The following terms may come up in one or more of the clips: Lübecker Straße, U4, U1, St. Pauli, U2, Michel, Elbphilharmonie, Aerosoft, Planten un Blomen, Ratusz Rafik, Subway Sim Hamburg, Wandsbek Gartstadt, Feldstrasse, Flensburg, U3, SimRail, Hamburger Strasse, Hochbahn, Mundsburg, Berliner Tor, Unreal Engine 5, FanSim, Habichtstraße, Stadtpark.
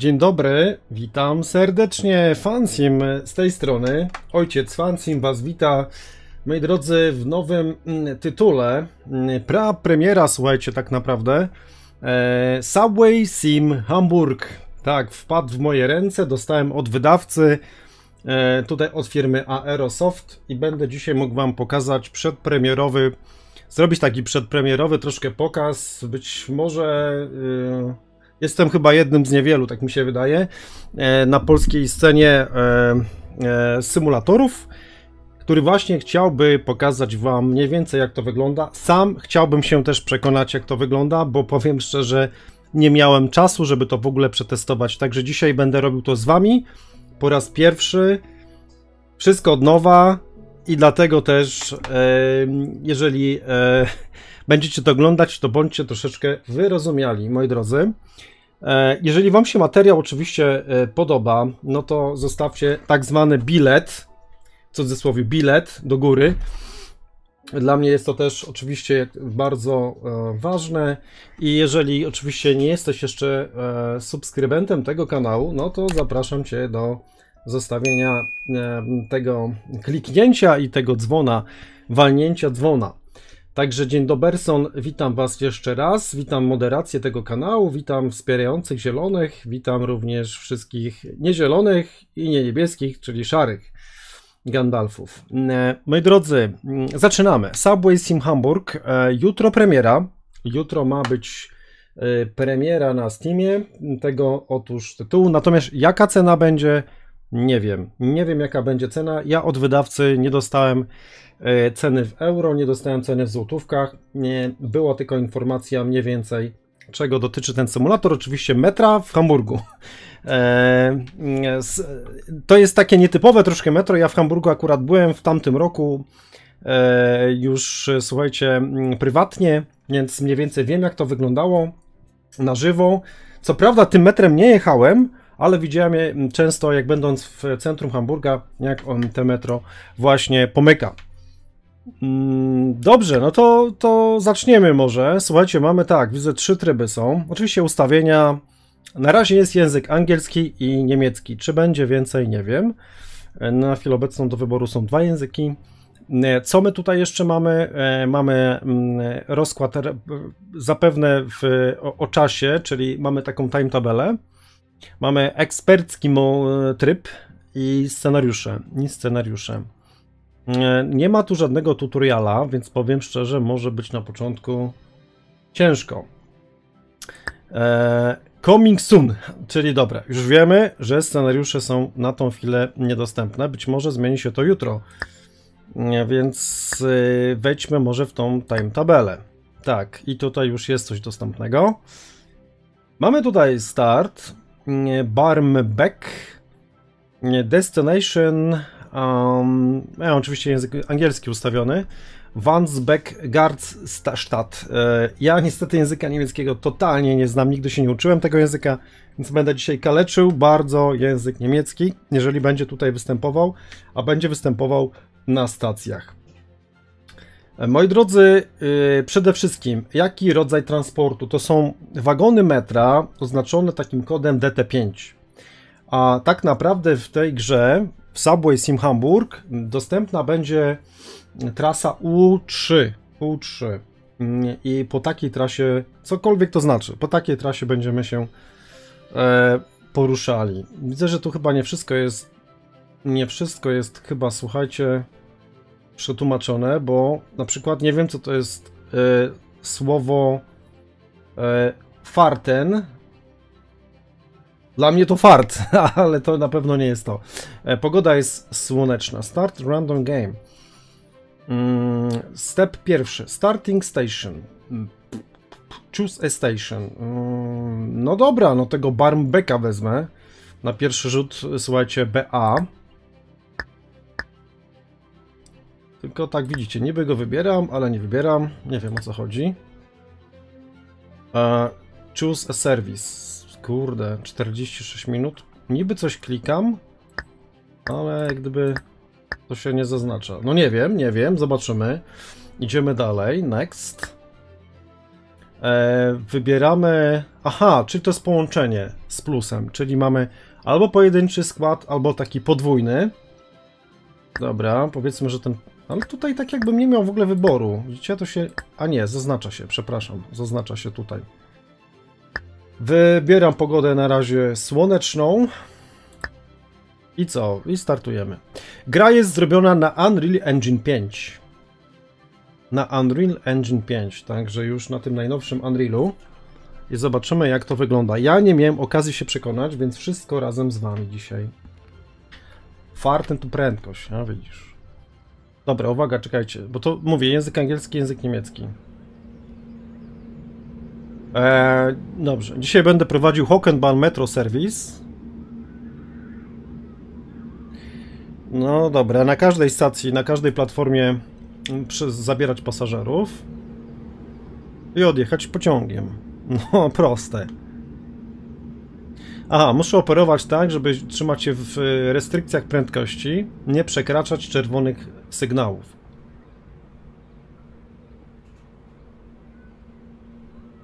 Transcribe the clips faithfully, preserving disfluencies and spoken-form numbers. Dzień dobry, witam serdecznie, FanSim z tej strony, ojciec FanSim was wita, moi drodzy, w nowym tytule, pra premiera, słuchajcie, tak naprawdę, e, Subway Sim Hamburg, tak, wpadł w moje ręce, dostałem od wydawcy, e, tutaj od firmy Aerosoft i będę dzisiaj mógł wam pokazać przedpremierowy, zrobić taki przedpremierowy troszkę pokaz, być może... E, Jestem chyba jednym z niewielu, tak mi się wydaje, na polskiej scenie symulatorów, który właśnie chciałby pokazać wam mniej więcej, jak to wygląda. Sam chciałbym się też przekonać, jak to wygląda, bo powiem szczerze, nie miałem czasu, żeby to w ogóle przetestować. Także dzisiaj będę robił to z wami po raz pierwszy. Wszystko od nowa i dlatego też, jeżeli będziecie to oglądać, to bądźcie troszeczkę wyrozumiali, moi drodzy. Jeżeli wam się materiał oczywiście podoba, no to zostawcie tak zwany bilet, w cudzysłowie bilet do góry. Dla mnie jest to też oczywiście bardzo ważne i jeżeli oczywiście nie jesteś jeszcze subskrybentem tego kanału, no to zapraszam cię do zostawienia tego kliknięcia i tego dzwona, walnięcia dzwona. Także dzień doberson, witam was jeszcze raz, witam moderację tego kanału, witam wspierających zielonych, witam również wszystkich niezielonych i nieniebieskich, czyli szarych Gandalfów. Moi drodzy, zaczynamy. Subway Sim Hamburg, jutro premiera, jutro ma być premiera na Steamie, tego otóż tytułu, natomiast jaka cena będzie? Nie wiem, nie wiem jaka będzie cena, ja od wydawcy nie dostałem ceny w euro, nie dostałem ceny w złotówkach, nie, była tylko informacja mniej więcej, czego dotyczy ten symulator, oczywiście metra w Hamburgu. E, to jest takie nietypowe troszkę metro, ja w Hamburgu akurat byłem w tamtym roku e, już, słuchajcie, prywatnie, więc mniej więcej wiem, jak to wyglądało na żywo. Co prawda tym metrem nie jechałem, ale widziałem je często, jak będąc w centrum Hamburga, jak on te metro właśnie pomyka. Dobrze, no to, to zaczniemy może. Słuchajcie, mamy tak, widzę trzy tryby są. Oczywiście ustawienia, na razie jest język angielski i niemiecki. Czy będzie więcej? Nie wiem. Na chwilę obecną do wyboru są dwa języki. Co my tutaj jeszcze mamy? Mamy rozkład zapewne w, o, o czasie, czyli mamy taką timetabelę. Mamy ekspercki tryb i scenariusze, i scenariusze. Nie ma tu żadnego tutoriala, więc powiem szczerze, może być na początku ciężko. Eee, coming soon, czyli dobra, już wiemy, że scenariusze są na tą chwilę niedostępne. Być może zmieni się to jutro, więc wejdźmy może w tą timetabelę. Tak, i tutaj już jest coś dostępnego. Mamy tutaj start. Barmbek, Destination, um, ja oczywiście język angielski ustawiony, Wandsbek Gartstadt. Ja niestety języka niemieckiego totalnie nie znam, nigdy się nie uczyłem tego języka, więc będę dzisiaj kaleczył bardzo język niemiecki, jeżeli będzie tutaj występował, a będzie występował na stacjach. Moi drodzy, przede wszystkim, jaki rodzaj transportu? To są wagony metra oznaczone takim kodem D T pięć. A tak naprawdę w tej grze, w Subway Sim Hamburg, dostępna będzie trasa U trzy. U trzy. I po takiej trasie, cokolwiek to znaczy, po takiej trasie będziemy się poruszali. Widzę, że tu chyba nie wszystko jest, nie wszystko jest chyba, słuchajcie... przetłumaczone, bo na przykład nie wiem, co to jest y, słowo y, farten. Dla mnie to fart, ale to na pewno nie jest to. E, pogoda jest słoneczna. Start random game. Mm, step pierwszy. Starting station. Choose a station. Mm, no dobra, no tego Barmbeka wezmę. Na pierwszy rzut, słuchajcie, B A. Tylko tak widzicie, niby go wybieram, ale nie wybieram, nie wiem o co chodzi. Uh, choose a service, kurde, czterdzieści sześć minut, niby coś klikam, ale jak gdyby to się nie zaznacza. No nie wiem, nie wiem, zobaczymy. Idziemy dalej, next. E, wybieramy... Aha, czyli to jest połączenie z plusem, czyli mamy albo pojedynczy skład, albo taki podwójny. Dobra, powiedzmy, że ten... Ale tutaj tak jakbym nie miał w ogóle wyboru. Widzicie, to się... A nie, zaznacza się, przepraszam. Zaznacza się tutaj. Wybieram pogodę na razie słoneczną. I co? I startujemy. Gra jest zrobiona na Unreal Engine pięć. Na Unreal Engine pięć, także już na tym najnowszym Unrealu. I zobaczymy, jak to wygląda. Ja nie miałem okazji się przekonać, więc wszystko razem z wami dzisiaj. Fartem tu prędkość, a widzisz. Dobra, uwaga, czekajcie, bo to mówię, język angielski, język niemiecki. Eee, dobrze, dzisiaj będę prowadził Hochbahn Metro Service. No dobra, na każdej stacji, na każdej platformie przy, zabierać pasażerów i odjechać pociągiem. No, proste. Aha, muszę operować tak, żeby trzymać się w restrykcjach prędkości, nie przekraczać czerwonych sygnałów.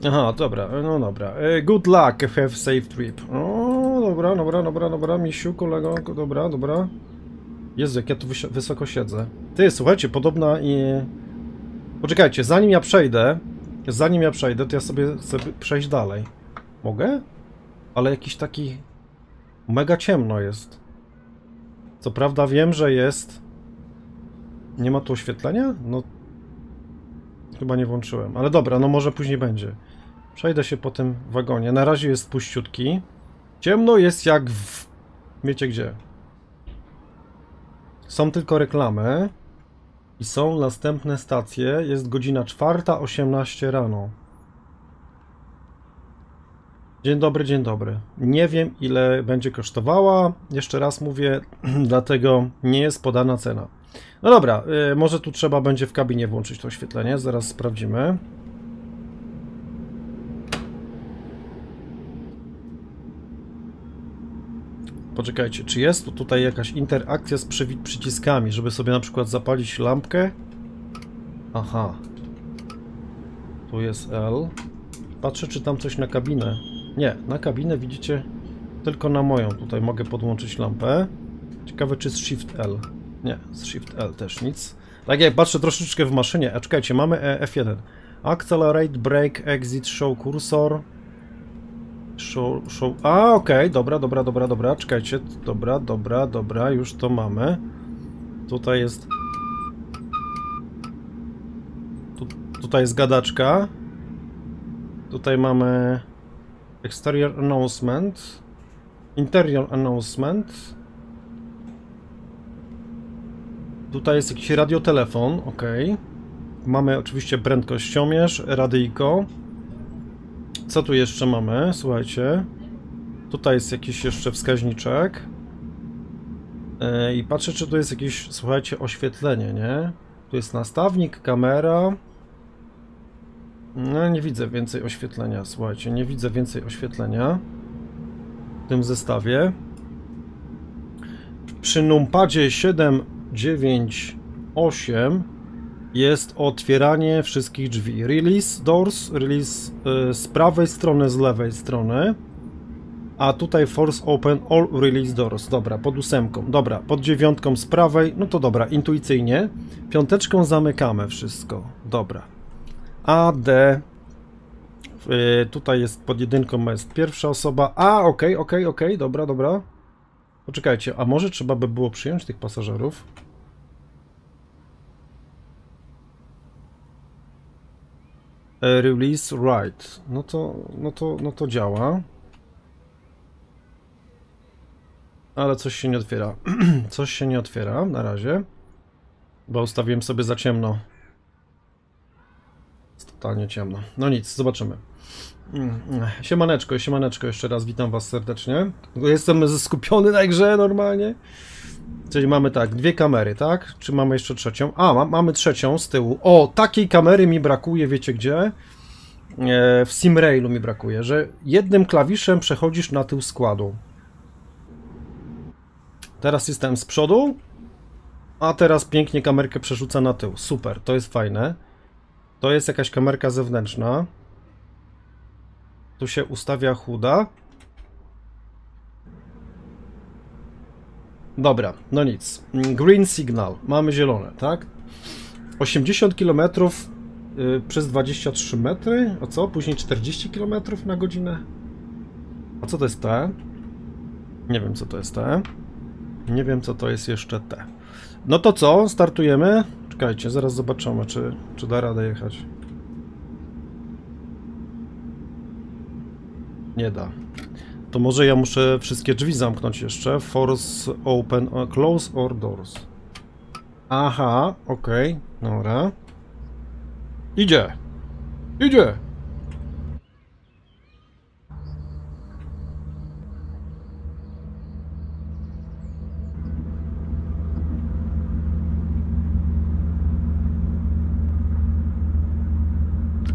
Aha, dobra, no dobra. Good luck, have safe trip. O, dobra, dobra, dobra, dobra, misiu, kolego, dobra, dobra. Jezu, jak ja tu wysoko siedzę. Ty, słuchajcie, podobna i... Poczekajcie, zanim ja przejdę, zanim ja przejdę, to ja sobie chcę przejść dalej. Mogę? Ale jakiś taki... Mega ciemno jest. Co prawda wiem, że jest... Nie ma tu oświetlenia? No... Chyba nie włączyłem, ale dobra, no może później będzie. Przejdę się po tym wagonie. Na razie jest puściutki. Ciemno jest jak w... Wiecie gdzie. Są tylko reklamy. I są następne stacje. Jest godzina czwarta osiemnaście rano. Dzień dobry, dzień dobry. Nie wiem, ile będzie kosztowała. Jeszcze raz mówię, dlatego nie jest podana cena. No dobra, yy, może tu trzeba będzie w kabinie włączyć to oświetlenie. Zaraz sprawdzimy. Poczekajcie, czy jest tu tutaj jakaś interakcja z przy, przyciskami, żeby sobie na przykład zapalić lampkę? Aha. Tu jest L. Patrzę, czy tam coś na kabinę. Nie, na kabinę widzicie tylko na moją. Tutaj mogę podłączyć lampę. Ciekawe, czy z Shift L. Nie, z Shift L też nic. Tak jak patrzę troszeczkę w maszynie. A czekajcie, mamy F jeden. Accelerate, brake, exit, show cursor. Show, show... A, okej, okay. Dobra, dobra, dobra, dobra. Czekajcie, dobra, dobra, dobra. Już to mamy. Tutaj jest... Tu, tutaj jest gadaczka. Tutaj mamy... Exterior announcement. Interior announcement. Tutaj jest jakiś radiotelefon, ok. Mamy oczywiście prędkościomierz, radyjko. Co tu jeszcze mamy? Słuchajcie. Tutaj jest jakiś jeszcze wskaźniczek. Yy, I patrzę, czy tu jest jakieś, słuchajcie, oświetlenie, nie? Tu jest nastawnik, kamera. No, nie widzę więcej oświetlenia, słuchajcie, nie widzę więcej oświetlenia w tym zestawie. Przy numpadzie siedem, dziewięć, osiem jest otwieranie wszystkich drzwi. Release doors, release y, z prawej strony, z lewej strony. A tutaj force open all release doors. Dobra, pod ósemką, dobra, pod dziewiątką z prawej, no to dobra, intuicyjnie. Piąteczką zamykamy wszystko, dobra. A, D, yy, tutaj jest pod jedynką, jest pierwsza osoba, a, okej, okej, okej, dobra, dobra, poczekajcie, a może trzeba by było przyjąć tych pasażerów? Release right, no to, no to, no to działa, ale coś się nie otwiera, coś się nie otwiera na razie, bo ustawiłem sobie za ciemno. Totalnie ciemno. No nic, zobaczymy. Siemaneczko, siemaneczko, jeszcze raz witam was serdecznie. Jestem skupiony na grze normalnie. Czyli mamy tak, dwie kamery, tak? Czy mamy jeszcze trzecią? A, ma, mamy trzecią z tyłu. O, takiej kamery mi brakuje, wiecie gdzie? E, w SimRailu mi brakuje, że jednym klawiszem przechodzisz na tył składu. Teraz jestem z przodu, a teraz pięknie kamerkę przerzuca na tył. Super, to jest fajne. To jest jakaś kamerka zewnętrzna. Tu się ustawia chuda. Dobra, no nic. Green signal. Mamy zielone, tak? osiemdziesiąt kilometrów yy, przez dwadzieścia trzy metry. A co? Później czterdzieści kilometrów na godzinę. A co to jest T? Nie wiem, co to jest T. Nie wiem, co to jest jeszcze T. No to co? Startujemy? Czekajcie, zaraz zobaczymy, czy, czy da radę jechać. Nie da. To może ja muszę wszystkie drzwi zamknąć jeszcze. Force open, close or doors. Aha, okej, okay, dobra. Idzie! Idzie!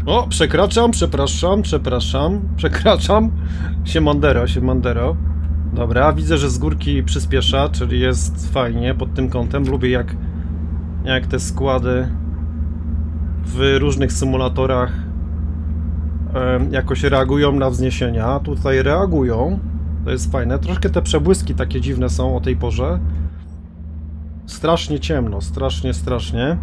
O, przekraczam, przepraszam, przepraszam, przekraczam. Siemandero, siemandero. Dobra, widzę, że z górki przyspiesza, czyli jest fajnie pod tym kątem. Lubię jak, jak te składy w różnych symulatorach y, jakoś reagują na wzniesienia. Tutaj reagują, to jest fajne. Troszkę te przebłyski takie dziwne są o tej porze. Strasznie ciemno, strasznie, strasznie.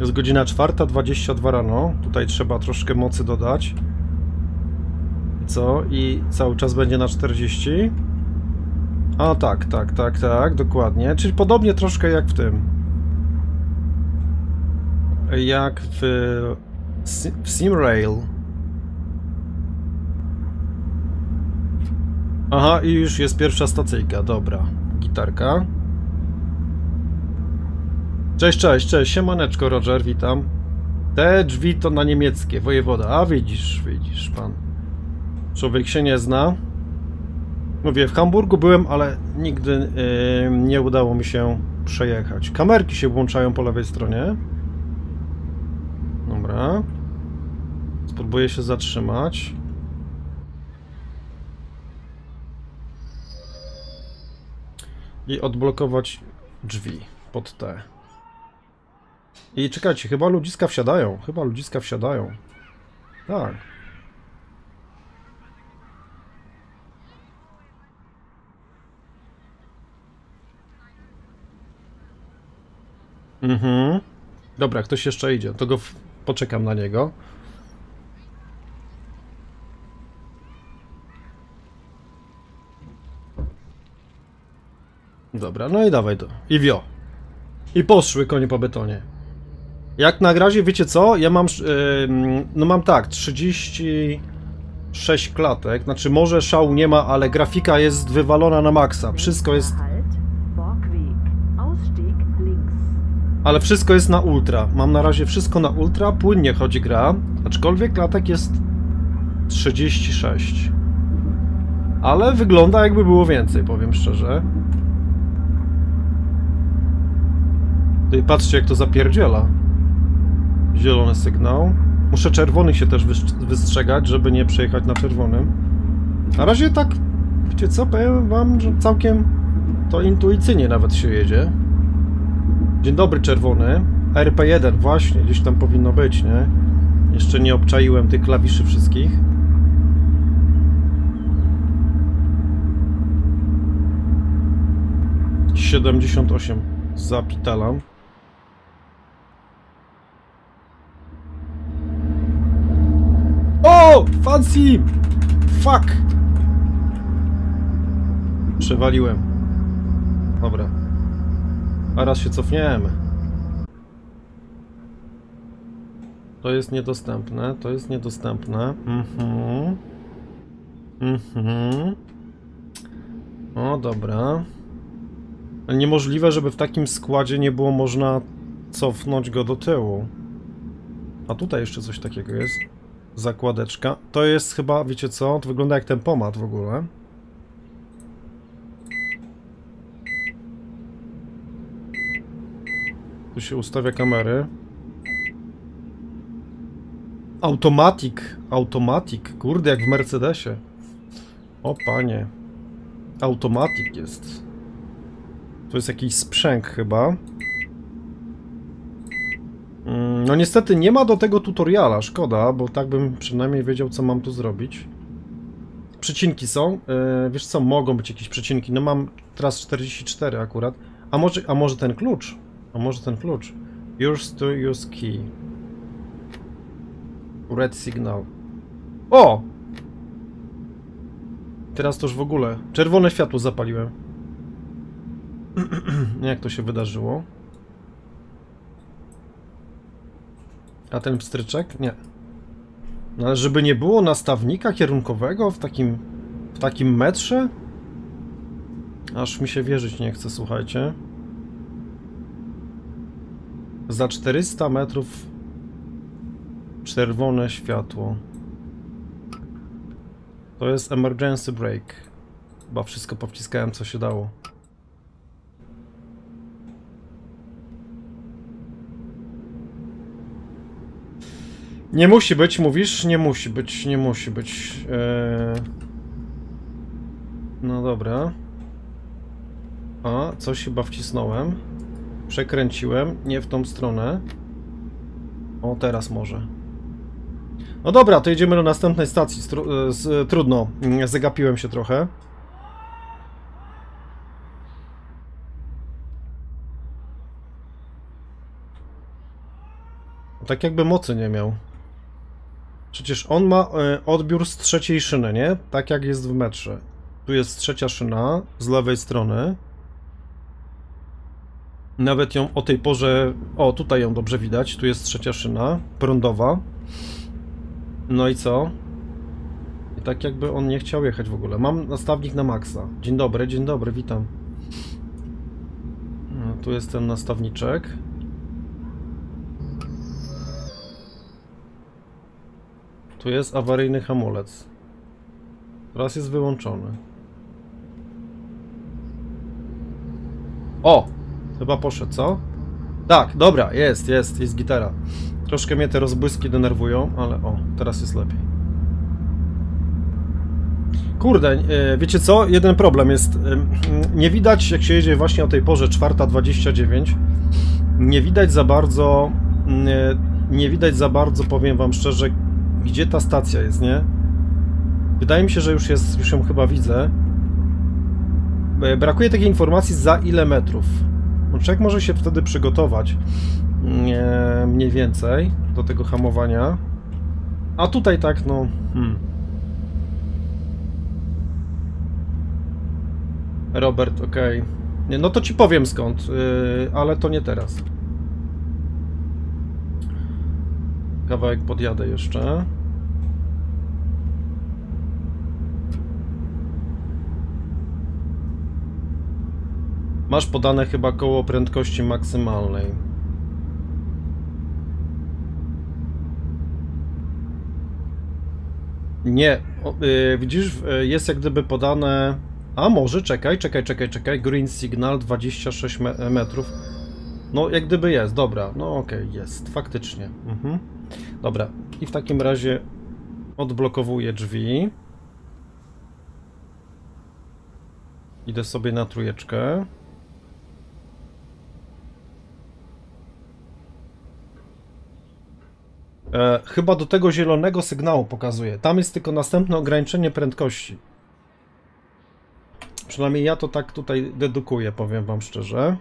Jest godzina czwarta dwadzieścia dwa rano. Tutaj trzeba troszkę mocy dodać. Co? I cały czas będzie na czterdzieści. A tak, tak, tak, tak, dokładnie. Czyli podobnie troszkę jak w tym. Jak w, w SimRail. Aha, i już jest pierwsza stacyjka. Dobra, gitarka. Cześć, cześć, cześć, siemaneczko Roger, witam. Te drzwi to na niemieckie, wojewoda. A widzisz, widzisz pan. Człowiek się nie zna. Mówię, w Hamburgu byłem, ale nigdy yy, nie udało mi się przejechać. Kamerki się włączają po lewej stronie. Dobra. Spróbuję się zatrzymać. I odblokować drzwi pod te. I czekajcie, chyba ludziska wsiadają, chyba ludziska wsiadają. Tak. Mhm. Dobra, ktoś jeszcze idzie, to go w... poczekam na niego. Dobra, no i dawaj to. I wio. I poszły konie po betonie. Jak na razie, wiecie co, ja mam, yy, no mam tak, trzydzieści sześć klatek, znaczy może szału nie ma, ale grafika jest wywalona na maksa, wszystko jest... Ale wszystko jest na ultra, mam na razie wszystko na ultra, płynnie chodzi gra, aczkolwiek klatek jest trzydzieści sześć. Ale wygląda jakby było więcej, powiem szczerze. I patrzcie, jak to zapierdziela. Zielony sygnał. Muszę czerwonych się też wystrzegać, żeby nie przejechać na czerwonym. Na razie tak, wiecie co, powiem wam, że całkiem to intuicyjnie nawet się jedzie. Dzień dobry, czerwony. R P jeden, właśnie, gdzieś tam powinno być, nie? Jeszcze nie obczaiłem tych klawiszy wszystkich. siedemdziesiąt osiem zapitalam. FanSim! Fuck! Przewaliłem. Dobra. A raz się cofniemy. To jest niedostępne, to jest niedostępne. Mhm. Mhm. O, dobra. Niemożliwe, żeby w takim składzie nie było można cofnąć go do tyłu. A tutaj jeszcze coś takiego jest. Zakładeczka. To jest chyba, wiecie co, to wygląda jak tempomat w ogóle. Tu się ustawia kamery. Automatic, automatic, kurde, jak w Mercedesie. O panie. Automatic jest. To jest jakiś sprzęg chyba. No niestety nie ma do tego tutoriala, szkoda, bo tak bym przynajmniej wiedział, co mam tu zrobić. przecinki są, yy, wiesz co, mogą być jakieś przecinki, no mam teraz czterdzieści cztery akurat, a może, a może ten klucz, a może ten klucz, use to use key, red signal, o, teraz to już w ogóle, czerwone światło zapaliłem, jak to się wydarzyło, a ten pstryczek, nie. No ale żeby nie było nastawnika kierunkowego w takim, w takim metrze? Aż mi się wierzyć nie chce, słuchajcie. Za czterysta metrów czerwone światło. To jest emergency brake. Chyba wszystko powciskałem, co się dało. Nie musi być, mówisz? Nie musi być, nie musi być. Eee... No dobra. A, coś chyba wcisnąłem. Przekręciłem, nie w tą stronę. O, teraz może. No dobra, to jedziemy do następnej stacji. Stru- z, trudno, zagapiłem się trochę. Tak jakby mocy nie miał. Przecież on ma y, odbiór z trzeciej szyny, nie? Tak jak jest w metrze. Tu jest trzecia szyna z lewej strony. Nawet ją o tej porze... O, tutaj ją dobrze widać. Tu jest trzecia szyna prądowa. No i co? I tak jakby on nie chciał jechać w ogóle. Mam nastawnik na maksa. Dzień dobry, dzień dobry, witam. No, tu jest ten nastawniczek. Tu jest awaryjny hamulec. Teraz jest wyłączony. O! Chyba poszedł, co? Tak, dobra, jest, jest, jest gitara. Troszkę mnie te rozbłyski denerwują, ale o, teraz jest lepiej. Kurde, wiecie co? Jeden problem jest. Nie widać, jak się jedzie właśnie o tej porze, czwarta dwadzieścia dziewięć, nie widać za bardzo, nie, nie widać za bardzo, powiem wam szczerze, gdzie ta stacja jest, nie? Wydaje mi się, że już jest, już ją chyba widzę. Brakuje takiej informacji, za ile metrów. Człowiek może się wtedy przygotować e, mniej więcej do tego hamowania. A tutaj tak, no... Hmm. Robert, okej. Okay. No to ci powiem skąd, yy, ale to nie teraz. Kawałek podjadę jeszcze. Masz podane chyba koło prędkości maksymalnej. Nie, o, yy, widzisz, jest jak gdyby podane... A może, czekaj, czekaj, czekaj, czekaj, green signal dwadzieścia sześć metrów. No, jak gdyby jest, dobra, no okej, okay, jest, faktycznie. Mhm. Dobra, i w takim razie odblokowuję drzwi. Idę sobie na trójeczkę. E, chyba do tego zielonego sygnału pokazuję. Tam jest tylko następne ograniczenie prędkości. Przynajmniej ja to tak tutaj dedukuję, powiem wam szczerze.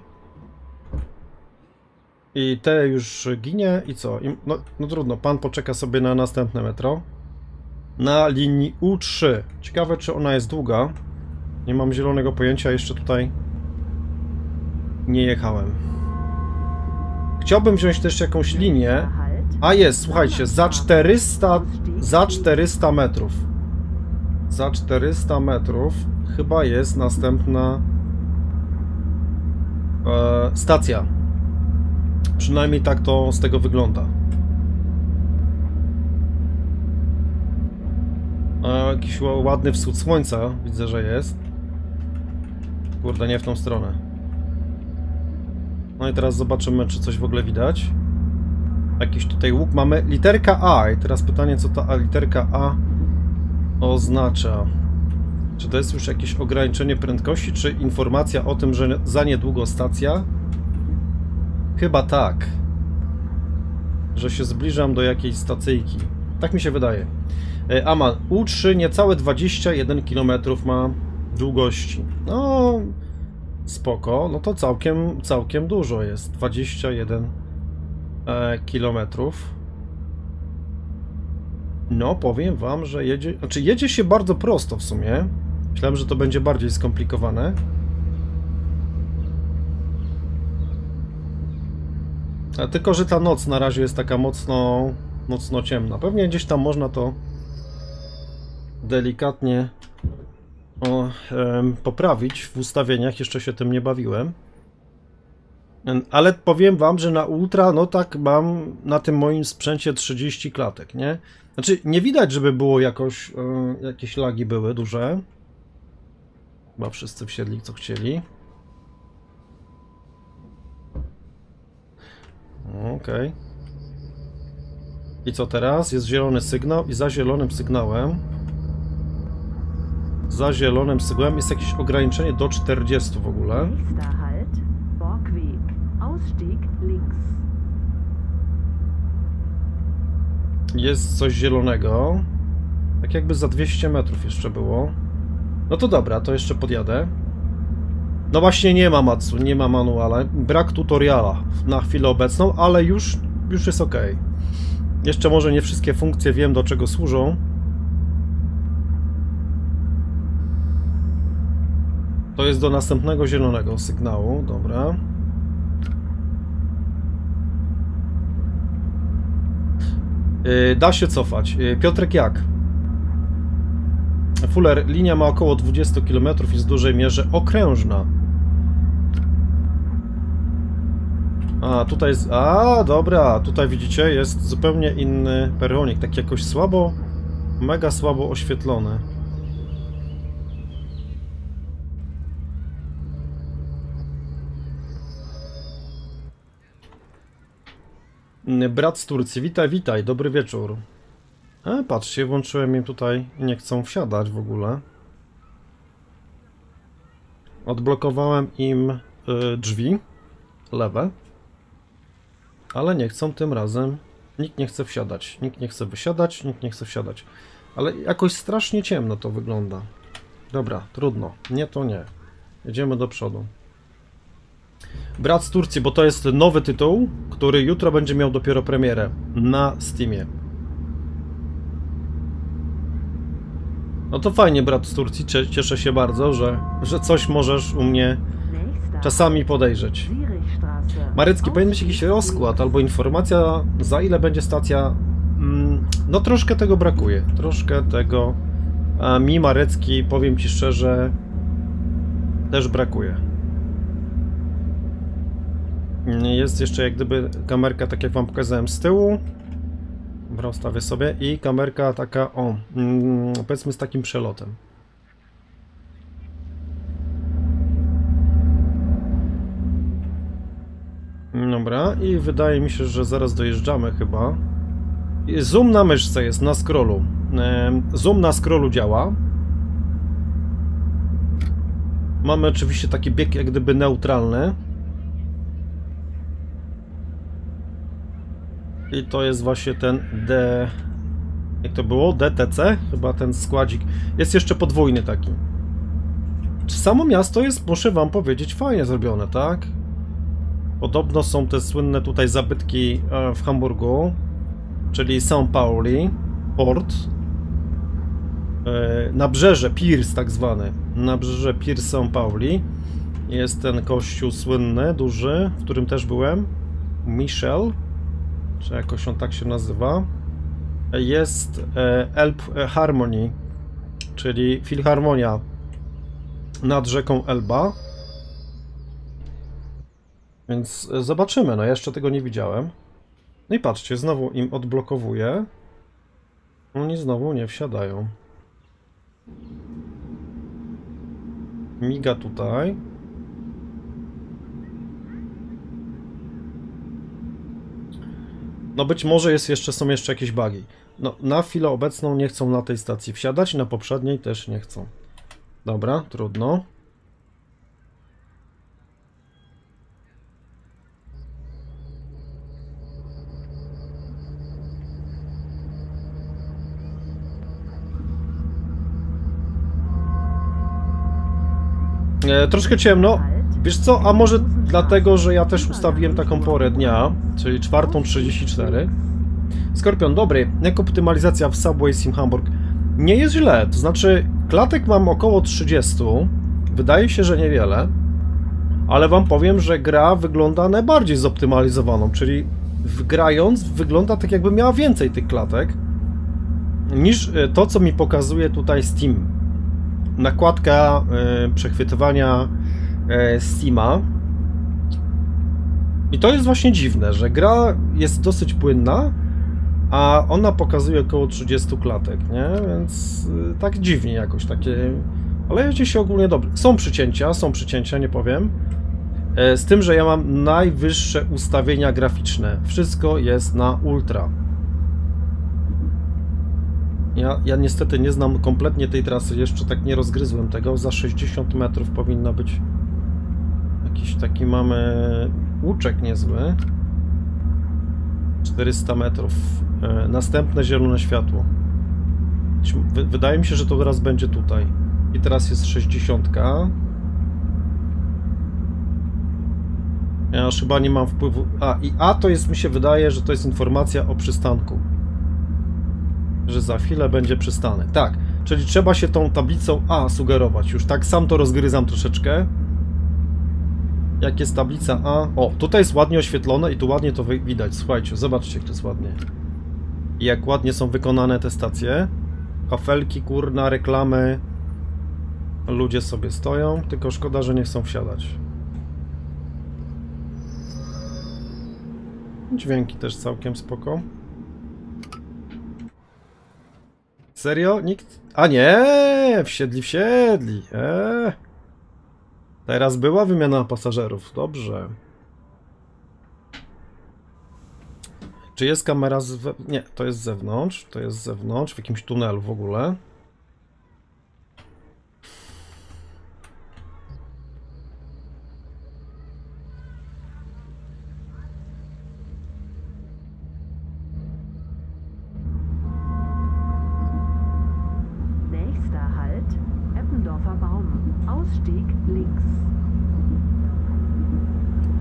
I te już ginie i co? I no, no trudno, pan poczeka sobie na następne metro. Na linii U trzy. Ciekawe, czy ona jest długa. Nie mam zielonego pojęcia, jeszcze tutaj nie jechałem. Chciałbym wziąć też jakąś linię. A jest, słuchajcie, za czterysta, za czterysta metrów. Za czterysta metrów chyba jest następna e, stacja. Przynajmniej tak to z tego wygląda. E, jakiś ładny wschód słońca, widzę, że jest. Kurde, nie w tą stronę. No i teraz zobaczymy, czy coś w ogóle widać. Jakiś tutaj łuk mamy. Literka A. I teraz pytanie, co ta literka A oznacza. Czy to jest już jakieś ograniczenie prędkości, czy informacja o tym, że za niedługo stacja? Chyba tak. Że się zbliżam do jakiejś stacyjki. Tak mi się wydaje. A ma U trzy niecałe dwadzieścia jeden kilometrów ma długości. No spoko, no to całkiem, całkiem dużo jest. dwadzieścia jeden kilometrów. No powiem wam, że jedzie... Znaczy jedzie się bardzo prosto w sumie. Myślałem, że to będzie bardziej skomplikowane. A tylko, że ta noc na razie jest taka mocno, mocno ciemna. Pewnie gdzieś tam można to delikatnie o, em, poprawić w ustawieniach. Jeszcze się tym nie bawiłem. Ale powiem wam, że na Ultra, no tak mam na tym moim sprzęcie trzydzieści klatek, nie? Znaczy, nie widać, żeby było jakoś, y, jakieś lagi były duże. Chyba wszyscy wsiedli, co chcieli. Okej. Okay. I co teraz? Jest zielony sygnał i za zielonym sygnałem... Za zielonym sygnałem jest jakieś ograniczenie do czterdziestu w ogóle. Jest coś zielonego. Tak jakby za dwieście metrów jeszcze było. No to dobra, to jeszcze podjadę. No właśnie nie ma Matsu, nie ma manuala. Brak tutoriala na chwilę obecną, ale już, już jest ok. Jeszcze może nie wszystkie funkcje wiem, do czego służą. To jest do następnego zielonego sygnału, dobra. Da się cofać. Piotrek, jak? Fuller, linia ma około dwadzieścia kilometrów i jest w dużej mierze okrężna. A, tutaj jest... A, dobra, tutaj widzicie, jest zupełnie inny peronik, tak jakoś słabo, mega słabo oświetlony. Brat z Turcji, witaj, witaj, dobry wieczór. A, patrzcie, włączyłem im tutaj, nie chcą wsiadać w ogóle. Odblokowałem im y, drzwi lewe, ale nie chcą tym razem, nikt nie chce wsiadać, nikt nie chce wysiadać, nikt nie chce wsiadać. Ale jakoś strasznie ciemno to wygląda. Dobra, trudno, nie to nie. Jedziemy do przodu. Brat z Turcji, bo to jest nowy tytuł, który jutro będzie miał dopiero premierę na Steamie. No to fajnie, brat z Turcji, cieszę się bardzo, że, że coś możesz u mnie czasami podejrzeć. Marecki, powinien być jakiś rozkład albo informacja, za ile będzie stacja. No troszkę tego brakuje, troszkę tego. A mi, Marecki, powiem ci szczerze, też brakuje. Jest jeszcze jak gdyby kamerka, tak jak wam pokazałem, z tyłu. Dobra, ustawię sobie i kamerka taka, o, mm, powiedzmy z takim przelotem. Dobra, i wydaje mi się, że zaraz dojeżdżamy chyba. Zoom na myszce jest, na scrollu. Zoom na scrollu działa. Mamy oczywiście taki bieg jak gdyby neutralny. I to jest właśnie ten D... Jak to było? D T C? Chyba ten składzik. Jest jeszcze podwójny taki. Samo miasto jest, muszę wam powiedzieć, fajnie zrobione, tak? Podobno są te słynne tutaj zabytki w Hamburgu, czyli Saint Pauli, port, nabrzeże, piers tak zwany, nabrzeże piers Saint Pauli. Jest ten kościół słynny, duży, w którym też byłem, Michel. Czy jakoś on tak się nazywa. Jest Elbphilharmonie, czyli filharmonia nad rzeką Elba. Więc zobaczymy, no jeszcze tego nie widziałem. No i patrzcie, znowu im odblokowuję. Oni znowu nie wsiadają. Miga tutaj. No być może jest jeszcze, są jeszcze jakieś bugi. No na chwilę obecną nie chcą na tej stacji wsiadać, na poprzedniej też nie chcą. Dobra, trudno. E, troszkę ciemno. Wiesz co, a może dlatego, że ja też ustawiłem taką porę dnia, czyli czwartą trzydzieści cztery. Skorpion, dobry, jak optymalizacja w Subway Sim Hamburg? Nie jest źle, to znaczy klatek mam około trzydziestu, wydaje się, że niewiele, ale wam powiem, że gra wygląda najbardziej zoptymalizowaną, czyli grając wygląda tak, jakby miała więcej tych klatek niż to, co mi pokazuje tutaj Steam. Nakładka yy, przechwytywania yy, Steama. I to jest właśnie dziwne, że gra jest dosyć płynna, a ona pokazuje około trzydziestu klatek, nie? Więc yy, tak dziwnie jakoś takie... Ale jedzie się ogólnie dobrze. Są przycięcia, są przycięcia, nie powiem. Yy, z tym, że ja mam najwyższe ustawienia graficzne. Wszystko jest na ultra. Ja, ja niestety nie znam kompletnie tej trasy, jeszcze tak nie rozgryzłem tego. Za sześćdziesiąt metrów powinno być jakiś taki, mamy łuczek niezły. czterysta metrów. Następne zielone światło. Wydaje mi się, że to teraz będzie tutaj. I teraz jest sześćdziesiąt. Ja już chyba nie mam wpływu... A, i A to jest, mi się wydaje, że to jest informacja o przystanku. Że za chwilę będzie przystanek. Tak, czyli trzeba się tą tablicą A sugerować. Już tak sam to rozgryzam troszeczkę. Jak jest tablica A? O, tutaj jest ładnie oświetlone i tu ładnie to widać. Słuchajcie, zobaczcie, jak to jest ładnie. I jak ładnie są wykonane te stacje. Kafelki, kurna, reklamy. Ludzie sobie stoją, tylko szkoda, że nie chcą wsiadać. Dźwięki też całkiem spoko. Serio? Nikt? A nie! Wsiedli, wsiedli! Eee. Teraz była wymiana pasażerów. Dobrze. Czy jest kamera z... We... Nie, to jest z zewnątrz. To jest z zewnątrz, w jakimś tunelu w ogóle.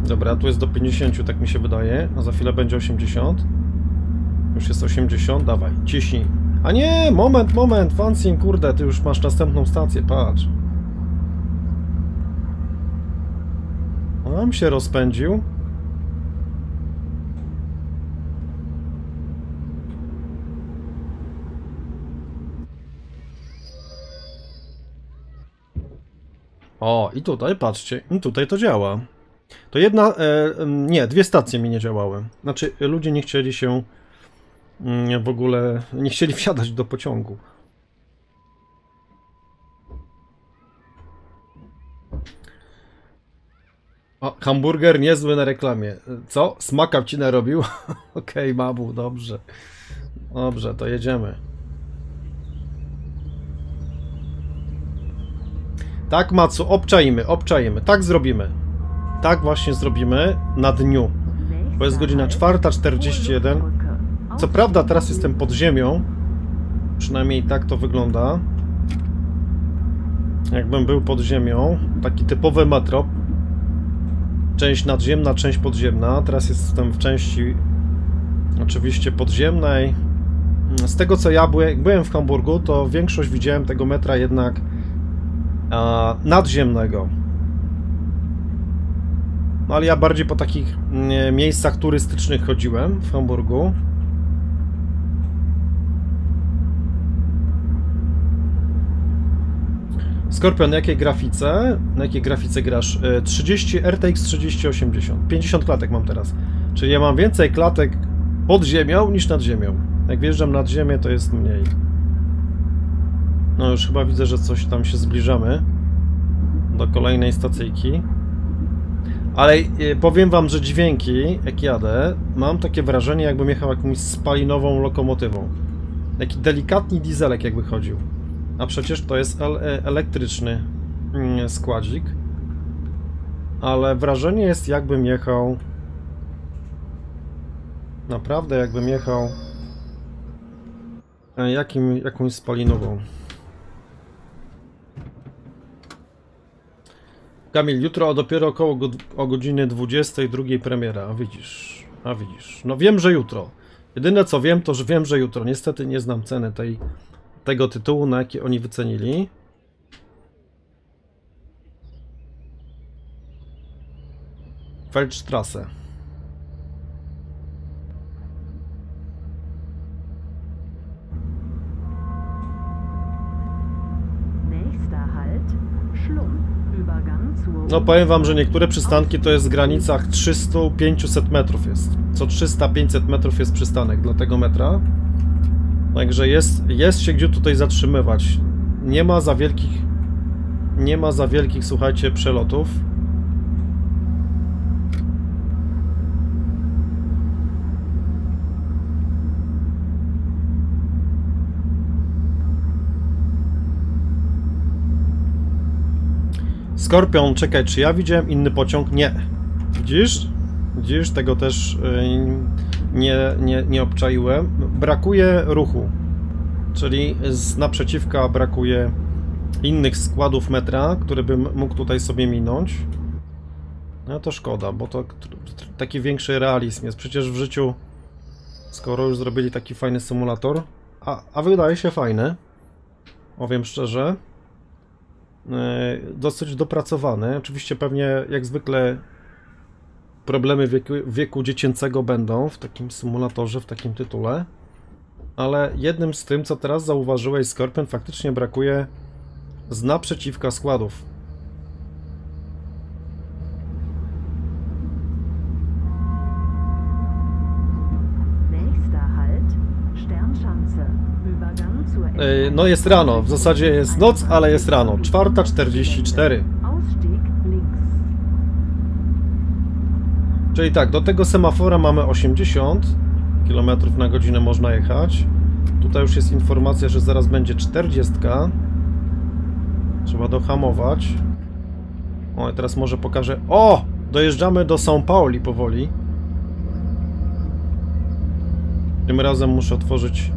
Dobra, tu jest do pięćdziesięciu, tak mi się wydaje, a za chwilę będzie osiemdziesiąt. Już jest osiemdziesiąt, dawaj, ciśnij. A nie, moment, moment, FanSim, kurde, ty już masz następną stację, patrz. On się rozpędził. O, i tutaj, patrzcie, i tutaj to działa. To jedna, e, nie, dwie stacje mi nie działały. Znaczy, ludzie nie chcieli się w ogóle, nie chcieli wsiadać do pociągu. O, hamburger niezły na reklamie. Co? Smaka ci narobił? Okej, mabu, dobrze. Dobrze, to jedziemy. Tak, Macu, obczajmy, obczajmy. Tak zrobimy. Tak właśnie zrobimy na dniu, bo jest godzina czwarta czterdzieści jeden. Co prawda teraz jestem pod ziemią, przynajmniej tak to wygląda. Jakbym był pod ziemią, taki typowy metro. Część nadziemna, część podziemna. Teraz jestem w części oczywiście podziemnej. Z tego co ja byłem w Hamburgu, to większość widziałem tego metra jednak a, nadziemnego. No ale ja bardziej po takich miejscach turystycznych chodziłem w Hamburgu. Skorpion, na jakiej grafice? Na jakiej grafice grasz? trzydzieści R T X trzydzieści osiemdziesiąt. pięćdziesiąt klatek mam teraz. Czyli ja mam więcej klatek pod ziemią niż nad ziemią. Jak wjeżdżam nad ziemię, to jest mniej. No już chyba widzę, że coś tam się zbliżamy do kolejnej stacyjki. Ale powiem wam, że dźwięki, jak jadę, mam takie wrażenie, jakbym jechał jakąś spalinową lokomotywą. Taki delikatny dieselek jakby chodził. A przecież to jest elektryczny składzik. Ale wrażenie jest, jakbym jechał... Naprawdę, jakbym jechał... Jakim, jakąś spalinową. Kamil, jutro dopiero około go, o godzinie dwudziestej drugiej premiera, a widzisz, a widzisz. No wiem, że jutro. Jedyne co wiem, to że wiem, że jutro. Niestety nie znam ceny tej, tego tytułu, na jaki oni wycenili. Feldstrasse. No powiem wam, że niektóre przystanki to jest w granicach trzystu do pięciuset metrów jest. Co trzysta do pięciuset metrów jest przystanek dla tego metra. Także jest, jest się gdzie tutaj zatrzymywać. Nie ma za wielkich, nie ma za wielkich, słuchajcie, przelotów. Skorpion, czekaj, czy ja widziałem inny pociąg? Nie. Widzisz? Widzisz? Tego też nie, nie, nie obczaiłem. Brakuje ruchu, czyli z naprzeciwka brakuje innych składów metra, który bym mógł tutaj sobie minąć. No to szkoda, bo to taki większy realizm jest. Przecież w życiu, skoro już zrobili taki fajny symulator, a, a wydaje się fajny, powiem szczerze, dosyć dopracowany. Oczywiście pewnie jak zwykle problemy wieku, wieku dziecięcego będą w takim symulatorze, w takim tytule, ale jednym z tym, co teraz zauważyłeś, Skorpion, faktycznie brakuje z naprzeciwka składów. No jest rano, w zasadzie jest noc, ale jest rano, czwarta czterdzieści cztery. Czyli tak, do tego semafora mamy osiemdziesiąt kilometrów na godzinę można jechać. Tutaj już jest informacja, że zaraz będzie czterdzieści. Trzeba dohamować. O, i teraz może pokażę... O! Dojeżdżamy do Saint Pauli powoli. Tym razem muszę otworzyć...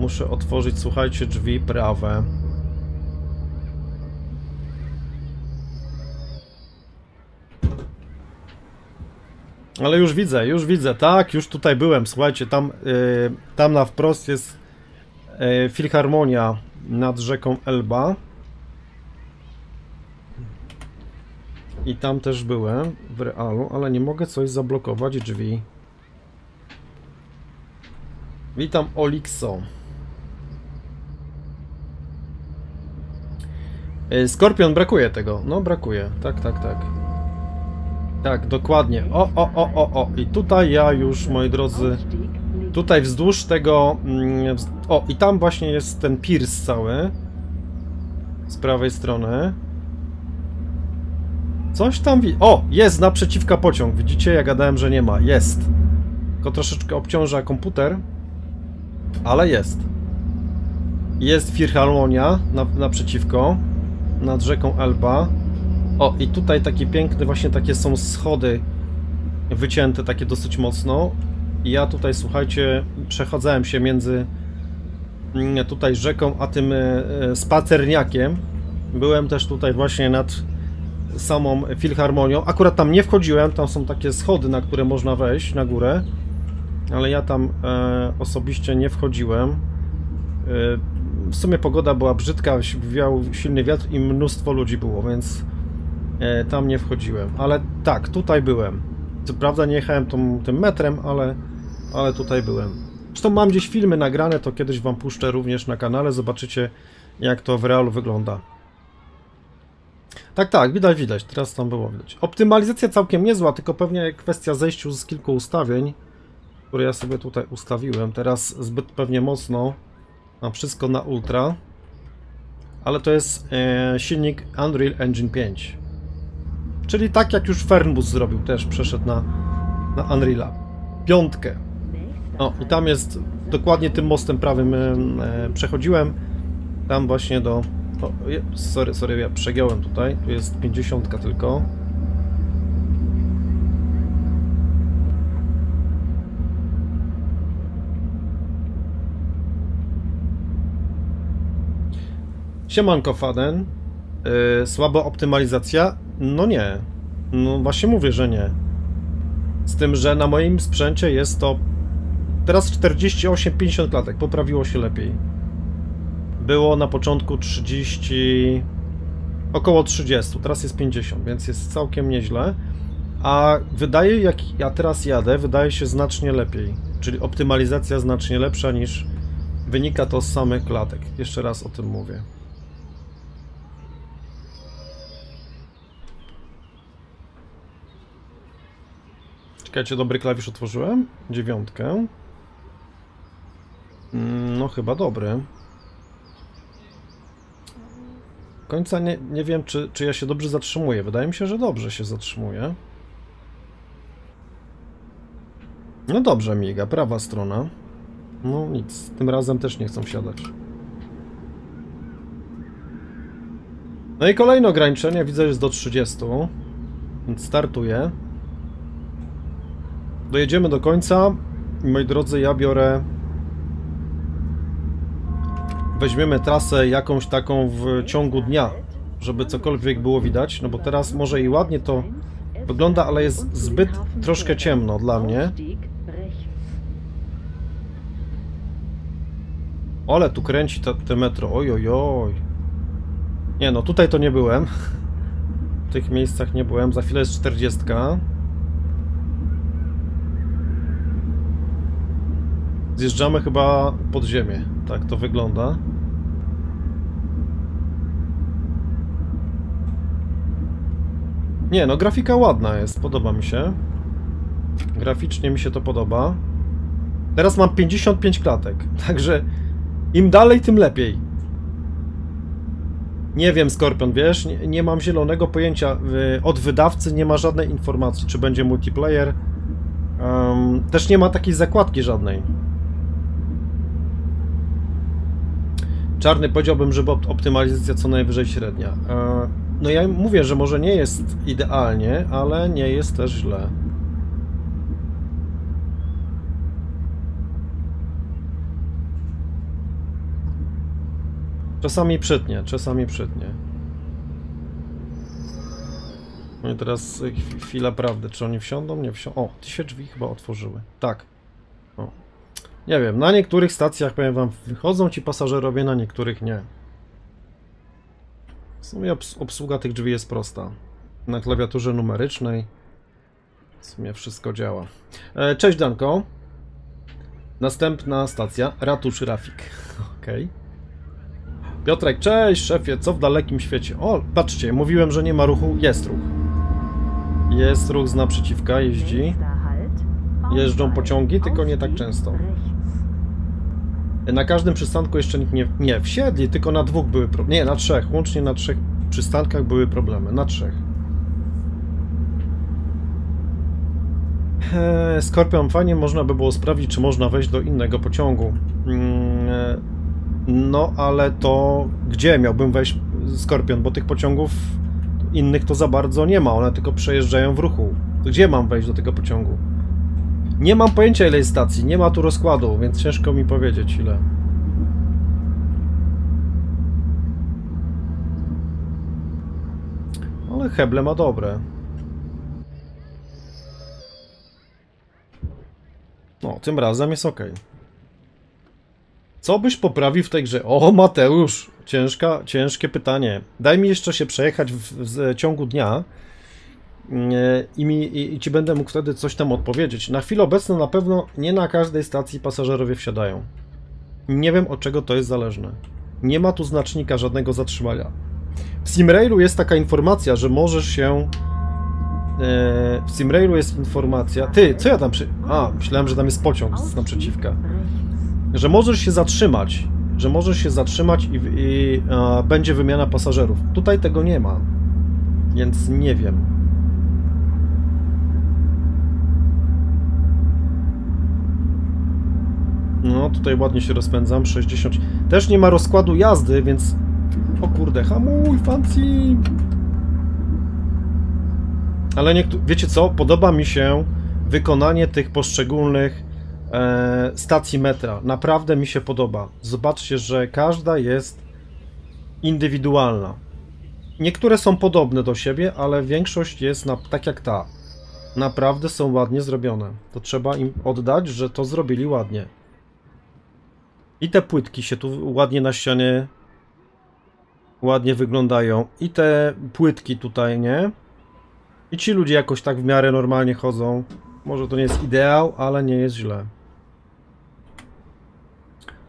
Muszę otworzyć, słuchajcie, drzwi prawe. Ale już widzę, już widzę, tak, już tutaj byłem, słuchajcie, tam, yy, tam na wprost jest yy, Filharmonia nad rzeką Elba. I tam też byłem, w realu, ale nie mogę coś zablokować drzwi. Witam, Olikso. Skorpion, brakuje tego. No, brakuje. Tak, tak, tak. Tak, dokładnie. O, o, o, o, o. I tutaj ja już, moi drodzy, tutaj wzdłuż tego... O, i tam właśnie jest ten pirs cały. Z prawej strony. Coś tam... Wi o, jest naprzeciwka pociąg. Widzicie? Ja gadałem, że nie ma. Jest. Tylko troszeczkę obciąża komputer. Ale jest. Jest Filharmonia na, naprzeciwko, nad rzeką Elba. O, i tutaj taki piękny, właśnie takie są schody wycięte, takie dosyć mocno. I ja tutaj, słuchajcie, przechadzałem się między tutaj rzeką, a tym spacerniakiem. Byłem też tutaj właśnie nad samą Filharmonią. Akurat tam nie wchodziłem, tam są takie schody, na które można wejść, na górę. Ale ja tam e, osobiście nie wchodziłem. E, w sumie pogoda była brzydka, wiał silny wiatr i mnóstwo ludzi było, więc e, tam nie wchodziłem. Ale tak, tutaj byłem. Co prawda nie jechałem tą, tym metrem, ale, ale tutaj byłem. Zresztą mam gdzieś filmy nagrane, to kiedyś wam puszczę również na kanale. Zobaczycie, jak to w realu wygląda. Tak, tak, widać, widać. Teraz tam było widać. Optymalizacja całkiem niezła, tylko pewnie kwestia zejściu z kilku ustawień, które ja sobie tutaj ustawiłem. Teraz zbyt pewnie mocno. Mam wszystko na ultra. Ale to jest e, silnik Unreal Engine pięć. Czyli tak jak już Fernbus zrobił, też przeszedł na, na Unreala. Piątkę. O, i tam jest, dokładnie tym mostem prawym e, przechodziłem. Tam właśnie do... O, sorry, sorry, ja przegiąłem tutaj. Tu jest pięćdziesiątka tylko. Siemanko, Faden. Yy, słaba optymalizacja? No nie. No właśnie mówię, że nie. Z tym, że na moim sprzęcie jest to... Teraz czterdzieści osiem pięćdziesiąt klatek. Poprawiło się lepiej. Było na początku trzydzieści... Około trzydzieści. Teraz jest pięćdziesiąt, więc jest całkiem nieźle. A wydaje, jak ja teraz jadę, wydaje się znacznie lepiej. Czyli optymalizacja znacznie lepsza niż... Wynika to z samych klatek. Jeszcze raz o tym mówię. Czekajcie, dobry klawisz otworzyłem. Dziewiątkę. No chyba dobry. Końca nie, nie wiem, czy, czy ja się dobrze zatrzymuję. Wydaje mi się, że dobrze się zatrzymuję. No dobrze miga, prawa strona. No nic, tym razem też nie chcą wsiadać. No i kolejne ograniczenie, widzę, że jest do trzydziestu. Więc startuję. Dojedziemy do końca. Moi drodzy, ja biorę... Weźmiemy trasę jakąś taką w ciągu dnia, żeby cokolwiek było widać. No bo teraz może i ładnie to wygląda, ale jest zbyt troszkę ciemno dla mnie. Ale tu kręci te, te metro, oj, oj, oj. Nie no, tutaj to nie byłem. W tych miejscach nie byłem, za chwilę jest czterdzieści. Zjeżdżamy chyba pod ziemię, tak to wygląda. Nie no, grafika ładna jest, podoba mi się. Graficznie mi się to podoba. Teraz mam pięćdziesiąt pięć klatek, także... Im dalej, tym lepiej. Nie wiem, Skorpion, wiesz, nie, nie mam zielonego pojęcia. Od wydawcy nie ma żadnej informacji, czy będzie multiplayer. Um, też nie ma takiej zakładki żadnej. Czarny, powiedziałbym, żeby optymalizacja co najwyżej średnia. Um, no ja mówię, że może nie jest idealnie, ale nie jest też źle. Czasami przytnie, czasami przytnie. No i teraz chwila prawdy. Czy oni wsiądą? Nie wsiądą. O, ty się drzwi chyba otworzyły. Tak. O. Nie wiem, na niektórych stacjach, powiem wam, wychodzą ci pasażerowie, na niektórych nie. W sumie obs obsługa tych drzwi jest prosta. Na klawiaturze numerycznej w sumie wszystko działa. E, cześć, Danko. Następna stacja, Ratusz Rafik. Okej. Okay. Piotrek, cześć szefie, co w dalekim świecie? O, patrzcie, mówiłem, że nie ma ruchu. Jest ruch. Jest ruch z naprzeciwka, jeździ. Jeżdżą pociągi, tylko nie tak często. Na każdym przystanku jeszcze nikt nie... Nie, wsiedli, tylko na dwóch były problemy. Nie, na trzech. Łącznie na trzech przystankach były problemy. Na trzech. Eee, Skorpion, fajnie można by było sprawdzić, czy można wejść do innego pociągu. Eee, No, ale to gdzie miałbym wejść, Skorpion, bo tych pociągów innych to za bardzo nie ma, one tylko przejeżdżają w ruchu. Gdzie mam wejść do tego pociągu? Nie mam pojęcia, ile jest stacji, nie ma tu rozkładu, więc ciężko mi powiedzieć, ile. Ale heble ma dobre. No, tym razem jest ok. Co byś poprawił w tej grze? O, Mateusz! Ciężka, ciężkie pytanie. Daj mi jeszcze się przejechać w, w ciągu dnia i, mi, i, i ci będę mógł wtedy coś tam odpowiedzieć. Na chwilę obecną na pewno nie na każdej stacji pasażerowie wsiadają. Nie wiem, od czego to jest zależne. Nie ma tu znacznika żadnego zatrzymania. W SimRailu jest taka informacja, że możesz się... Yy, w SimRailu jest informacja... Ty, co ja tam przy... A, myślałem, że tam jest pociąg z naprzeciwka. Że możesz się zatrzymać, że możesz się zatrzymać i, i e, będzie wymiana pasażerów. Tutaj tego nie ma, więc nie wiem. No, tutaj ładnie się rozpędzam, sześćdziesiąt. Też nie ma rozkładu jazdy, więc... O kurde, hamuj, FanSim! Ale niektó... wiecie co? Podoba mi się wykonanie tych poszczególnych stacji metra. Naprawdę mi się podoba. Zobaczcie, że każda jest indywidualna. Niektóre są podobne do siebie, ale większość jest na, tak jak ta. Naprawdę są ładnie zrobione. To trzeba im oddać, że to zrobili ładnie. I te płytki się tu ładnie na ścianie ładnie wyglądają. I te płytki tutaj, nie? I ci ludzie jakoś tak w miarę normalnie chodzą. Może to nie jest ideał, ale nie jest źle.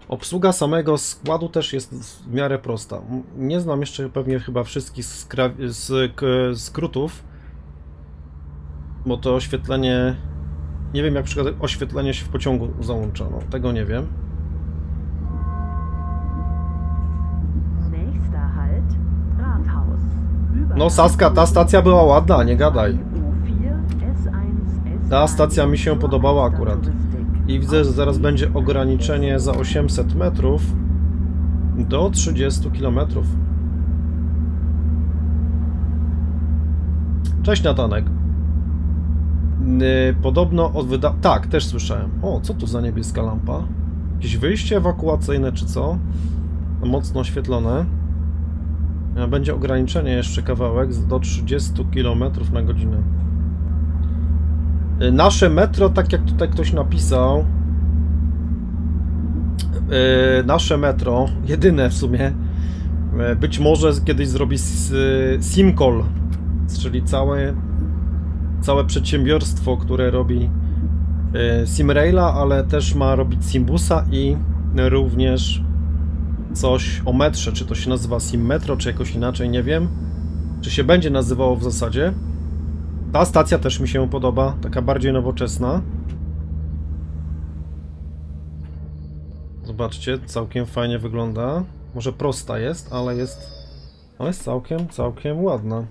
Obsługa samego składu też jest w miarę prosta. Nie znam jeszcze pewnie chyba wszystkich skrótów, bo to oświetlenie... Nie wiem, jak przykład oświetlenie się w pociągu załącza. No, tego nie wiem. No Saska, ta stacja była ładna, nie gadaj. Ta stacja mi się podobała akurat. I widzę, że zaraz będzie ograniczenie za osiemset metrów do trzydziestu kilometrów. Cześć Natanek. Podobno od wyda... Tak, też słyszałem. O, co tu za niebieska lampa? Jakieś wyjście ewakuacyjne czy co? Mocno oświetlone. Będzie ograniczenie jeszcze kawałek do trzydziestu kilometrów na godzinę. Nasze metro, tak jak tutaj ktoś napisał, nasze metro, jedyne w sumie, być może kiedyś zrobi SimCall, czyli całe, całe przedsiębiorstwo, które robi SimRaila, ale też ma robić SimBusa i również coś o metrze, czy to się nazywa SimMetro, czy jakoś inaczej, nie wiem, czy się będzie nazywało w zasadzie. Ta stacja też mi się podoba, taka bardziej nowoczesna. Zobaczcie, całkiem fajnie wygląda. Może prosta jest, ale jest, ale jest całkiem, całkiem ładna.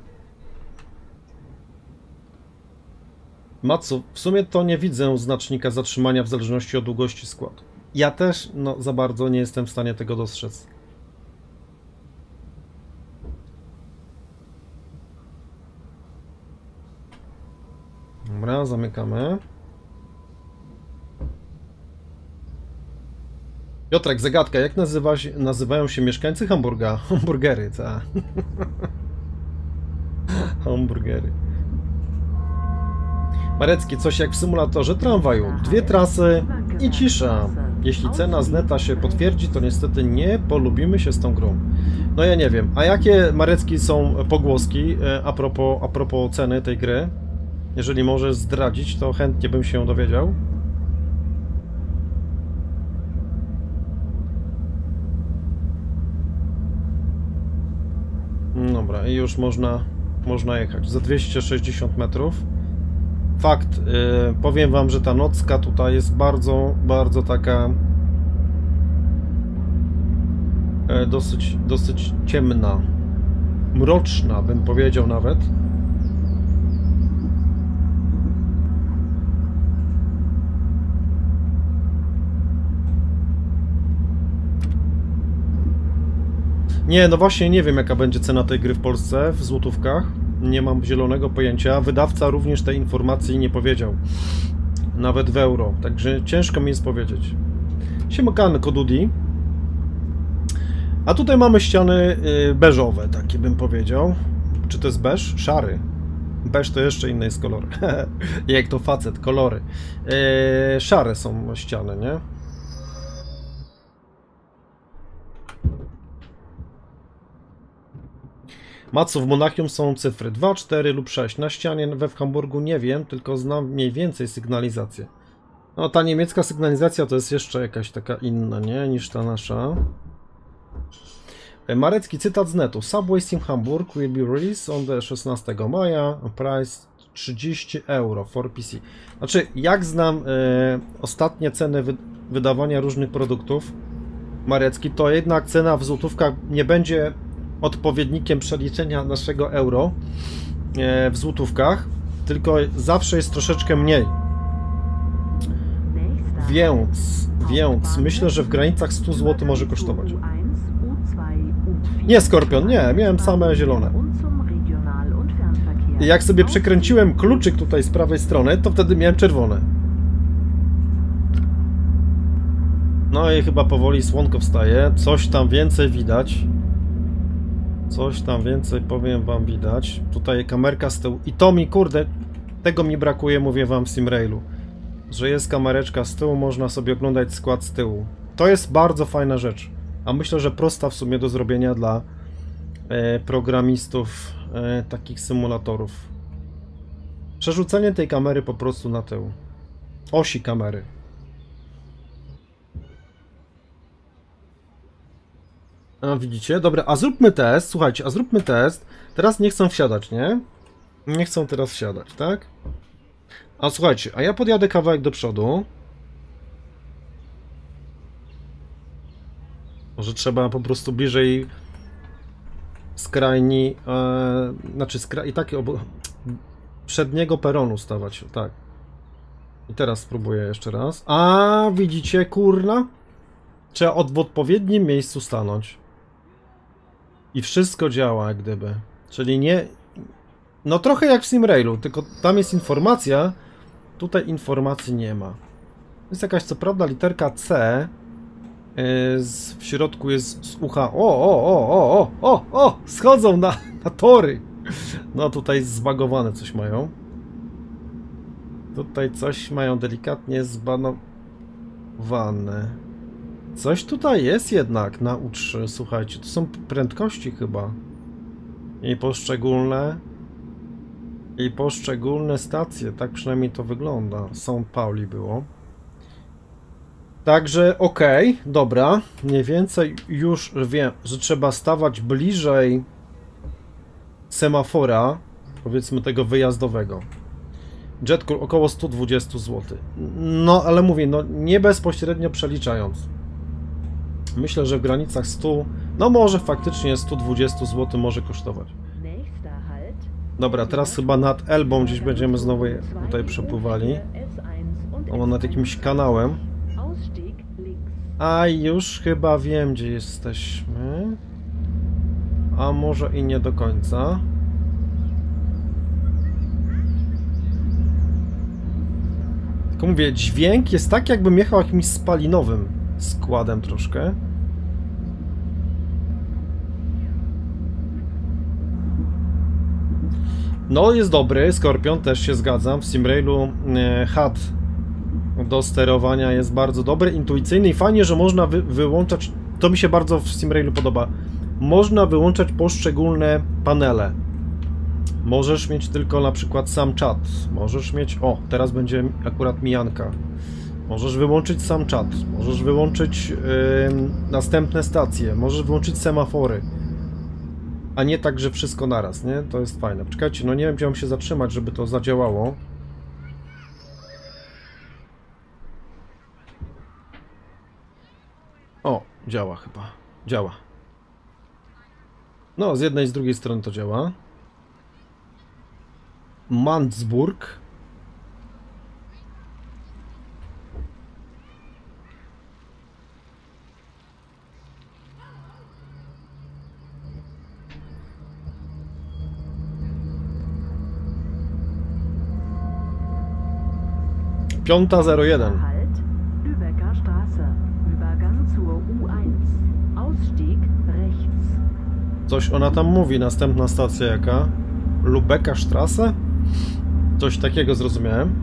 Matsu, w sumie to nie widzę znacznika zatrzymania w zależności od długości składu. Ja też, no, za bardzo nie jestem w stanie tego dostrzec. Dobra, zamykamy. Piotrek, zagadka. Jak nazywa się, nazywają się mieszkańcy Hamburga? Hamburgery, tak. Hamburgery. Marecki, coś jak w symulatorze tramwaju. Dwie trasy i cisza. Jeśli cena z neta się potwierdzi, to niestety nie polubimy się z tą grą. No ja nie wiem. A jakie, Marecki, są pogłoski a propos, a propos ceny tej gry? Jeżeli możesz zdradzić, to chętnie bym się dowiedział. Dobra, i już można, można jechać. Za dwieście sześćdziesiąt metrów. Fakt, yy, powiem wam, że ta nocka tutaj jest bardzo, bardzo taka... Yy, dosyć, dosyć ciemna. Mroczna, bym powiedział nawet. Nie, no właśnie nie wiem, jaka będzie cena tej gry w Polsce w złotówkach. Nie mam zielonego pojęcia. Wydawca również tej informacji nie powiedział. Nawet w euro. Także ciężko mi jest powiedzieć. Siemakany Kodudi. A tutaj mamy ściany beżowe, takie bym powiedział. Czy to jest beż? Szary. Beż to jeszcze inny jest kolor. Jak to facet, kolory. Eee, szare są ściany, nie? Macu, w Monachium są cyfry dwa, cztery lub sześć. Na ścianie we w Hamburgu nie wiem, tylko znam mniej więcej sygnalizację. No ta niemiecka sygnalizacja to jest jeszcze jakaś taka inna, nie? Niż ta nasza. Marecki, cytat z netu. Subway Sim Hamburg will be released on the szesnastego maja. Price trzydzieści euro for P C. Znaczy, jak znam e, ostatnie ceny wy wydawania różnych produktów, Marecki, to jednak cena w złotówkach nie będzie... odpowiednikiem przeliczenia naszego euro w złotówkach, tylko zawsze jest troszeczkę mniej. Więc, więc myślę, że w granicach stu złotych może kosztować. Nie, Skorpion, nie, miałem same zielone. Jak sobie przekręciłem kluczyk tutaj z prawej strony, to wtedy miałem czerwone. No i chyba powoli słonko wstaje, coś tam więcej widać. Coś tam więcej, powiem wam, widać. Tutaj kamerka z tyłu. I to mi, kurde, tego mi brakuje, mówię wam, w SimRailu. Że jest kamereczka z tyłu, można sobie oglądać skład z tyłu. To jest bardzo fajna rzecz. A myślę, że prosta w sumie do zrobienia dla e, programistów e, takich symulatorów. Przerzucenie tej kamery po prostu na tył. Osi kamery. A widzicie? Dobra, a zróbmy test, słuchajcie, a zróbmy test. Teraz nie chcą wsiadać, nie? Nie chcą teraz wsiadać, tak? A słuchajcie, a ja podjadę kawałek do przodu. Może trzeba po prostu bliżej skrajni, e, znaczy skra i takie obo przedniego peronu stawać, tak. I teraz spróbuję jeszcze raz. A widzicie, kurna? Trzeba od, w odpowiednim miejscu stanąć. I wszystko działa, jak gdyby. Czyli nie... No trochę jak w SimRailu, tylko tam jest informacja, tutaj informacji nie ma. Jest jakaś, co prawda, literka C, yy, z, w środku jest z ucha. O, o, o, o, o, o, o, schodzą na, na tory. No tutaj zbagowane coś mają. Tutaj coś mają delikatnie zbanowane. Coś tutaj jest jednak na U trzy, słuchajcie, to są prędkości chyba. I poszczególne... I poszczególne stacje, tak przynajmniej to wygląda. Saint Pauli było. Także okej, okay, dobra. Mniej więcej już wiem, że trzeba stawać bliżej semafora, powiedzmy tego wyjazdowego. Jetcool około sto dwadzieścia złotych. No, ale mówię, no nie bezpośrednio przeliczając. Myślę, że w granicach stu, no może faktycznie sto dwadzieścia złotych może kosztować. Dobra, teraz chyba nad Elbą gdzieś będziemy znowu tutaj przepływali. O, nad jakimś kanałem. A już chyba wiem, gdzie jesteśmy. A może i nie do końca. Tylko mówię, dźwięk jest tak, jakbym jechał jakimś spalinowym składem troszkę. No jest dobry, Skorpion, też się zgadzam. W SimRailu H U D do sterowania jest bardzo dobry, intuicyjny i fajnie, że można wy wyłączać, to mi się bardzo w SimRailu podoba, można wyłączać poszczególne panele. Możesz mieć tylko na przykład sam czat, możesz mieć, o teraz będzie akurat mijanka. Możesz wyłączyć sam czat, możesz wyłączyć yy, następne stacje, możesz wyłączyć semafory. A nie tak, że wszystko naraz, nie? To jest fajne. Czekajcie, no nie wiem, gdzie mam się zatrzymać, żeby to zadziałało. O, działa chyba. Działa. No, z jednej i z drugiej strony to działa. Mundsburg. piąta zero jeden. Halt, Lübecker Straße. Übergang zur U eins. Ausstieg rechts. Coś ona tam mówi, następna stacja jaka? Lübecker Straße? Coś takiego zrozumiałem.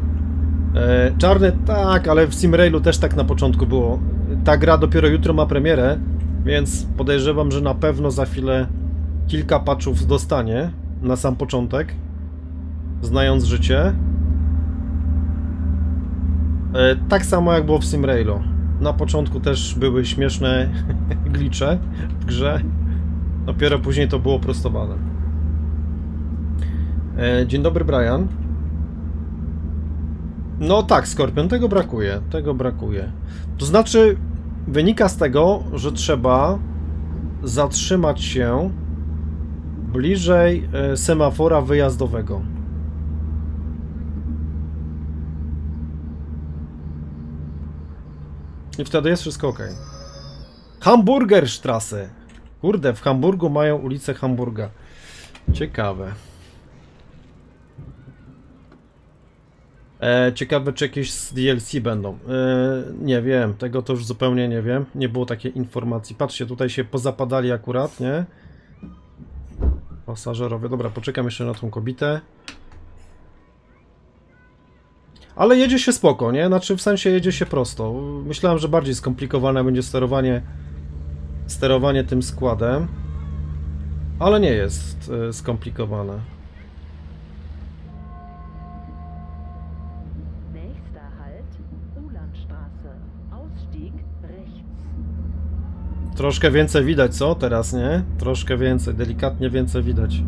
E, czarny, tak, ale w SimRailu też tak na początku było. Ta gra dopiero jutro ma premierę, więc podejrzewam, że na pewno za chwilę kilka patchów dostanie na sam początek, znając życie. Tak samo jak było w SimRailu. Na początku też były śmieszne glicze w grze. Dopiero później to było prostowane. Dzień dobry, Brian. No tak, Skorpion, tego brakuje. Tego brakuje. To znaczy, wynika z tego, że trzeba zatrzymać się bliżej semafora wyjazdowego. I wtedy jest wszystko ok. Hamburger Strasse. Kurde, w Hamburgu mają ulicę Hamburga. Ciekawe. E, ciekawe, czy jakieś z D L C będą. E, nie wiem, tego to już zupełnie nie wiem. Nie było takiej informacji. Patrzcie, tutaj się pozapadali akurat, nie? pasażerowie. Dobra, poczekam jeszcze na tą kobietę. Ale jedzie się spoko, nie? Znaczy w sensie jedzie się prosto. Myślałem, że bardziej skomplikowane będzie sterowanie, sterowanie tym składem. Ale nie jest skomplikowane. Troszkę więcej widać, co? Teraz, nie? Troszkę więcej, delikatnie więcej widać.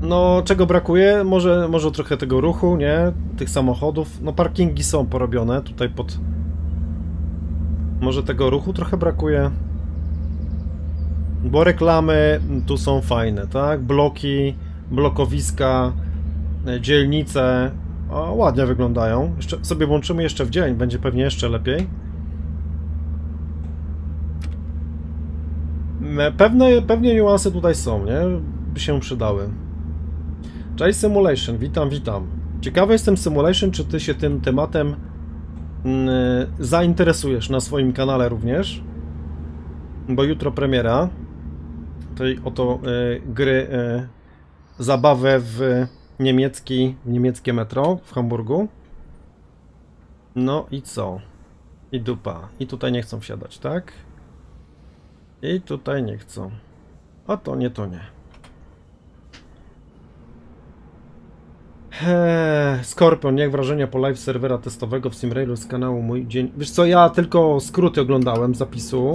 No, czego brakuje? Może, może trochę tego ruchu, nie? Tych samochodów. No, parkingi są porobione tutaj pod... Może tego ruchu trochę brakuje. Bo reklamy tu są fajne, tak? Bloki, blokowiska, dzielnice. O, ładnie wyglądają. Jeszcze sobie włączymy jeszcze w dzień, będzie pewnie jeszcze lepiej. Pewne, pewnie niuanse tutaj są, nie? By się przydały. Cześć Simulation, witam, witam. Ciekawy jestem Simulation, czy ty się tym tematem yy, zainteresujesz na swoim kanale również. Bo jutro premiera tej oto yy, gry yy, zabawę w... Niemiecki, niemieckie metro w Hamburgu. No i co? I dupa. I tutaj nie chcą wsiadać, tak? I tutaj nie chcą. A to nie, to nie. Eee, Skorpion, jak wrażenia po live serwera testowego w SimRailu z kanału Mój Dzień... Wiesz co, ja tylko skróty oglądałem zapisu.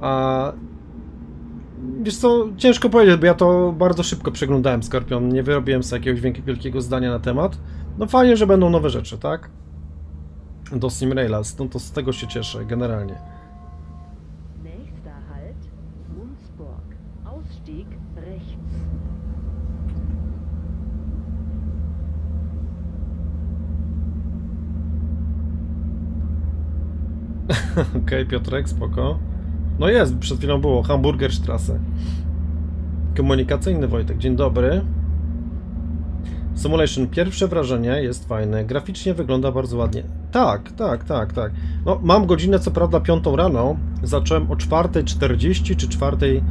A... Wiesz co, ciężko powiedzieć, bo ja to bardzo szybko przeglądałem, Skorpion, nie wyrobiłem sobie jakiegoś wielkiego zdania na temat. No fajnie, że będą nowe rzeczy, tak? Do SimRaila, no to z tego się cieszę, generalnie. Okej, okay, Piotrek, spoko. No jest, przed chwilą było, Hamburger Strasse. Komunikacyjny Wojtek, dzień dobry. Simulation, pierwsze wrażenie jest fajne, graficznie wygląda bardzo ładnie. Tak, tak, tak, tak. No, mam godzinę, co prawda, piątą rano, zacząłem o czwartej czterdzieści czy czwartej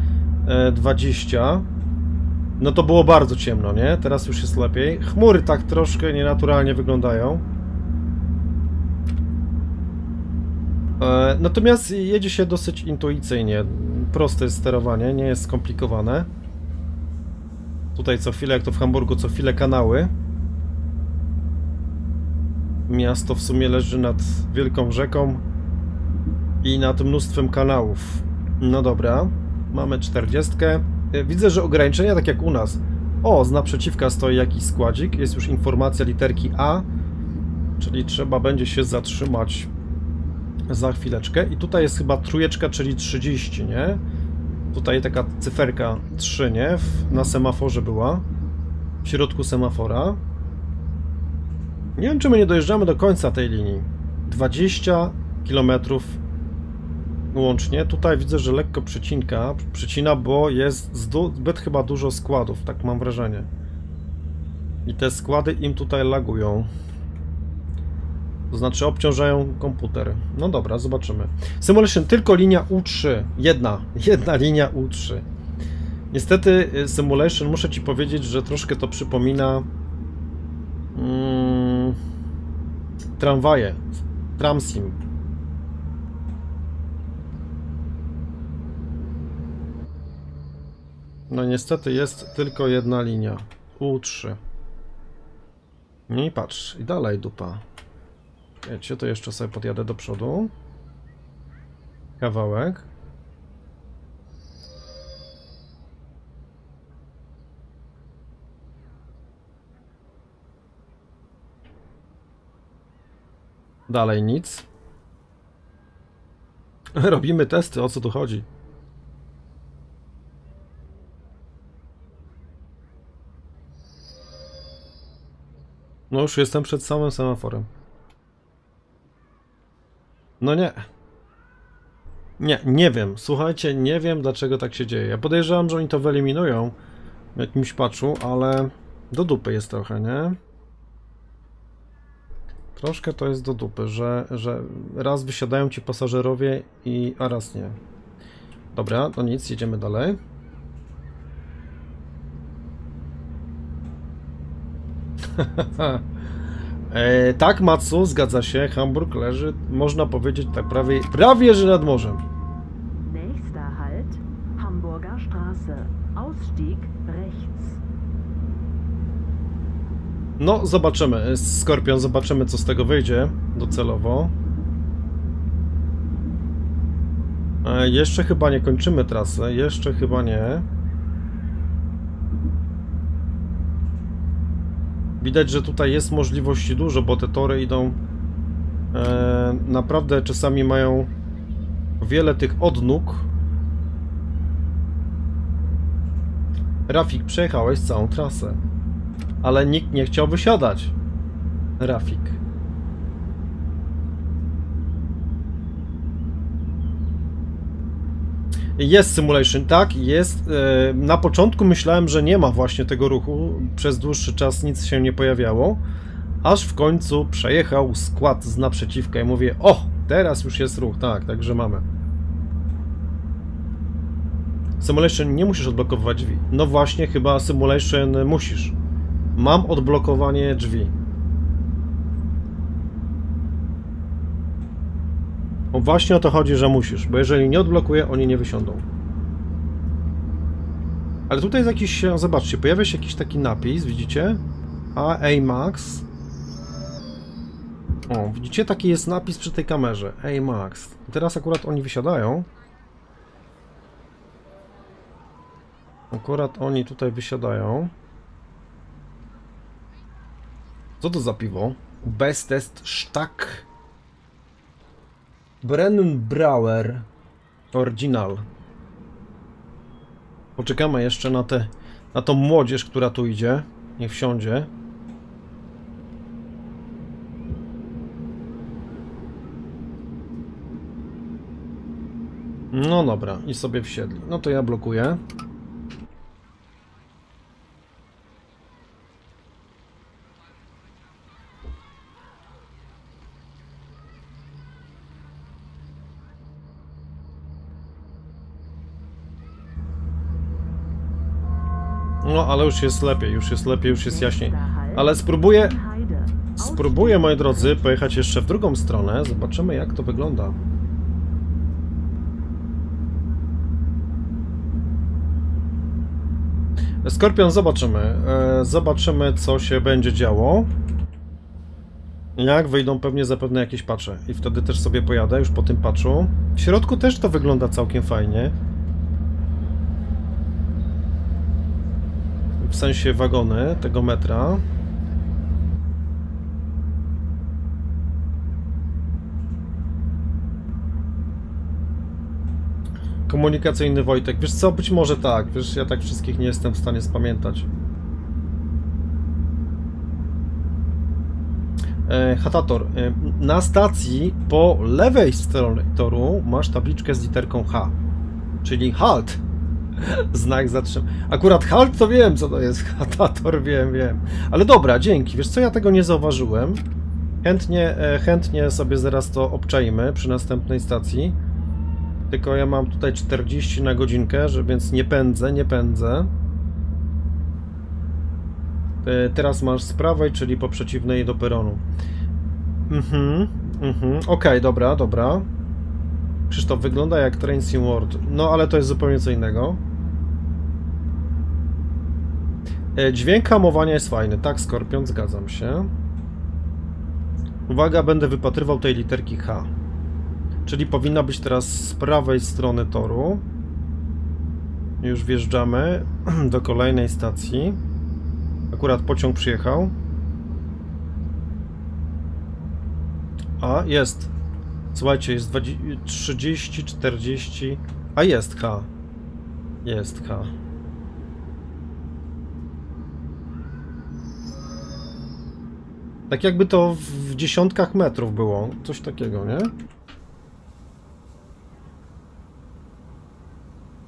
dwadzieścia. No to było bardzo ciemno, nie? Teraz już jest lepiej. Chmury tak troszkę nienaturalnie wyglądają. Natomiast jedzie się dosyć intuicyjnie, proste jest sterowanie, nie jest skomplikowane. Tutaj co chwilę, jak to w Hamburgu, co chwilę kanały. Miasto w sumie leży nad wielką rzeką i nad mnóstwem kanałów. No dobra, mamy czterdziestkę. Widzę, że ograniczenia tak jak u nas. O, z naprzeciwka stoi jakiś składzik, jest już informacja literki A, czyli trzeba będzie się zatrzymać. Za chwileczkę. I tutaj jest chyba trójeczka, czyli trzydzieści, nie? Tutaj taka cyferka trzy, nie? W, na semaforze była. W środku semafora. Nie wiem, czy my nie dojeżdżamy do końca tej linii. dwadzieścia kilometrów łącznie. Tutaj widzę, że lekko przycinka. Przycina, bo jest zbyt chyba dużo składów. Tak mam wrażenie. I te składy im tutaj lagują. To znaczy obciążają komputer. No dobra, zobaczymy. Simulation, tylko linia U trzy. Jedna, jedna linia U trzy. Niestety Simulation, muszę ci powiedzieć, że troszkę to przypomina mm, tramwaje, tramsim. No niestety jest tylko jedna linia U trzy. No i patrz, i dalej dupa. Wiecie, to jeszcze sobie podjadę do przodu. Kawałek. Dalej nic. Robimy testy, o co tu chodzi? No już jestem przed samym semaforem. No nie. Nie, nie wiem. Słuchajcie, nie wiem, dlaczego tak się dzieje. Ja podejrzewam, że oni to wyeliminują w jakimś patchu, ale do dupy jest trochę, nie? Troszkę to jest do dupy, że, że raz wysiadają ci pasażerowie, i, a raz nie. Dobra, to nic, jedziemy dalej. e, tak, Matsu, zgadza się, Hamburg leży, można powiedzieć, tak prawie, prawie że nad morzem. Nächster Halt, Hamburger Straße, Ausstieg rechts. No, zobaczymy, Skorpion, zobaczymy, co z tego wyjdzie docelowo. E, jeszcze chyba nie kończymy trasy, jeszcze chyba nie. Widać, że tutaj jest możliwości dużo, bo te tory idą e, naprawdę czasami mają wiele tych odnóg. Rafik, przejechałeś całą trasę, ale nikt nie chciał wysiadać. Rafik. Jest simulation, tak, jest. Na początku myślałem, że nie ma właśnie tego ruchu, przez dłuższy czas nic się nie pojawiało, aż w końcu przejechał skład z naprzeciwka i mówię, o, teraz już jest ruch, tak, także mamy. Simulation, nie musisz odblokowywać drzwi. No właśnie, chyba simulation musisz. Mam odblokowanie drzwi. No właśnie o to chodzi, że musisz, bo jeżeli nie odblokuję, oni nie wysiądą. Ale tutaj jest jakiś, no zobaczcie, pojawia się jakiś taki napis, widzicie? A A Max. O, widzicie, taki jest napis przy tej kamerze, A Max. Teraz akurat oni wysiadają. Akurat oni tutaj wysiadają. Co to za piwo? Bez test sztak. Brennenbrauer Original. Poczekamy jeszcze na tę na tą młodzież, która tu idzie. Niech wsiądzie. No dobra, i sobie wsiedli. No to ja blokuję. No, ale już jest lepiej, już jest lepiej, już jest jaśniej. Ale spróbuję, spróbuję, moi drodzy, pojechać jeszcze w drugą stronę. Zobaczymy, jak to wygląda. Skorpion, zobaczymy. Zobaczymy, co się będzie działo. Jak wyjdą pewnie zapewne jakieś patche. I wtedy też sobie pojadę, już po tym patchu. W środku też to wygląda całkiem fajnie. W sensie wagony tego metra. Komunikacyjny Wojtek. Wiesz co, być może tak. Wiesz, ja tak wszystkich nie jestem w stanie spamiętać. E, Hatator. E, na stacji po lewej stronie toru masz tabliczkę z literką H. Czyli halt. Znak zatrzymania. Akurat halt to wiem, co to jest. Hatator, wiem, wiem. Ale dobra, dzięki. Wiesz co, ja tego nie zauważyłem. Chętnie, chętnie sobie zaraz to obczajmy przy następnej stacji. Tylko ja mam tutaj czterdzieści na godzinkę, że, więc nie pędzę, nie pędzę. Teraz masz z prawej, czyli po przeciwnej do peronu. Mhm, mhm. Okej, okay, dobra, dobra. Krzysztof, wygląda jak Train Sim World. No, ale to jest zupełnie co innego. Dźwięk hamowania jest fajny, tak, Skorpion, zgadzam się. Uwaga, będę wypatrywał tej literki H. Czyli powinna być teraz z prawej strony toru. Już wjeżdżamy do kolejnej stacji. Akurat pociąg przyjechał. A, jest. Słuchajcie, jest trzydzieści, czterdzieści... A, jest H. Jest H. Tak jakby to w dziesiątkach metrów było. Coś takiego, nie?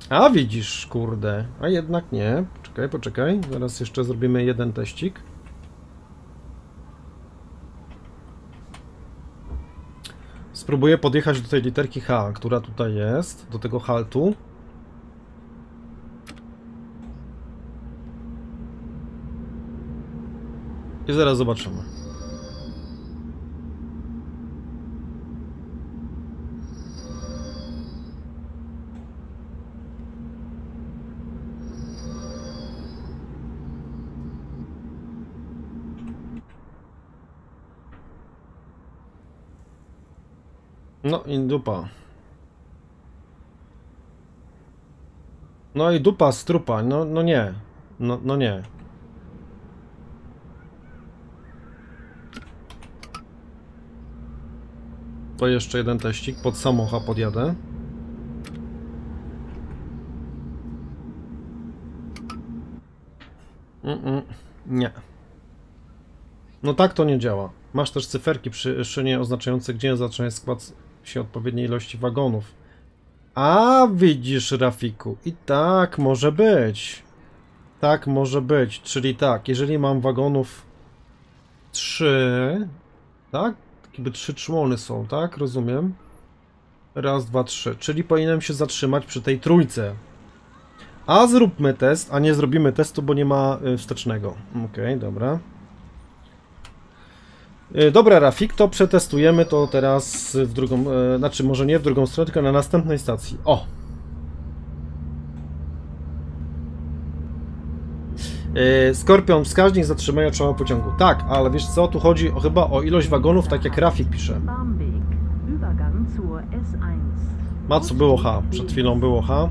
A widzisz, kurde. A jednak nie. Poczekaj, poczekaj. Zaraz jeszcze zrobimy jeden teścik. Spróbuję podjechać do tej literki H, która tutaj jest, do tego haltu. I zaraz zobaczymy. No i dupa. No i dupa z trupa. No, no nie. No, no nie. To jeszcze jeden teścik. Pod samochód podjadę. Mm -mm, nie. No tak to nie działa. Masz też cyferki przy szynie oznaczające, gdzie zaczyna skład się odpowiedniej ilości wagonów. A widzisz, Rafiku, i tak może być. Tak może być, czyli tak, jeżeli mam wagonów trzy, tak? Jakby trzy człony są, tak? Rozumiem. Raz, dwa, trzy. Czyli powinienem się zatrzymać przy tej trójce. A zróbmy test, a nie zrobimy testu, bo nie ma wstecznego. Okej, dobra. Dobra, Rafik, to przetestujemy to teraz w drugą, e, znaczy może nie w drugą stronę, tylko na następnej stacji. O! E, Skorpion, wskaźnik zatrzymania czoła pociągu. Tak, ale wiesz co, tu chodzi o, chyba o ilość wagonów, tak jak Rafik pisze. Ma co było H, przed chwilą było H.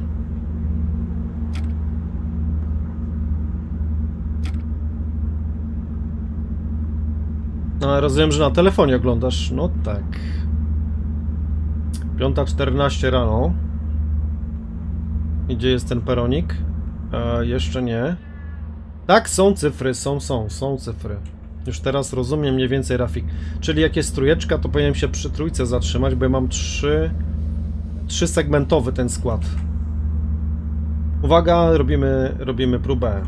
No, rozumiem, że na telefonie oglądasz. No tak. piąta czternaście rano. I gdzie jest ten peronik? E, jeszcze nie. Tak, są cyfry, są, są, są cyfry. Już teraz rozumiem mniej więcej, Rafik. Czyli jak jest trójeczka, to powinienem się przy trójce zatrzymać, bo ja mam trzy... Trzy segmentowy ten skład. Uwaga, robimy, robimy próbę.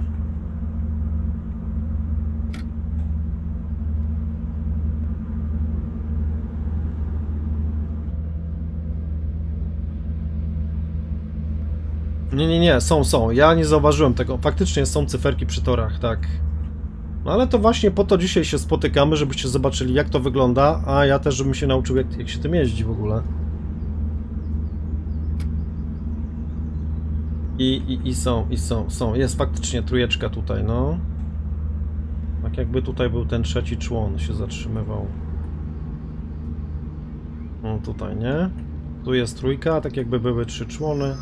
Nie, nie, nie, są, są. Ja nie zauważyłem tego. Faktycznie są cyferki przy torach, tak. No ale to właśnie po to dzisiaj się spotykamy, żebyście zobaczyli, jak to wygląda, a ja też, żebym się nauczył, jak, jak się tym jeździ w ogóle. I, i, i są, i są, są. Jest faktycznie trójeczka tutaj, no. Tak jakby tutaj był ten trzeci człon, się zatrzymywał. No tutaj, nie? Tu jest trójka, tak jakby były trzy człony.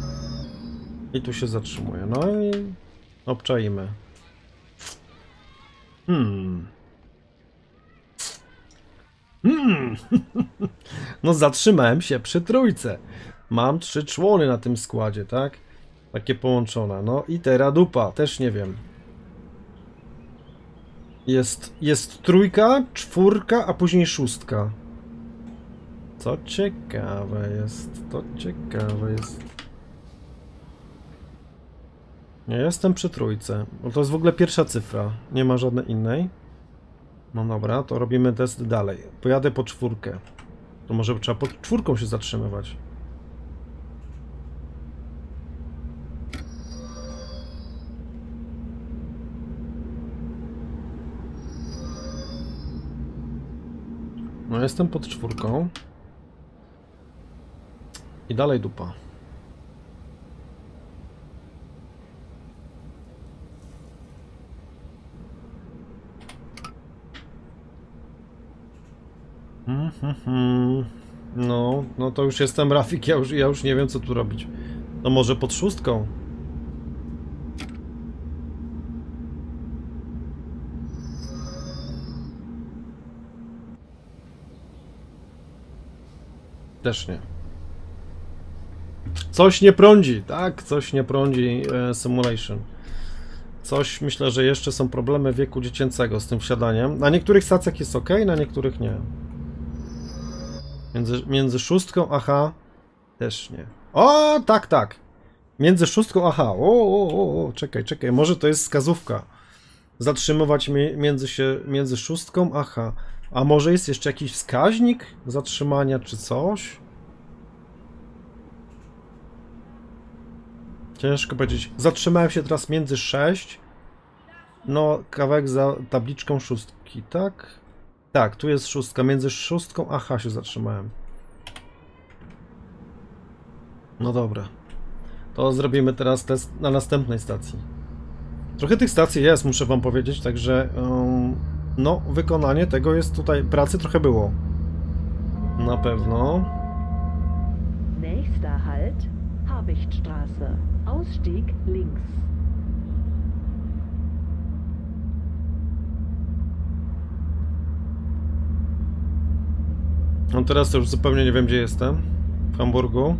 I tu się zatrzymuje. No i obczajmy. Hmm. Hmm. No zatrzymałem się przy trójce. Mam trzy człony na tym składzie, tak? Takie połączone. No i teraz dupa. Też nie wiem. Jest, jest trójka, czwórka, a później szóstka. Co ciekawe jest. To ciekawe jest. Ja jestem przy trójce, bo to jest w ogóle pierwsza cyfra, nie ma żadnej innej. No dobra, to robimy test dalej. Pojadę po czwórkę. To może trzeba pod czwórką się zatrzymywać. No jestem pod czwórką. I dalej dupa. No, no to już jestem Rafik, ja już, ja już nie wiem, co tu robić. No może pod szóstką? Też nie. Coś nie prądzi, tak? Coś nie prądzi e, Simulation. Coś, myślę, że jeszcze są problemy wieku dziecięcego z tym wsiadaniem. Na niektórych stacjach jest ok, na niektórych nie. Między, między szóstką a H też nie. O, tak, tak. Między szóstką a H. O, o, o, o, czekaj, czekaj. Może to jest wskazówka. zatrzymywać między, się, między szóstką, aha. A może jest jeszcze jakiś wskaźnik zatrzymania czy coś? Ciężko powiedzieć. Zatrzymałem się teraz między sześć. No, kawałek za tabliczką szóstki, tak? Tak, tu jest szóstka. Między szóstką a H się zatrzymałem. No dobra. To zrobimy teraz test na następnej stacji. Trochę tych stacji jest, muszę wam powiedzieć, także... Um, no, wykonanie tego jest tutaj... Pracy trochę było. Na pewno. Nächster Halt, Habichtstraße. Ausstieg links. No teraz to już zupełnie nie wiem, gdzie jestem. W Hamburgu.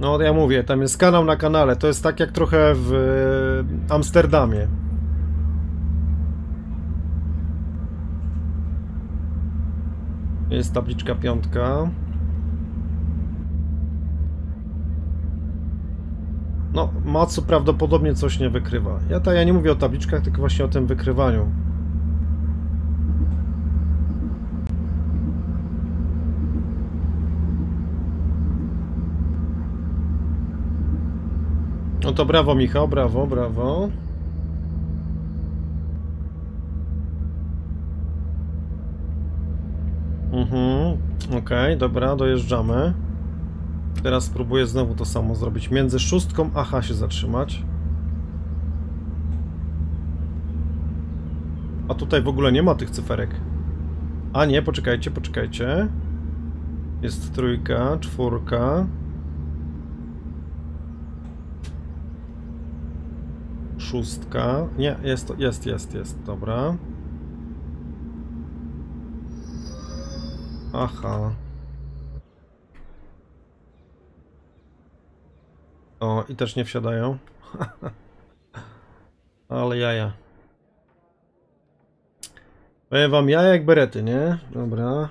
No ja mówię, tam jest kanał na kanale. To jest tak jak trochę w Amsterdamie. Jest tabliczka piątka. No, Matsu prawdopodobnie coś nie wykrywa. Ja, ta, ja nie mówię o tabliczkach, tylko właśnie o tym wykrywaniu. No to brawo, Michał, brawo, brawo. Mhm, okej, dobra, dojeżdżamy. Teraz spróbuję znowu to samo zrobić. Między szóstką a H się zatrzymać. A tutaj w ogóle nie ma tych cyferek. A nie, poczekajcie, poczekajcie. Jest trójka, czwórka. Szóstka. Nie, jest, jest, jest, jest. Dobra. Aha. O, i też nie wsiadają. Ale jaja. Powiem wam, jaja jak berety, nie? Dobra.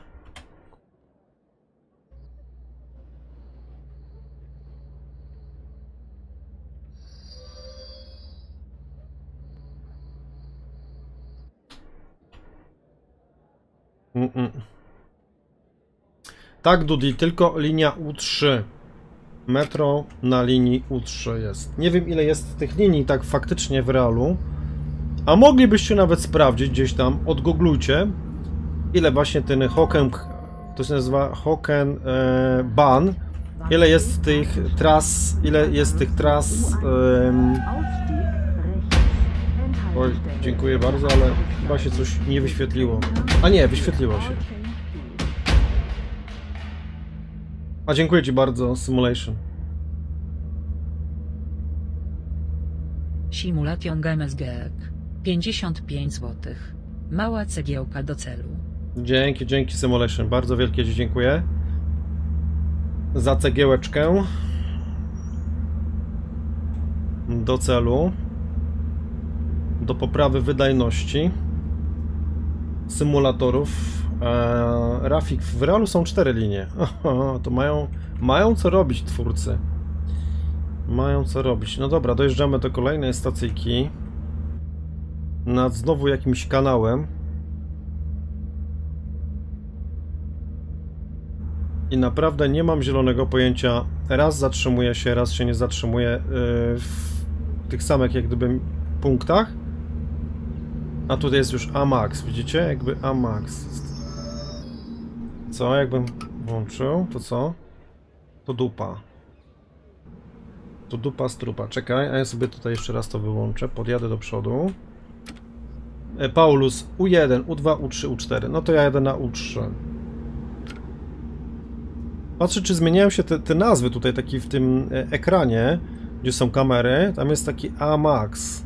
Mm -mm. Tak, Dudi, tylko linia U trzy. Metro na linii U trzy jest. Nie wiem, ile jest tych linii tak faktycznie w realu. A moglibyście nawet sprawdzić gdzieś tam, odgooglujcie, ile właśnie ten Hocken, to się nazywa Hochbahn, ile jest tych tras, ile jest tych tras... Um... Oj, dziękuję bardzo, ale chyba się coś nie wyświetliło. A nie, wyświetliło się. A dziękuję ci bardzo, Simulation. Simulation Gamesgeek. pięćdziesiąt pięć złotych. Mała cegiełka do celu. Dzięki, dzięki Simulation. Bardzo wielkie ci dziękuję. Za cegiełeczkę. Do celu. Do poprawy wydajności. Symulatorów. Eee, Rafik, w realu są cztery linie. Oho, to mają, mają co robić twórcy. Mają co robić. No dobra, dojeżdżamy do kolejnej stacyjki. Nad znowu jakimś kanałem. I naprawdę nie mam zielonego pojęcia. Raz zatrzymuje się, raz się nie zatrzymuje yy, w tych samych jak gdyby punktach. A tutaj jest już A max, widzicie? Jakby A max. Co? Jakbym włączył, to co? To dupa. To dupa z trupa. Czekaj, a ja sobie tutaj jeszcze raz to wyłączę. Podjadę do przodu. E, Paulus, U jeden, U dwa, U trzy, U cztery. No to ja jadę na U trzy. Patrzę, czy zmieniają się te, te nazwy tutaj, taki w tym ekranie, gdzie są kamery. Tam jest taki A max.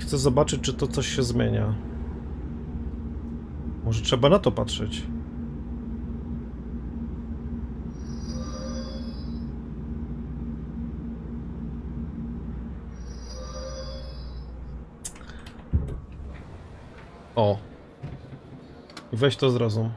Chcę zobaczyć, czy to coś się zmienia. Może trzeba na to patrzeć. O. Weź to zrozum.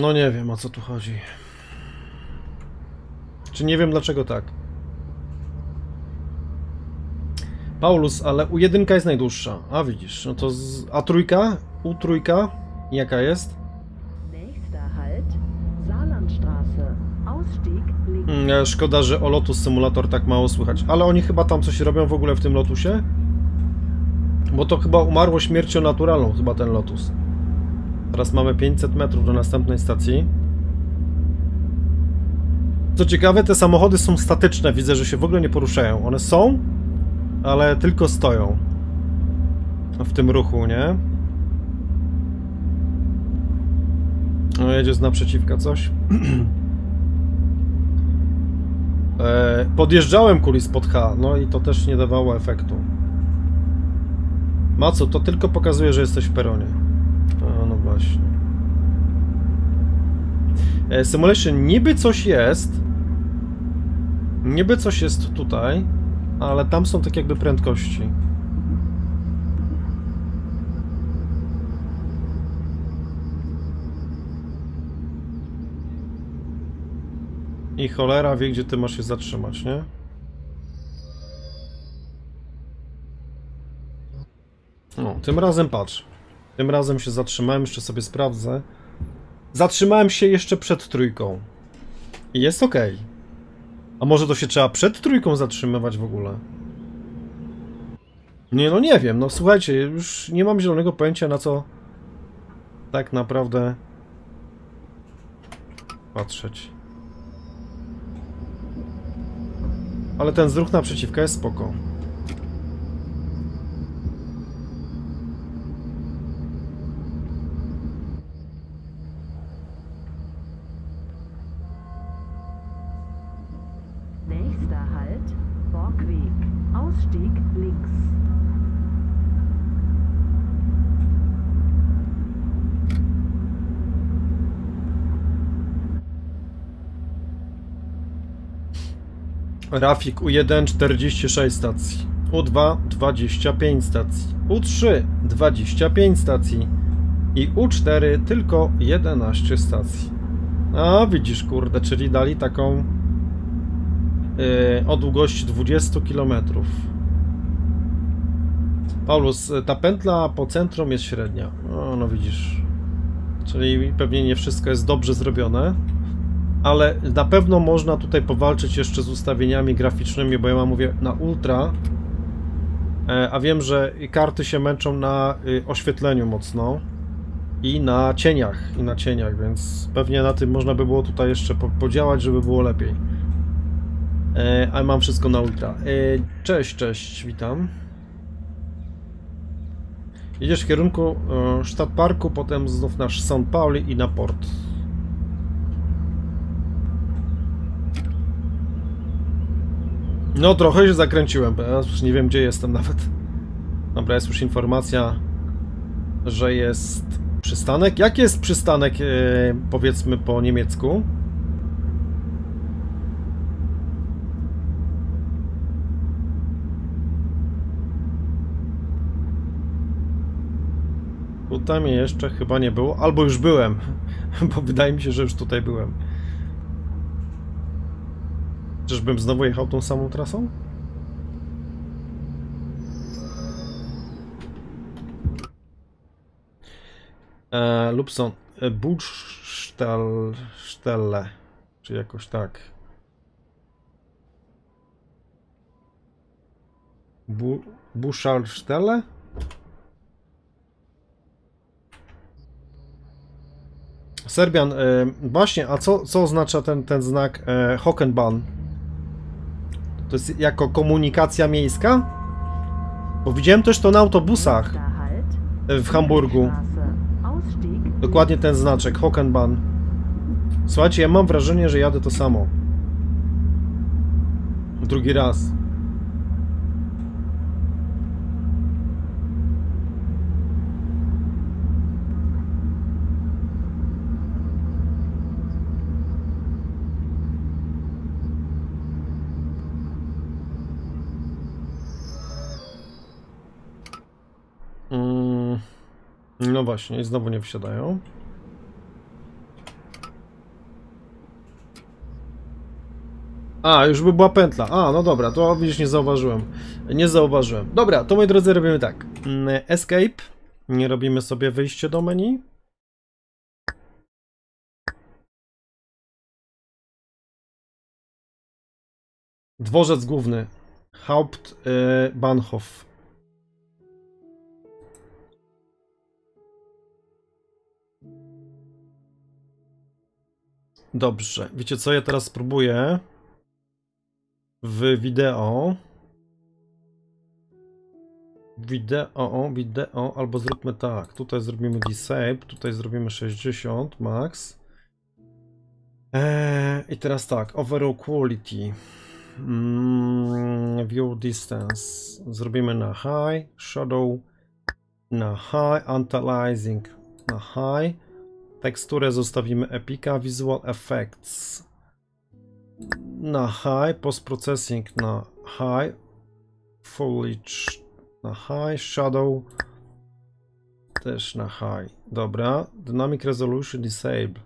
No nie wiem, o co tu chodzi. Czy nie wiem, dlaczego tak. Paulus, ale U jeden jest najdłuższa. A widzisz, no to z... A trójka? U trzy? Jaka jest? Hmm, szkoda, że o Lotus Simulator tak mało słychać. Ale oni chyba tam coś robią w ogóle w tym Lotusie? Bo to chyba umarło śmiercią naturalną, chyba ten Lotus. Teraz mamy pięćset metrów do następnej stacji. Co ciekawe, te samochody są statyczne. Widzę, że się w ogóle nie poruszają. One są, ale tylko stoją. W tym ruchu, nie? No, jedzie z naprzeciwka coś. e, podjeżdżałem kulis pod H, no i to też nie dawało efektu. Macu, to tylko pokazuje, że jesteś w peronie. A, no właśnie. E, Simulation niby coś jest. Niby coś jest tutaj, ale tam są tak jakby prędkości. I cholera wie, gdzie ty masz się zatrzymać, nie? No, tym razem patrz. Tym razem się zatrzymałem, jeszcze sobie sprawdzę. Zatrzymałem się jeszcze przed trójką. I jest ok. A może to się trzeba przed trójką zatrzymywać w ogóle? Nie, no nie wiem, no słuchajcie, już nie mam zielonego pojęcia, na co tak naprawdę patrzeć. Ale ten zruch naprzeciwka jest spoko. Rafik, U jeden czterdzieści sześć stacji, U dwa dwadzieścia pięć stacji, U trzy dwadzieścia pięć stacji i U cztery tylko jedenaście stacji. A widzisz, kurde, czyli dali taką yy, o długości dwadzieścia kilometrów. Paulus, ta pętla po centrum jest średnia. O, no widzisz, czyli pewnie nie wszystko jest dobrze zrobione. Ale na pewno można tutaj powalczyć jeszcze z ustawieniami graficznymi, bo ja mam, mówię, na ultra, a wiem, że karty się męczą na oświetleniu mocno i na cieniach, i na cieniach, więc pewnie na tym można by było tutaj jeszcze podziałać, żeby było lepiej. A mam wszystko na ultra. Cześć, cześć, witam. Jedziesz w kierunku Stadtparku, potem znów na Sankt Pauli i na port. No trochę się zakręciłem, bo ja już nie wiem, gdzie jestem nawet. Dobra, jest już informacja, że jest przystanek. Jaki jest przystanek, yy, powiedzmy, po niemiecku? Tutaj mnie jeszcze chyba nie było, albo już byłem, bo wydaje mi się, że już tutaj byłem. Czyżbym znowu jechał tą samą trasą? E, Lubson, e, Burgstelle, czy jakoś tak. Bu, Burgstelle? Serbian, e, właśnie, a co, co oznacza ten, ten znak e, Hochbahn? To jest jako komunikacja miejska? Bo widziałem też to na autobusach w Hamburgu. Dokładnie ten znaczek, Hochbahn. Słuchajcie, ja mam wrażenie, że jadę to samo. Drugi raz. No właśnie, znowu nie wsiadają. A, już by była pętla. A, no dobra, to widzisz, nie zauważyłem. Nie zauważyłem. Dobra, to moi drodzy, robimy tak. Escape. Nie robimy sobie wyjście do menu. Dworzec główny. Hauptbahnhof. Dobrze, wiecie co, ja teraz spróbuję w wideo, wideo, wideo, albo zróbmy tak, tutaj zrobimy disable, tutaj zrobimy sześćdziesiąt max eee, i teraz tak, overall quality, mm, view distance, zrobimy na high, shadow na high, anti-aliasing na high. Teksturę zostawimy Epica, Visual Effects na High, Post Processing na High, Foliage na High, Shadow też na High. Dobra, Dynamic Resolution Disable.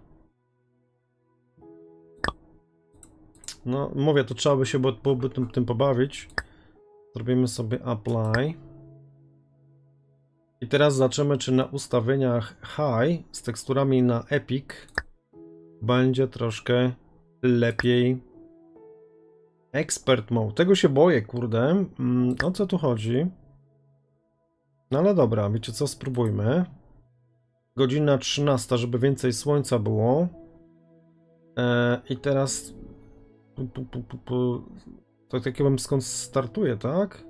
No mówię, to trzeba by się byłoby tym, tym pobawić. Zrobimy sobie Apply. I teraz zobaczymy, czy na ustawieniach High z teksturami na Epic będzie troszkę lepiej. Expert Mode. Tego się boję, kurde. Mm, o co tu chodzi? No ale dobra, wiecie co, spróbujmy. Godzina trzynasta, żeby więcej słońca było. Eee, I teraz... Pu, pu, pu, pu. To tak jakbym skąd startuje, tak?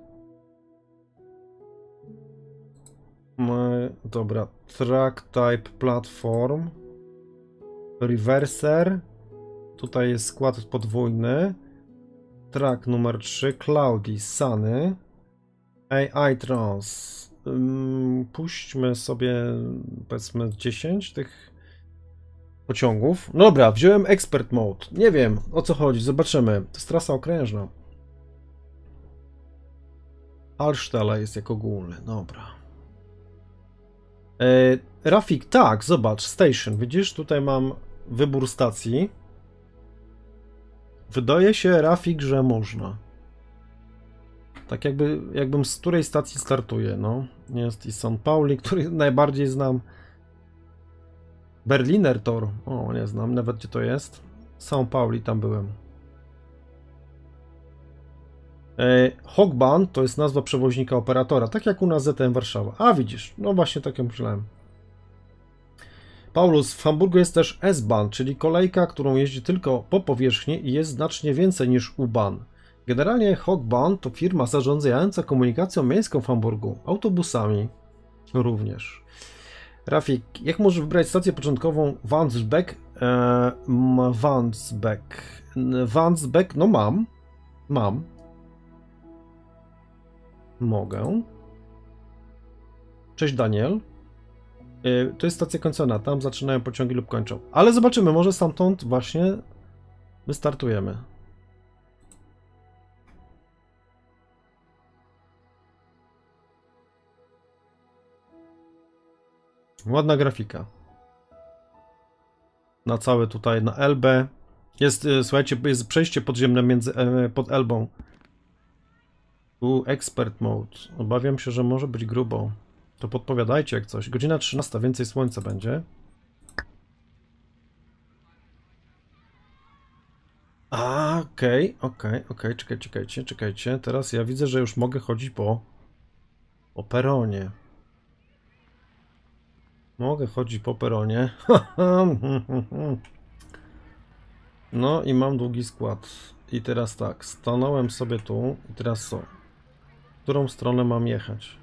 Dobra, track type platform, reverser, tutaj jest skład podwójny, track numer trzy, cloudy, sunny, A I trans. Puśćmy sobie, powiedzmy, dziesięć tych pociągów. No dobra, wziąłem expert mode, nie wiem o co chodzi, zobaczymy, to jest trasa okrężna. Halsztala jest jako ogólny, dobra. Rafik, tak, zobacz, station, widzisz, tutaj mam wybór stacji. Wydaje się, Rafik, że można. Tak jakby, jakbym z której stacji startuje, no. Jest i Saint Pauli, który najbardziej znam. Berliner Tor, o, nie znam, nawet gdzie to jest. Saint Pauli, tam byłem. Hochbahn to jest nazwa przewoźnika operatora, tak jak u nas Z T M Warszawa. A widzisz, no właśnie tak jak myślałem. Paulus, w Hamburgu jest też S-Bahn, czyli kolejka, którą jeździ tylko po powierzchni i jest znacznie więcej niż U-Bahn. Generalnie Hochbahn to firma zarządzająca komunikacją miejską w Hamburgu, autobusami również. Rafik, jak możesz wybrać stację początkową Wandsbek? Eee, Wandsbek. Wandsbek, no mam. Mam. Mogę. Cześć Daniel. Yy, to jest stacja końcowa, tam zaczynają pociągi lub kończą. Ale zobaczymy, może stamtąd właśnie wystartujemy. Ładna grafika. Na całe tutaj, na Elbę. Jest, yy, słuchajcie, jest przejście podziemne między, yy, pod Elbą. U, expert mode. Obawiam się, że może być grubo. To podpowiadajcie jak coś. Godzina trzynasta, więcej słońca będzie. A, okej, okay, okej, okay, okej. Okay. Czekajcie, czekajcie, czekajcie. Teraz ja widzę, że już mogę chodzić po... po peronie. Mogę chodzić po peronie. No i mam długi skład. I teraz tak, stanąłem sobie tu i teraz co? W którą stronę mam jechać?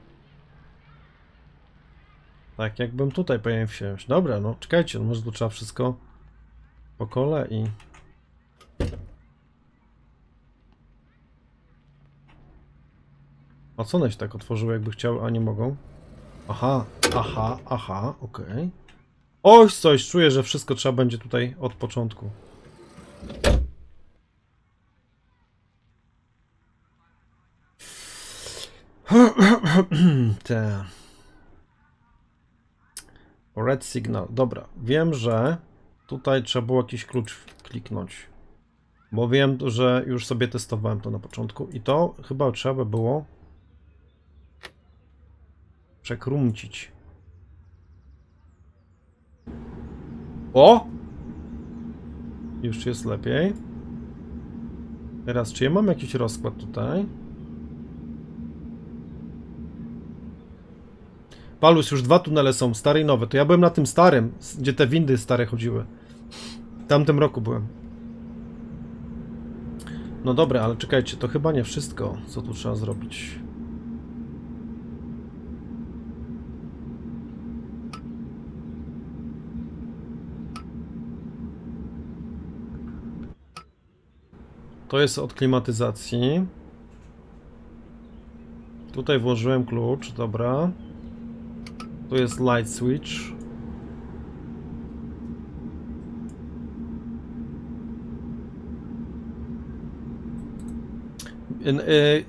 Tak, jakbym tutaj powinien wsiąść. Dobra, no czekajcie, no może tu trzeba wszystko po kolei. A co one się tak otworzyły, jakby chciały, a nie mogą? Aha, aha, aha, okej. Okay. Oj, coś, czuję, że wszystko trzeba będzie tutaj od początku. Te. Red signal. Dobra, wiem, że tutaj trzeba było jakiś klucz kliknąć. Bo wiem, że już sobie testowałem to na początku i to chyba trzeba by było przekrumcić. O! Już jest lepiej. Teraz, czy ja mam jakiś rozkład tutaj? Paulus, już dwa tunele są, stary i nowy. To ja byłem na tym starym, gdzie te windy stare chodziły. W tamtym roku byłem. No dobra, ale czekajcie, to chyba nie wszystko, co tu trzeba zrobić. To jest od klimatyzacji. Tutaj włożyłem klucz, dobra. Tu jest light switch.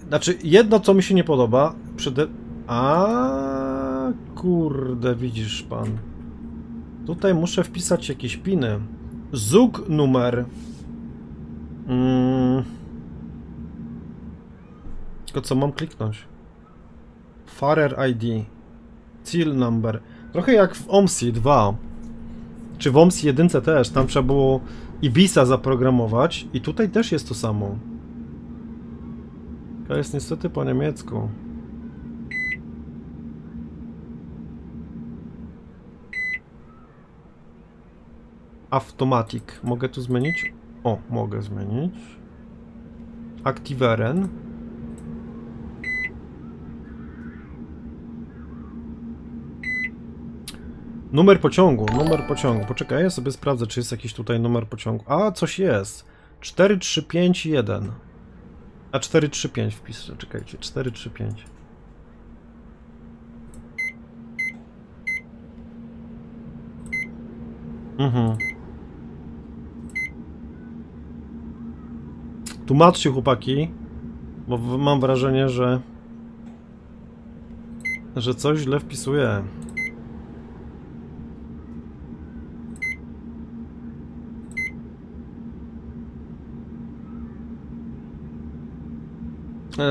Znaczy, jedno co mi się nie podoba, przede... A kurde, widzisz pan. Tutaj muszę wpisać jakieś piny. Zug numer. Mm. Tylko co mam kliknąć? Fahrer I D. Seal number. Trochę jak w OMSI dwa. Czy w OMSI jeden też. Tam trzeba było Ibisa zaprogramować. I tutaj też jest to samo. To jest niestety po niemiecku. Automatic. Mogę tu zmienić? O, mogę zmienić. Aktiveren. Numer pociągu, numer pociągu. Poczekaj, ja sobie sprawdzę, czy jest jakiś tutaj numer pociągu. A, coś jest. cztery trzy pięć jeden. A cztery trzy pięć wpiszę, czekajcie, cztery trzy pięć. Mhm. Tłumaczcie, chłopaki, bo mam wrażenie, że że coś źle wpisuję.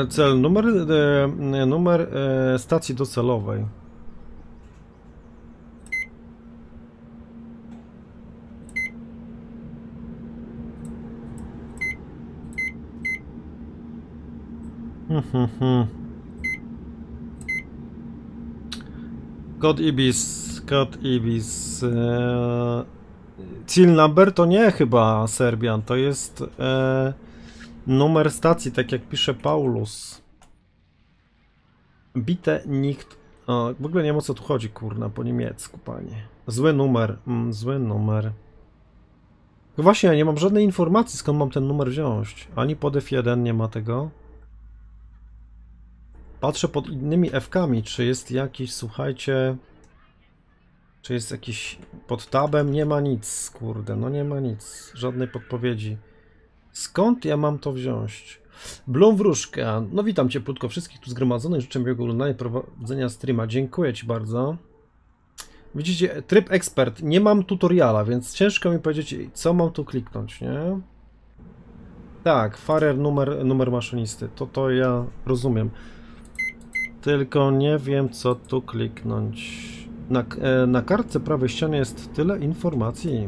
Cel, numer, numer stacji docelowej. Kod Ibis, kod Ibis. Cil number to nie chyba Serbian, to jest e, numer stacji, tak jak pisze Paulus. Bite nikt. O, w ogóle nie wiem, o co tu chodzi, kurna, po niemiecku, panie. Zły numer, mm, zły numer. No właśnie, ja nie mam żadnej informacji, skąd mam ten numer wziąć. Ani pod F jeden nie ma tego. Patrzę pod innymi F-kami, czy jest jakiś, słuchajcie, czy jest jakiś pod tabem, nie ma nic, kurde, no nie ma nic, żadnej podpowiedzi. Skąd ja mam to wziąć? Blum Wróżka, no witam cieplutko wszystkich tu zgromadzonych, życzę miłego oglądania i prowadzenia streama, dziękuję ci bardzo. Widzicie, tryb ekspert, nie mam tutoriala, więc ciężko mi powiedzieć, co mam tu kliknąć, nie? Tak, Fahrer numer, numer maszynisty, to to ja rozumiem. Tylko nie wiem, co tu kliknąć. Na, na kartce prawej ściany jest tyle informacji.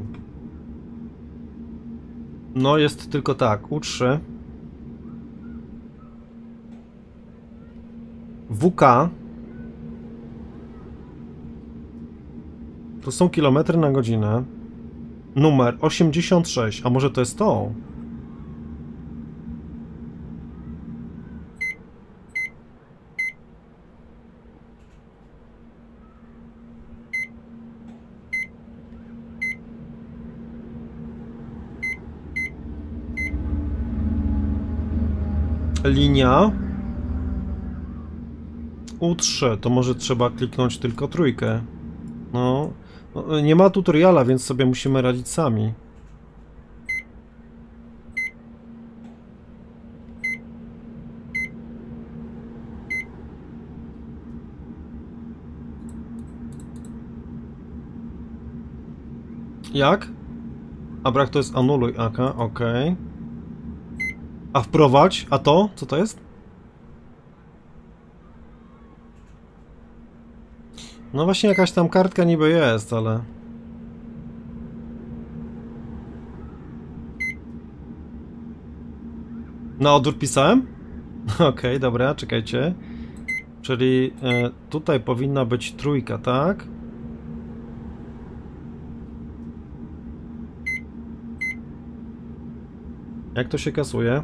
No jest tylko tak, U trzy. W K. To są kilometry na godzinę. Numer osiemdziesiąt sześć, a może to jest to? Linia U trzy, to może trzeba kliknąć tylko trójkę. No, no nie ma tutoriala, więc sobie musimy radzić sami. Jak? A brak to jest anuluj, aka, okej. Okay. A wprowadź, a to? Co to jest? No właśnie jakaś tam kartka niby jest, ale... Na odwrót pisałem? Okej, okay, dobra, czekajcie. Czyli tutaj powinna być trójka, tak? Jak to się kasuje?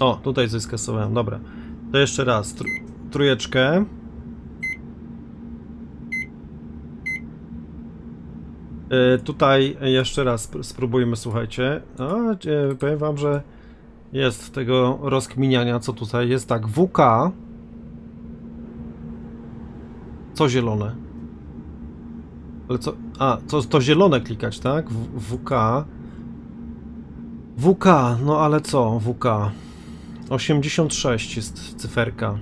O, tutaj coś skasowałem, dobra. To jeszcze raz, tr trójeczkę. Yy, tutaj jeszcze raz spróbujmy, słuchajcie. A, yy, powiem wam, że jest tego rozkminiania, co tutaj jest. Tak, W K. Co zielone? Ale co? A, co, to zielone klikać, tak? W WK. W K, no ale co W K? osiemdziesiąt sześć jest cyferka.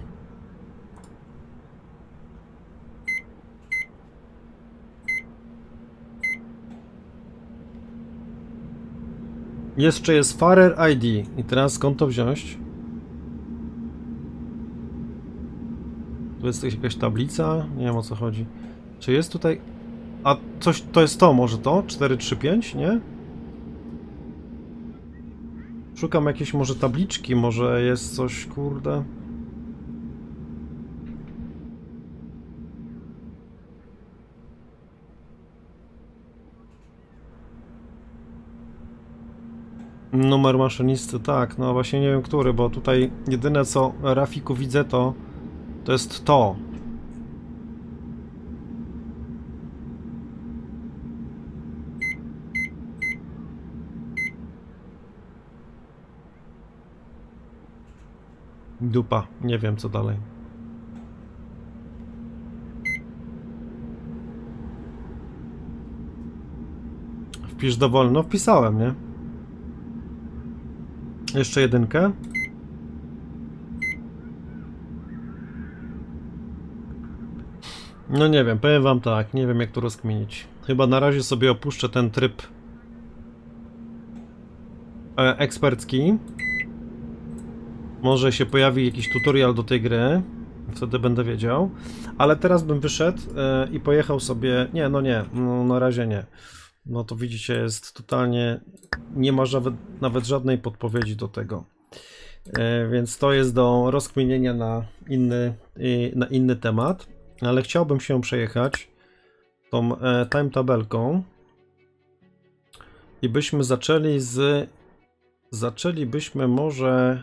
Jeszcze jest Fahrer I D. I teraz skąd to wziąć? Tu jest jakaś tablica? Nie wiem o co chodzi. Czy jest tutaj... A coś to jest to może to? cztery trzy pięć, nie? Szukam jakieś może tabliczki, może jest coś, kurde. Numer maszynisty, tak, no właśnie nie wiem który, bo tutaj jedyne co Rafiku widzę to, to jest to. Dupa, nie wiem co dalej. Wpisz dowolno, wpisałem, nie? Jeszcze jedynkę. No nie wiem, powiem wam tak, nie wiem jak to rozkminić. Chyba na razie sobie opuszczę ten tryb e, ekspercki. Może się pojawi jakiś tutorial do tej gry, wtedy będę wiedział. Ale teraz bym wyszedł i pojechał sobie... Nie, no nie, no na razie nie. No to widzicie, jest totalnie... Nie ma nawet, nawet żadnej podpowiedzi do tego. Więc to jest do rozkminienia na inny, na inny temat. Ale chciałbym się przejechać tą timetabelką. I byśmy zaczęli z... Zaczęlibyśmy może...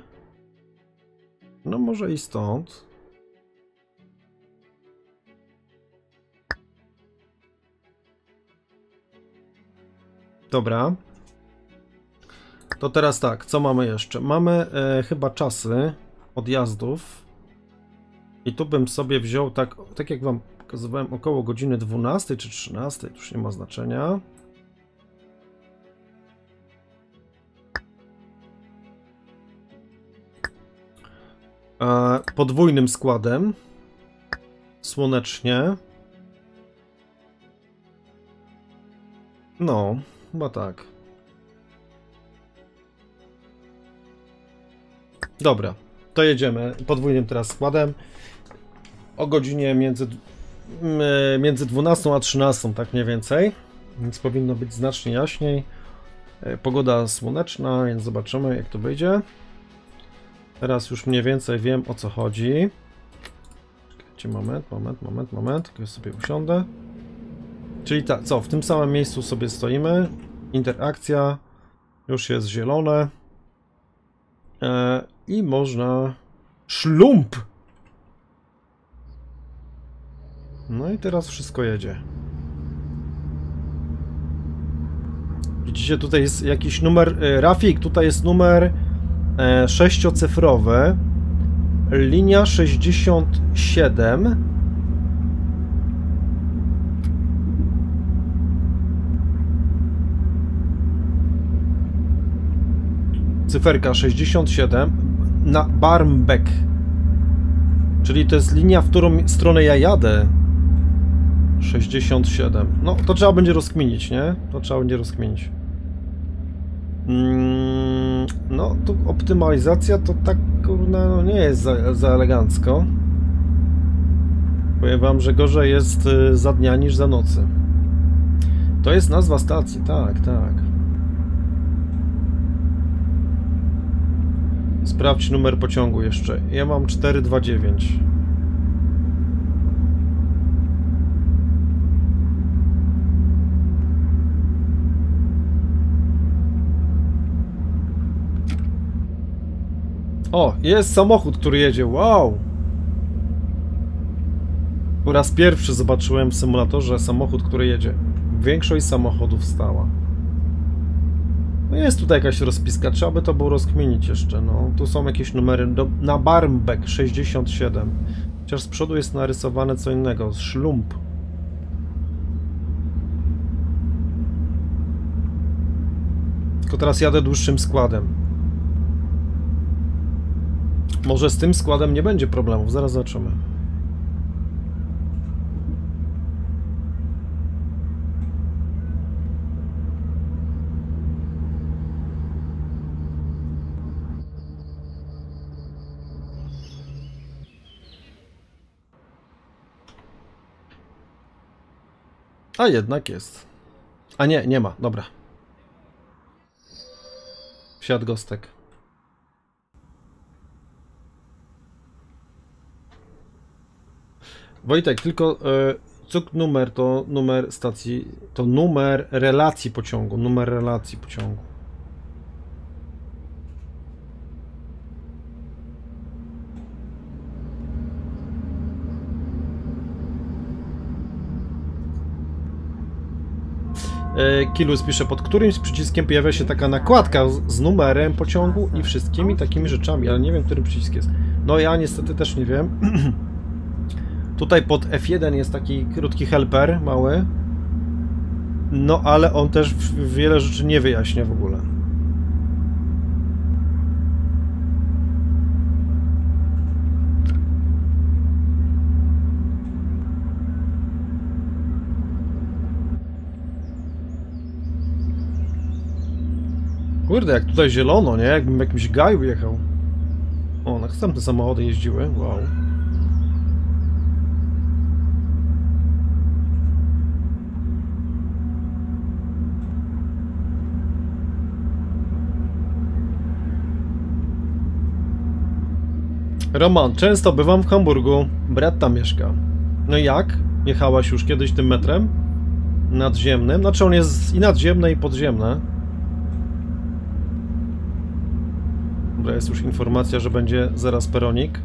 No może i stąd. Dobra. To teraz tak, co mamy jeszcze? Mamy e, chyba czasy odjazdów. I tu bym sobie wziął tak, tak jak wam pokazywałem, około godziny dwunastej czy trzynastej, to już nie ma znaczenia. Podwójnym składem słonecznie. No, chyba tak. Dobra, to jedziemy podwójnym teraz składem o godzinie między, między dwunastą a trzynastą, tak mniej więcej, więc powinno być znacznie jaśniej. Pogoda słoneczna, więc zobaczymy jak to wyjdzie. Teraz już mniej więcej wiem o co chodzi. Czekajcie, moment, moment, moment, moment. Tylko sobie usiądę. Czyli tak, co? W tym samym miejscu sobie stoimy. Interakcja. Już jest zielone. E, I można... Szlump! No i teraz wszystko jedzie. Widzicie, tutaj jest jakiś numer... E, Rafik, tutaj jest numer... sześciocyfrowy, linia sześćdziesiąt siedem, cyferka sześćdziesiąt siedem na Barmbek. Czyli to jest linia, w którą stronę ja jadę. sześćdziesiąt siedem. No, to trzeba będzie rozkminić, nie? To trzeba będzie rozkminić. Mm, no, tu optymalizacja to tak, kurna, no nie jest za, za elegancko. Powiem wam, że gorzej jest za dnia niż za nocy. To jest nazwa stacji, tak, tak. Sprawdź numer pociągu jeszcze. Ja mam cztery dwa dziewięć. O, jest samochód, który jedzie. Wow! Po raz pierwszy zobaczyłem w symulatorze samochód, który jedzie. Większość samochodów stała. No jest tutaj jakaś rozpiska, trzeba by to było rozkminić jeszcze, no. Tu są jakieś numery do, na Barmbek sześćdziesiąt siedem. Chociaż z przodu jest narysowane co innego, szlump. Tylko teraz jadę dłuższym składem. Może z tym składem nie będzie problemów, zaraz zobaczymy. A jednak jest. A nie, nie ma. Dobra. Wsiadł gostek. Wojtek, tylko co numer to numer stacji, to numer relacji pociągu, numer relacji pociągu. Kilus pisze, pod którymś przyciskiem pojawia się taka nakładka z numerem pociągu i wszystkimi takimi rzeczami, ale nie wiem, którym przycisk jest. No ja niestety też nie wiem. Tutaj pod F jeden jest taki krótki helper, mały. No ale on też wiele rzeczy nie wyjaśnia w ogóle. Kurde, jak tutaj zielono, nie? Jakbym w jakimś gaju jechał. O, następne samochody jeździły, wow. Roman, często bywam w Hamburgu, brat tam mieszka. No jak? Jechałaś już kiedyś tym metrem? Nadziemnym? Znaczy on jest i nadziemny, i podziemny. Jest już informacja, że będzie zaraz peronik.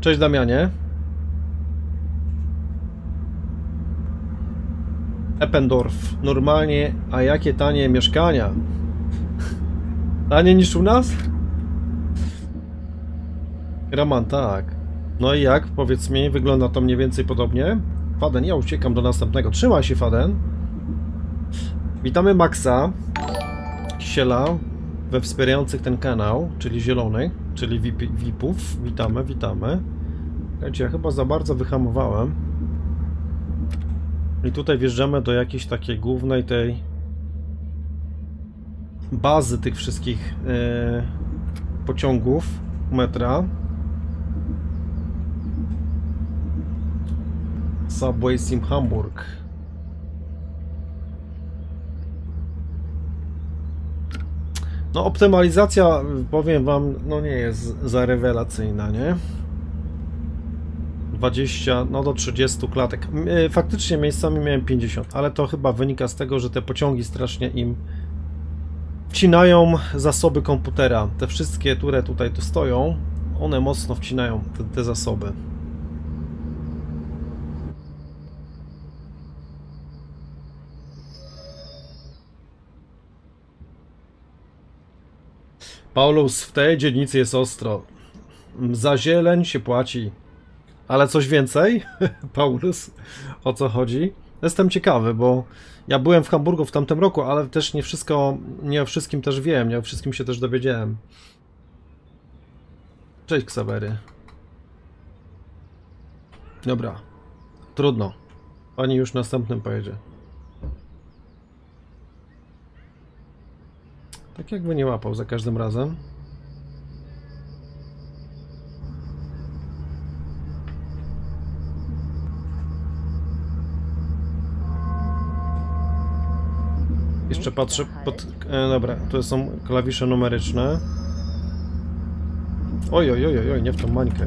Cześć Damianie. Eppendorf. Normalnie, a jakie tanie mieszkania? Taniej niż u nas? Roman, tak. No i jak? Powiedz mi, wygląda to mniej więcej podobnie? Faden, ja uciekam do następnego. Trzymaj się, Faden. Witamy Maxa Kisiela we wspierających ten kanał, czyli zielonych, czyli V I P-ów. Witamy, witamy. Słuchajcie, ja chyba za bardzo wyhamowałem. I tutaj wjeżdżamy do jakiejś takiej głównej tej bazy tych wszystkich yy, pociągów metra. Subway Sim Hamburg. No optymalizacja, powiem wam, no nie jest za rewelacyjna, nie? dwadzieścia, no do trzydziestu klatek. Faktycznie miejscami miałem pięćdziesiąt, ale to chyba wynika z tego, że te pociągi strasznie im wcinają zasoby komputera. Te wszystkie, które tutaj tu stoją, one mocno wcinają te, te zasoby. Paulus, w tej dzielnicy jest ostro. Za zieleń się płaci. Ale coś więcej? Paulus, o co chodzi? Jestem ciekawy, bo ja byłem w Hamburgu w tamtym roku, ale też nie wszystko, nie o wszystkim też wiem, nie o wszystkim się też dowiedziałem. Cześć, Ksawery. Dobra, trudno. Pani już następnym pojedzie. Tak jakby nie łapał za każdym razem. Jeszcze patrzę pod... E, dobra, tu są klawisze numeryczne. Oj, oj, oj, oj, nie w tą mańkę.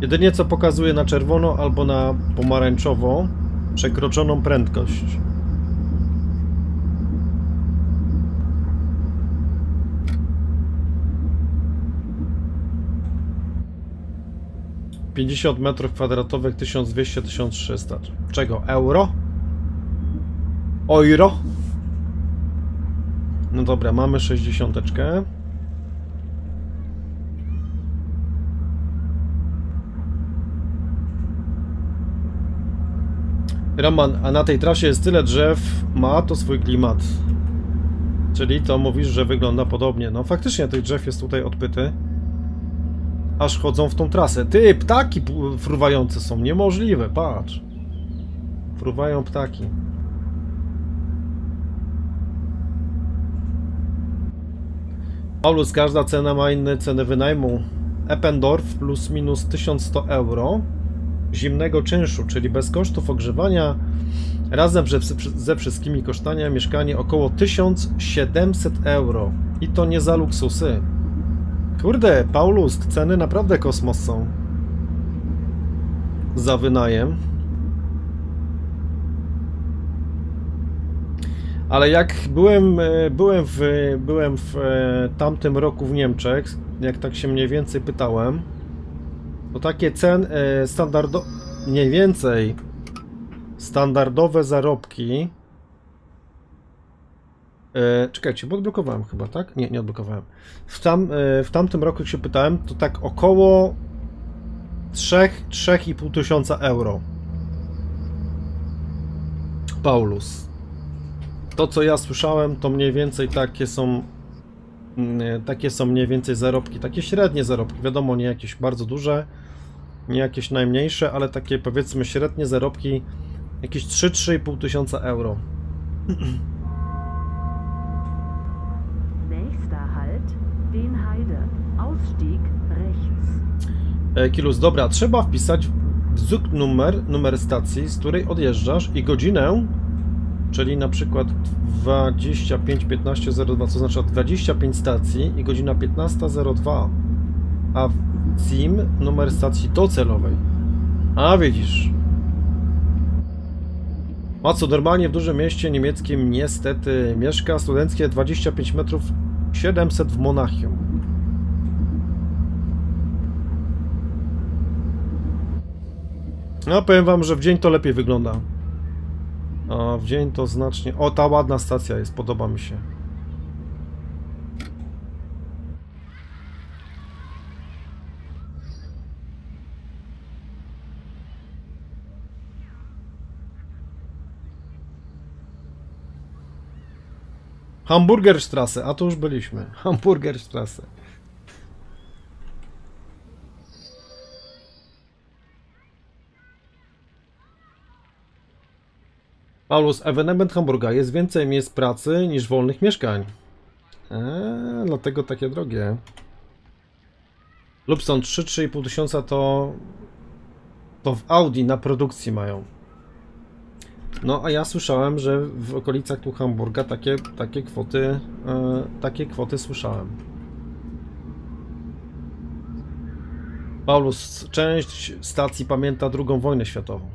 Jedynie co pokazuje na czerwono albo na pomarańczowo przekroczoną prędkość. pięćdziesiąt metrów kwadratowych, tysiąc dwieście do tysiąc trzystu. Czego? Euro? Euro? No dobra, mamy sześćdziesiątkę. Roman, a na tej trasie jest tyle drzew, ma to swój klimat. Czyli to mówisz, że wygląda podobnie. No faktycznie tych drzew jest tutaj odpyty. Aż chodzą w tą trasę. Ty, ptaki fruwające są niemożliwe, patrz. Fruwają ptaki. Paulus, każda cena ma inne ceny wynajmu. Eppendorf plus minus tysiąc sto euro. Zimnego czynszu, czyli bez kosztów ogrzewania, razem ze wszystkimi kosztami mieszkanie około tysiąc siedemset euro. I to nie za luksusy. Kurde, Paulus, ceny naprawdę kosmos są. Za wynajem. Ale jak byłem, byłem, w, byłem w tamtym roku w Niemczech, jak tak się mniej więcej pytałem, to takie ceny standardowe, mniej więcej standardowe zarobki. E, czekajcie, bo odblokowałem chyba, tak? Nie, nie odblokowałem. W, tam, e, w tamtym roku, jak się pytałem, to tak około trzech do trzech i pół tysiąca euro. Paulus. To, co ja słyszałem, to mniej więcej takie są, e, takie są mniej więcej zarobki, takie średnie zarobki. Wiadomo, nie jakieś bardzo duże, nie jakieś najmniejsze, ale takie, powiedzmy, średnie zarobki, jakieś trzy do trzech i pół tysiąca euro. Kilus, dobra, trzeba wpisać wzuk numer, numer stacji, z której odjeżdżasz i godzinę, czyli na przykład dwadzieścia pięć piętnaście zero dwa, co znaczy dwadzieścia pięć stacji i godzina piętnasta zero dwa, a w SIM numer stacji docelowej. A widzisz. A co, normalnie w dużym mieście niemieckim niestety mieszka studenckie dwadzieścia pięć metrów siedemset w Monachium. No, powiem wam, że w dzień to lepiej wygląda. A w dzień to znacznie... O, ta ładna stacja jest, podoba mi się. Hamburger Strasse, a tu już byliśmy. Hamburger Strasse. Paulus, ewenement Hamburga. Jest więcej miejsc pracy niż wolnych mieszkań. Eee, dlatego takie drogie. Lub są trzy do trzech i pół tysiąca, to... to w Audi na produkcji mają. No, a ja słyszałem, że w okolicach tu Hamburga takie, takie kwoty... Eee, takie kwoty słyszałem. Paulus, część stacji pamięta drugą wojnę światową.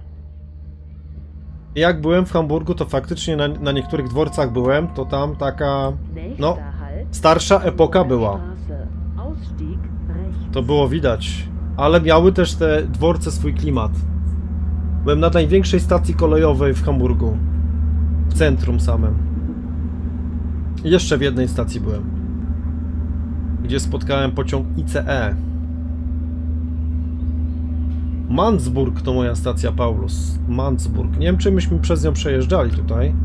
Jak byłem w Hamburgu, to faktycznie na, na niektórych dworcach byłem, to tam taka, no, starsza epoka była. To było widać, ale miały też te dworce swój klimat. Byłem na największej stacji kolejowej w Hamburgu, w centrum samym. I jeszcze w jednej stacji byłem, gdzie spotkałem pociąg I C E. Mundsburg to moja stacja, Paulus. Mundsburg. Nie wiem, czy myśmy przez nią przejeżdżali tutaj.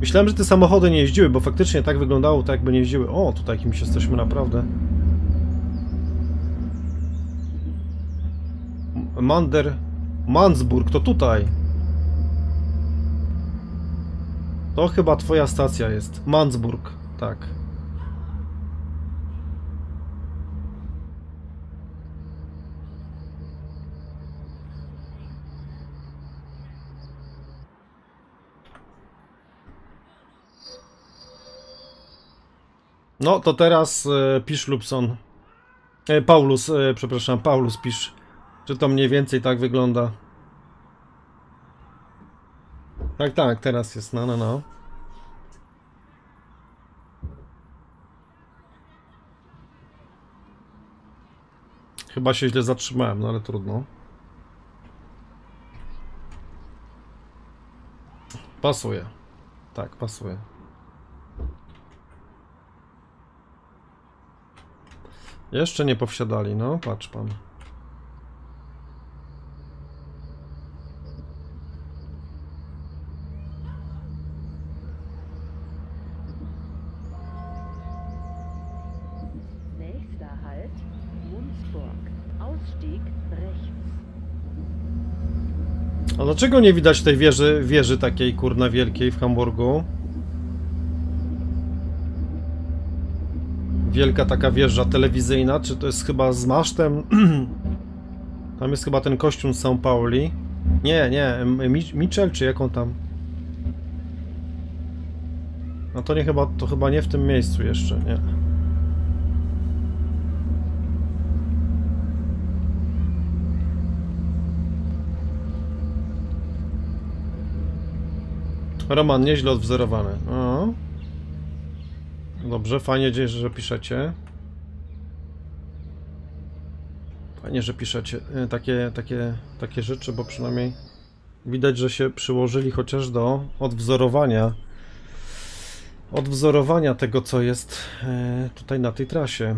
Myślałem, że te samochody nie jeździły, bo faktycznie tak wyglądało, tak jakby nie jeździły. O, tutaj kimś jesteśmy naprawdę. Mander... Mundsburg, to tutaj. To chyba twoja stacja jest. Mundsburg, tak. No to teraz e, pisz Lubson. E, Paulus, e, przepraszam, Paulus pisz. Czy to mniej więcej tak wygląda? Tak, tak, teraz jest, no, no, no. Chyba się źle zatrzymałem, no ale trudno. Pasuje. Tak, pasuje. Jeszcze nie powsiadali, no, patrz pan. A dlaczego nie widać tej wieży, wieży takiej kurna wielkiej w Hamburgu? Wielka taka wieża telewizyjna, czy to jest chyba z masztem? Tam jest chyba ten kościół z Saint Pauli. Nie, nie, Michel czy jaką tam? No to nie chyba, to chyba nie w tym miejscu jeszcze, nie. Roman, nieźle odwzorowany. O. Dobrze, fajnie, że piszecie. Fajnie, że piszecie takie, takie, takie rzeczy, bo przynajmniej widać, że się przyłożyli chociaż do odwzorowania odwzorowania tego, co jest tutaj na tej trasie,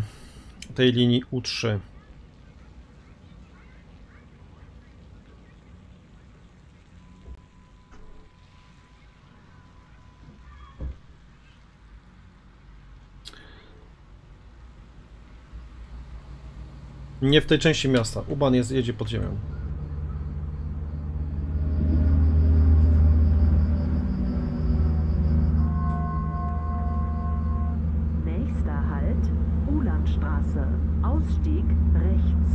tej linii U trzy. Nie w tej części miasta. U-Bahn jest, jedzie pod ziemią. Nächster Halt, U-Landstraße. Ausstieg rechts.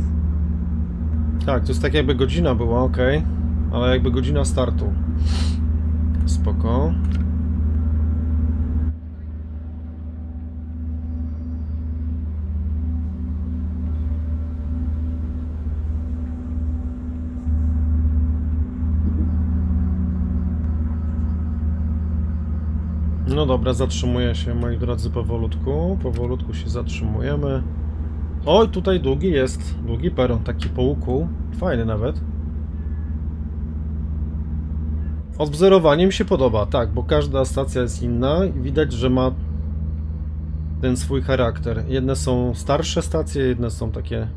Tak, to jest tak jakby godzina była, ok. Ale jakby godzina startu. Spoko. No dobra, zatrzymuję się, moi drodzy, powolutku, powolutku się zatrzymujemy. Oj, tutaj długi jest, długi peron, taki po łuku, fajny nawet. Odwzorowanie mi się podoba, tak, bo każda stacja jest inna i widać, że ma ten swój charakter. Jedne są starsze stacje, jedne są takie yy,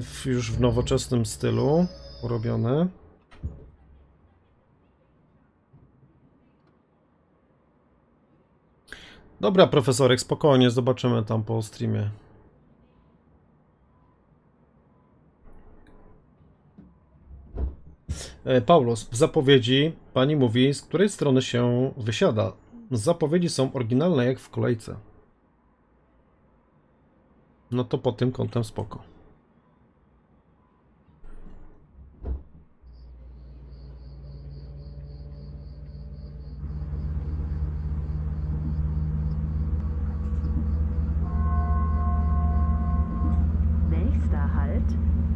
w, już w nowoczesnym stylu robione. Dobra, profesorek, spokojnie, zobaczymy tam po streamie. Paulus, w zapowiedzi pani mówi, z której strony się wysiada. Zapowiedzi są oryginalne jak w kolejce. No to pod tym kątem spoko.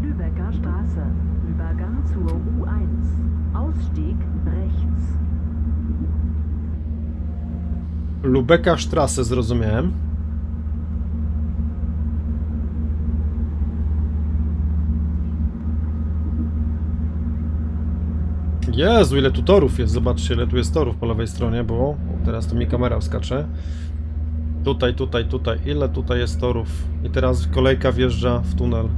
Lübecker Straße, Übergang zur U eins, Ausstieg rechts. Lübecker Straße, zrozumiałem. Jezu, ile tu torów jest, zobaczcie, ile tu jest torów po lewej stronie, bo Teraz tu mi kamera wskacze. Tutaj, tutaj, tutaj. Ile tutaj jest torów? I teraz kolejka wjeżdża w tunel.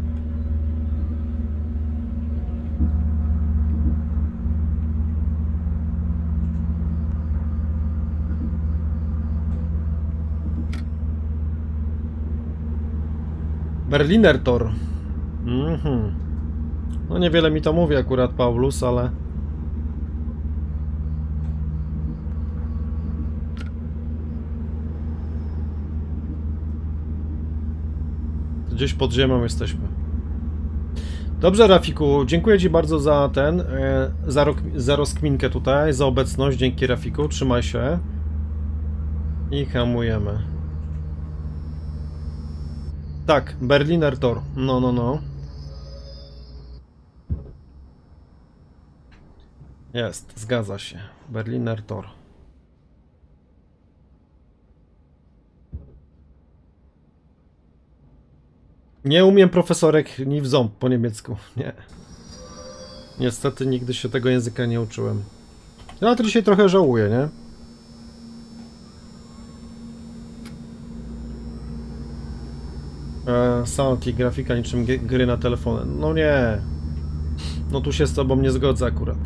Berliner Tor. Mm-hmm. No niewiele mi to mówi akurat Paulus, ale... Gdzieś pod ziemią jesteśmy. Dobrze, Rafiku, dziękuję Ci bardzo za ten, za, rok, za rozkminkę tutaj, za obecność. Dzięki, Rafiku, trzymaj się. I hamujemy. Tak, Berliner Tor. No, no, no. Jest, zgadza się. Berliner Tor. Nie umiem profesorek ni w ząb po niemiecku, nie. Niestety nigdy się tego języka nie uczyłem. Ale to dzisiaj trochę żałuję, nie? Eee, sound i grafika niczym gry na telefonie. No nie. No tu się z tobą nie zgodzę akurat.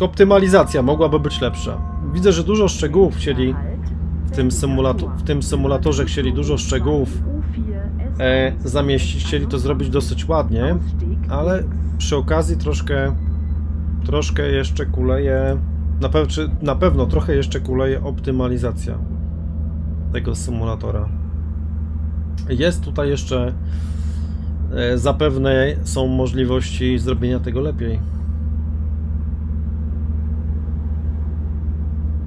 Optymalizacja mogłaby być lepsza. Widzę, że dużo szczegółów chcieli w tym, symulator w tym symulatorze chcieli dużo szczegółów E, zamieścić, chcieli to zrobić dosyć ładnie, ale przy okazji troszkę troszkę jeszcze kuleje, na, pe czy, na pewno trochę jeszcze kuleje optymalizacja tego symulatora. Jest tutaj jeszcze e, zapewne są możliwości zrobienia tego lepiej.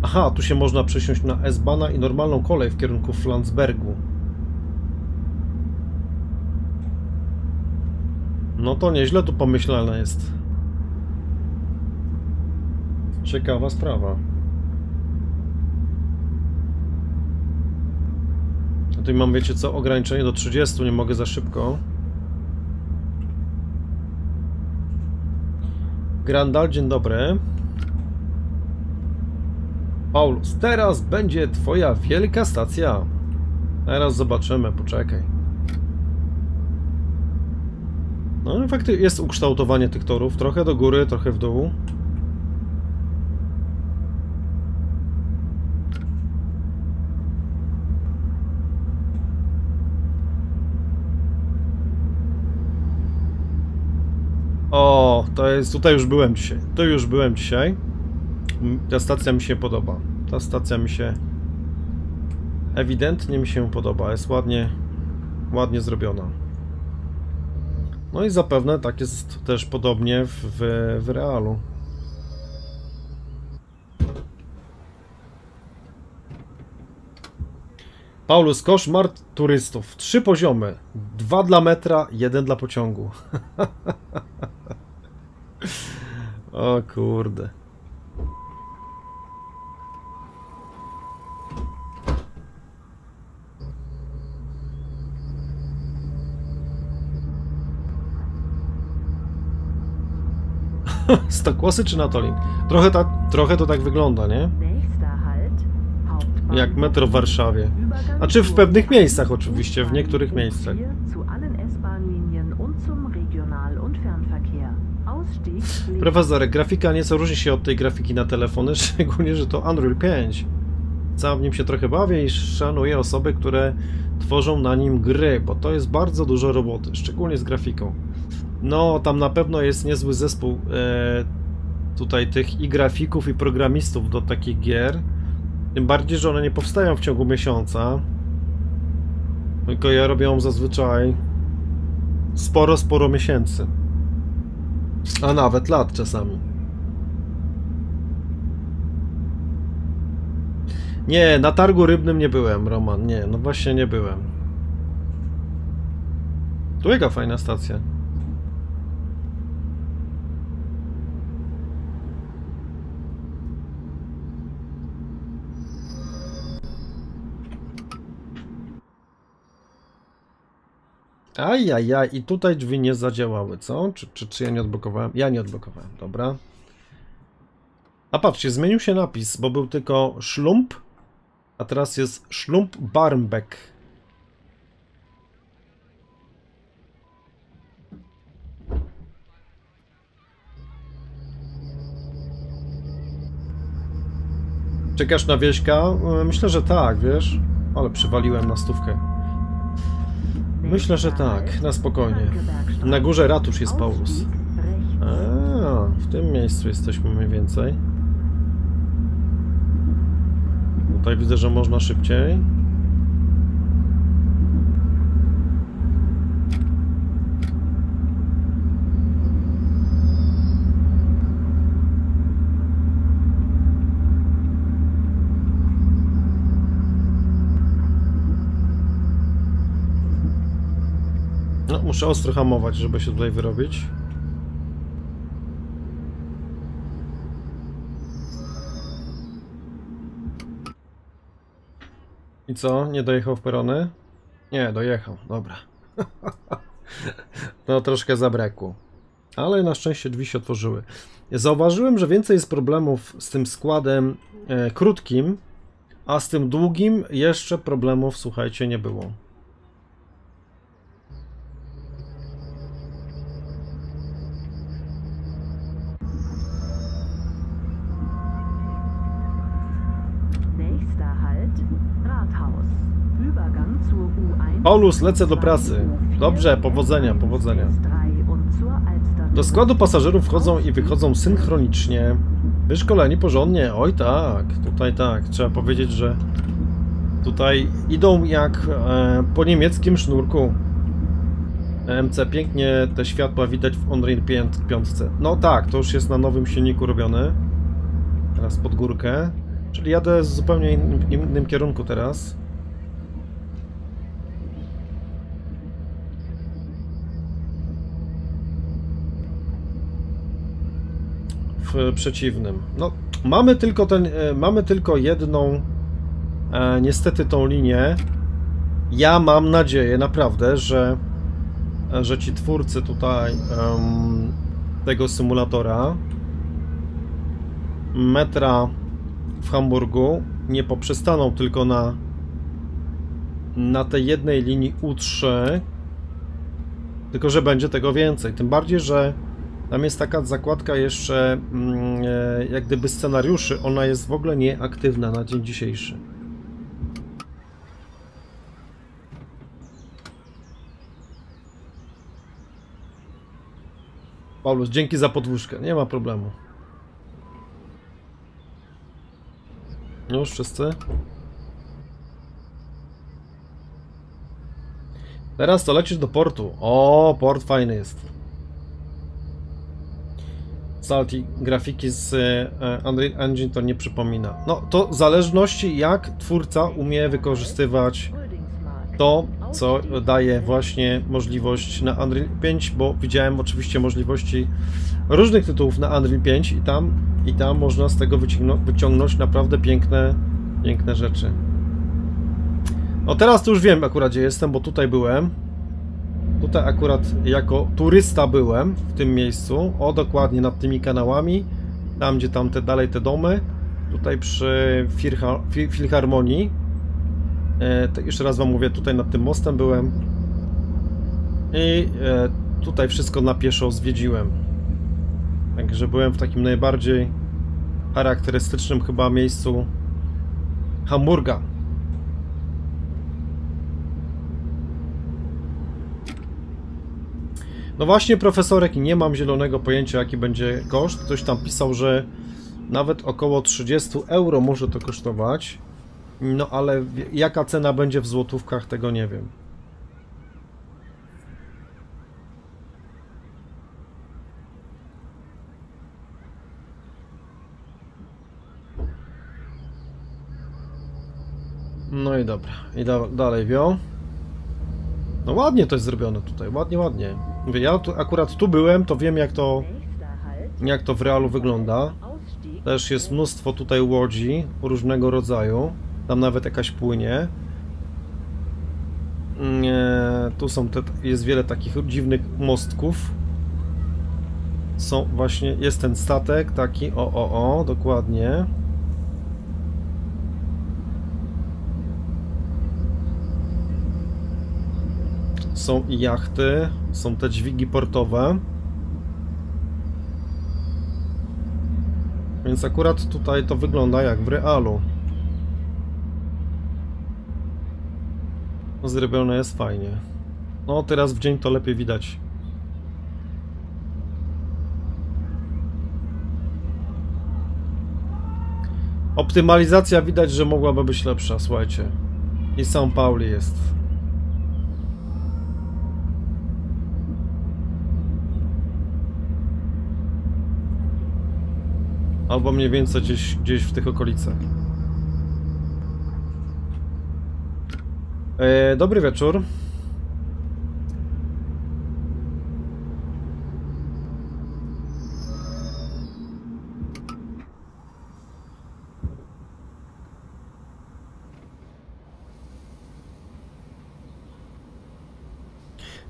Aha, tu się można przesiąść na S-Bahna i normalną kolej w kierunku Flensburgu. No to nieźle tu pomyślane jest. Ciekawa sprawa. Tutaj mam, wiecie co, ograniczenie do trzydziestu, nie mogę za szybko. Grandal, dzień dobry. Paulus, teraz będzie twoja wielka stacja. Teraz zobaczymy, poczekaj. No faktycznie jest ukształtowanie tych torów, trochę do góry, trochę w dół. O, to jest, tutaj już byłem dzisiaj, tu już byłem dzisiaj. Ta stacja mi się podoba, ta stacja mi się, ewidentnie mi się podoba, jest ładnie, ładnie zrobiona. No i zapewne tak jest też podobnie w, w, w realu. Paulus, koszmar turystów. Trzy poziomy. Dwa dla metra, jeden dla pociągu. O kurde. Stokłosy czy Natolin? Trochę, ta, trochę to tak wygląda, nie? Jak metro w Warszawie. A czy w pewnych miejscach oczywiście, w niektórych miejscach. Profesorek, grafika nieco różni się od tej grafiki na telefony, szczególnie, że to Unreal pięć. Sam w nim się trochę bawię i szanuję osoby, które tworzą na nim gry, bo to jest bardzo dużo roboty, szczególnie z grafiką. No, tam na pewno jest niezły zespół e, tutaj tych i grafików, i programistów do takich gier. Tym bardziej, że one nie powstają w ciągu miesiąca. Tylko ja robią zazwyczaj sporo, sporo miesięcy. A nawet lat czasami. Nie, na targu rybnym nie byłem, Roman. Nie, no właśnie nie byłem. Tu jaka fajna stacja. Ajajaj, aj, i tutaj drzwi nie zadziałały, co? Czy, czy, czy ja nie odblokowałem? Ja nie odblokowałem, dobra. A patrzcie, zmienił się napis, bo był tylko Szlump, a teraz jest Szlump Barmbek. Czekasz na Wieśka? Myślę, że tak, wiesz? Ale przywaliłem na stówkę. Myślę, że tak, na spokojnie. Na górze ratusz jest Paulus. A, w tym miejscu jesteśmy mniej więcej. Tutaj widzę, że można szybciej. No, muszę ostro hamować, żeby się tutaj wyrobić. I co? Nie dojechał w perony? Nie, dojechał. Dobra. No troszkę zabrakło. Ale na szczęście drzwi się otworzyły. Zauważyłem, że więcej jest problemów z tym składem e, krótkim, a z tym długim jeszcze problemów, słuchajcie, nie było. Paulus, lecę do pracy. Dobrze, powodzenia, powodzenia. Do składu pasażerów wchodzą i wychodzą synchronicznie. Wyszkoleni porządnie. Oj tak, tutaj tak. Trzeba powiedzieć, że tutaj idą jak e, po niemieckim sznurku. M C, pięknie te światła widać w Unreal pięć. No tak, to już jest na nowym silniku robione. Teraz pod górkę. Czyli jadę w zupełnie innym, innym kierunku teraz. W przeciwnym. No, mamy tylko ten, e, mamy tylko jedną e, niestety tą linię. Ja mam nadzieję naprawdę, że, że ci twórcy tutaj em, tego symulatora metra w Hamburgu nie poprzestaną tylko na na tej jednej linii U trzy, tylko że będzie tego więcej. Tym bardziej, że tam jest taka zakładka jeszcze, jak gdyby scenariuszy, ona jest w ogóle nieaktywna na dzień dzisiejszy. Paulus, dzięki za podwózkę, nie ma problemu. Już wszyscy? Teraz to lecisz do portu. O, port fajny jest. I grafiki z Unreal Engine to nie przypomina. No to w zależności jak twórca umie wykorzystywać to, co daje właśnie możliwość na Unreal pięć, bo widziałem oczywiście możliwości różnych tytułów na Unreal pięć i tam, i tam można z tego wyciągnąć, wyciągnąć naprawdę piękne, piękne rzeczy. No teraz to już wiem akurat gdzie jestem, bo tutaj byłem. Tutaj akurat jako turysta byłem w tym miejscu, o dokładnie nad tymi kanałami, tam gdzie tam te dalej te domy, tutaj przy Filharmonii, e, jeszcze raz wam mówię, tutaj nad tym mostem byłem i e, tutaj wszystko na pieszo zwiedziłem, także byłem w takim najbardziej charakterystycznym chyba miejscu Hamburga. No właśnie, profesorek, nie mam zielonego pojęcia jaki będzie koszt. Ktoś tam pisał, że nawet około trzydzieści euro może to kosztować. No ale jaka cena będzie w złotówkach, tego nie wiem. No i dobra, i da dalej wio. No ładnie to jest zrobione tutaj, ładnie, ładnie. Mówię, ja tu, akurat tu byłem, to wiem jak to, jak to w realu wygląda. Też jest mnóstwo tutaj łodzi różnego rodzaju. Tam nawet jakaś płynie. E, tu są te, jest wiele takich dziwnych mostków. są właśnie, jest ten statek taki, o, o, o, dokładnie. Są i jachty, są te dźwigi portowe. Więc akurat tutaj to wygląda jak w realu. Zrobione jest fajnie. No teraz w dzień to lepiej widać. Optymalizacja widać, że mogłaby być lepsza, słuchajcie. I Saint Pauli jest. Albo mniej więcej gdzieś, gdzieś w tych okolicach. E, dobry wieczór.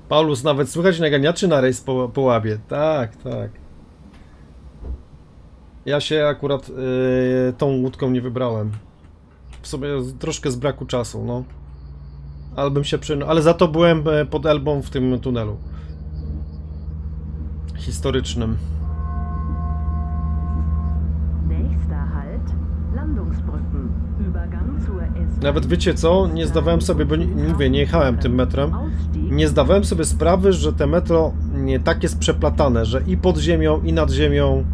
Paulus, nawet słychać naganiaczy na rejs po, po łabie. Tak, tak. Ja się akurat yy, tą łódką nie wybrałem. W sobie troszkę z braku czasu, no. Ale bym się przynął. Ale za to byłem pod Elbą w tym tunelu historycznym. Nawet wiecie co? Nie zdawałem sobie, bo nie, mówię, nie jechałem tym metrem. Nie zdawałem sobie sprawy, że te metro nie, tak jest przeplatane, że i pod ziemią, i nad ziemią,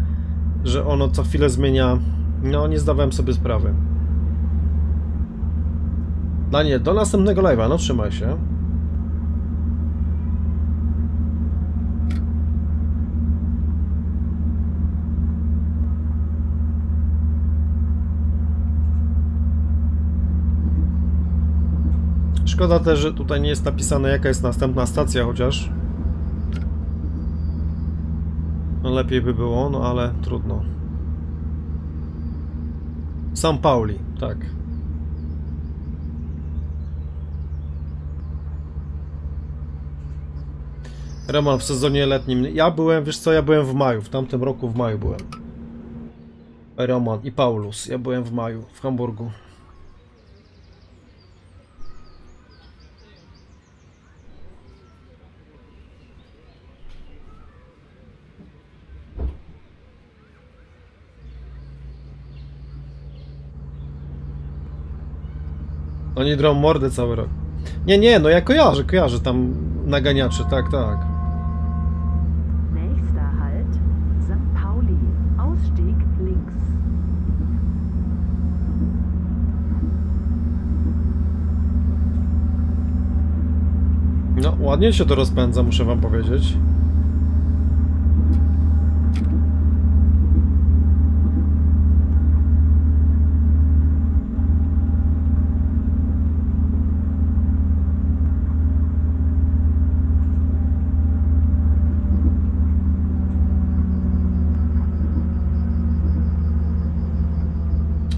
że ono co chwilę zmienia. No, nie zdawałem sobie sprawy. No nie, do następnego live'a, no trzymaj się. Szkoda też, że tutaj nie jest napisane, jaka jest następna stacja, chociaż no lepiej by było, no ale trudno. Saint Pauli, tak. Roman, w sezonie letnim. Ja byłem, wiesz co, ja byłem w maju, w tamtym roku w maju byłem. Roman i Paulus, ja byłem w maju, w Hamburgu. Oni drą mordę cały rok. Nie, nie, no ja kojarzę, kojarzę tam naganiaczy, tak, tak. No, ładnie się to rozpędza, muszę wam powiedzieć.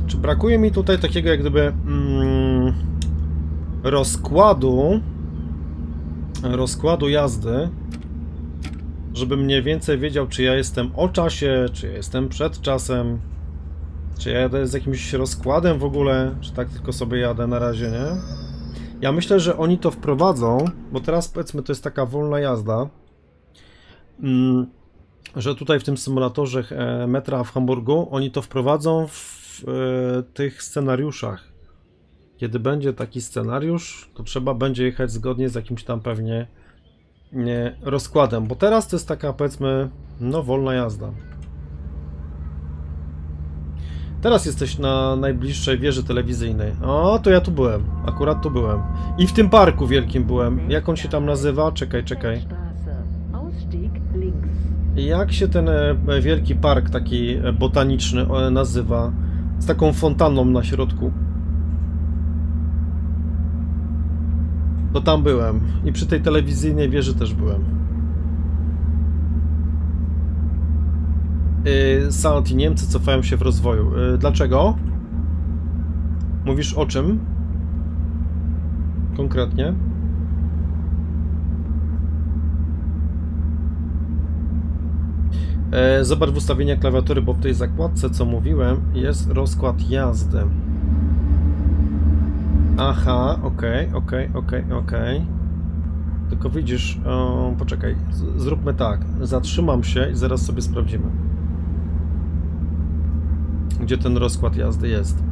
Czy brakuje mi tutaj takiego jak gdyby mm, rozkładu rozkładu jazdy, żebym mniej więcej wiedział, czy ja jestem o czasie, czy ja jestem przed czasem, czy ja jadę z jakimś rozkładem w ogóle, czy tak tylko sobie jadę na razie, nie? Ja myślę, że oni to wprowadzą, bo teraz powiedzmy to jest taka wolna jazda, że tutaj w tym symulatorze metra w Hamburgu oni to wprowadzą w tych scenariuszach. Kiedy będzie taki scenariusz, to trzeba będzie jechać zgodnie z jakimś tam pewnie nie, rozkładem, bo teraz to jest taka, powiedzmy, no wolna jazda. Teraz jesteś na najbliższej wieży telewizyjnej. O, to ja tu byłem, akurat tu byłem. I w tym parku wielkim byłem. Jak on się tam nazywa? Czekaj, czekaj. Jak się ten wielki park taki botaniczny nazywa? Z taką fontanną na środku. To tam byłem i przy tej telewizyjnej wieży też byłem. Yy, Sound i Niemcy cofają się w rozwoju. Yy, dlaczego? Mówisz o czym? Konkretnie? Zobacz w ustawieniach klawiatury, bo w tej zakładce, co mówiłem, jest rozkład jazdy. Aha, okej, okej, okej, okej. Tylko widzisz, o, poczekaj, z, zróbmy tak, zatrzymam się i zaraz sobie sprawdzimy, gdzie ten rozkład jazdy jest.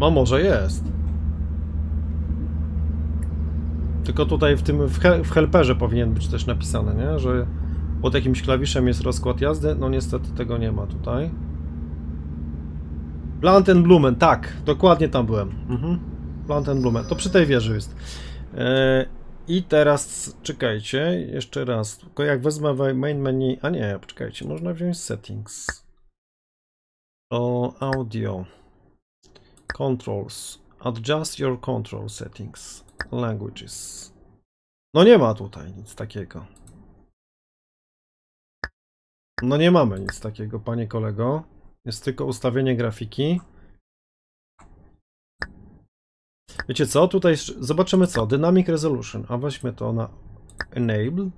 No może jest. Tylko tutaj w tym, w, he, w helperze powinien być też napisane, nie? Że pod jakimś klawiszem jest rozkład jazdy, no niestety tego nie ma tutaj. Planten un Blomen, tak, dokładnie tam byłem. Mhm. Planten un Blomen, to przy tej wieży jest. Yy, I teraz, czekajcie, jeszcze raz, tylko jak wezmę main menu, a nie, czekajcie, można wziąć settings. O, audio. Controls. Adjust your control settings. Languages. No nie ma tutaj nic takiego. No nie mamy nic takiego, panie kolego. Jest tylko ustawienie grafiki. Wiecie co? Tutaj zobaczymy co? Dynamic Resolution. A weźmy to na Enable.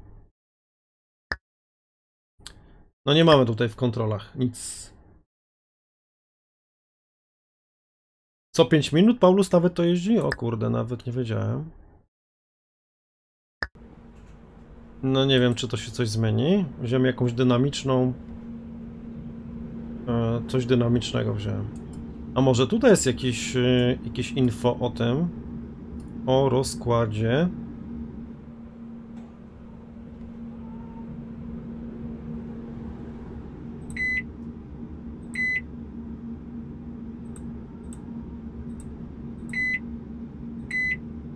No nie mamy tutaj w kontrolach nic. Co pięć minut? Paulus nawet to jeździ? O kurde, nawet nie wiedziałem. No nie wiem, czy to się coś zmieni. Wziąłem jakąś dynamiczną... Coś dynamicznego wziąłem. A może tutaj jest jakieś, jakieś info o tym? O rozkładzie.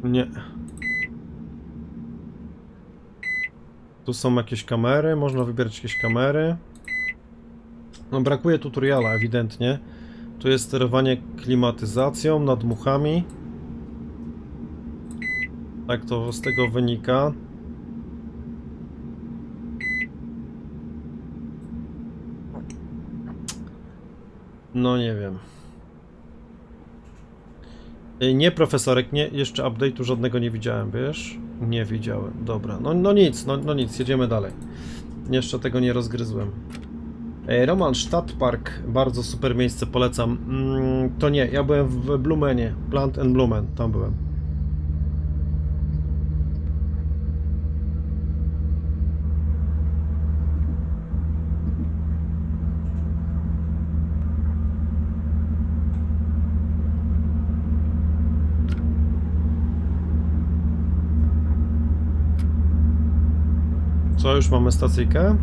Nie. Tu są jakieś kamery, można wybierać jakieś kamery. No brakuje tutoriala ewidentnie. Tu jest sterowanie klimatyzacją, nadmuchami. Tak to z tego wynika. No nie wiem. Nie, profesorek, nie, jeszcze update'u żadnego nie widziałem, wiesz? Nie widziałem, dobra, no, no nic, no, no nic, jedziemy dalej. Jeszcze tego nie rozgryzłem. Ej, Roman, Stadtpark, bardzo super miejsce, polecam. Mm, to nie, ja byłem w Blumenie, Planten un Blomen, tam byłem. Co, już mamy stacyjkę?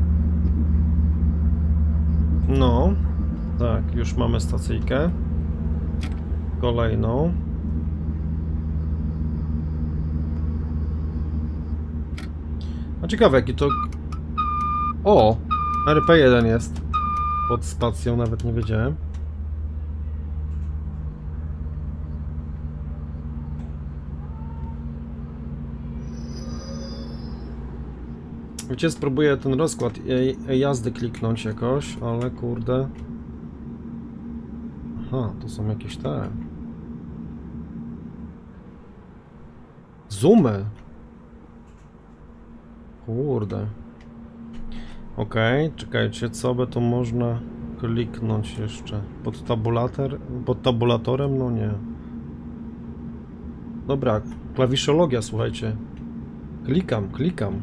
No, tak, już mamy stacyjkę. Kolejną. A ciekawe, jaki to... O! R P jeden jest. Pod stacją, nawet nie wiedziałem. Wiecie, spróbuję ten rozkład jazdy kliknąć jakoś, ale kurde... Aha, to są jakieś te... Zoomy! Kurde... Okej, okay, czekajcie, co by tu można kliknąć jeszcze? Pod tabulator, pod tabulatorem? No nie... Dobra, klawiszologia, słuchajcie. Klikam, klikam.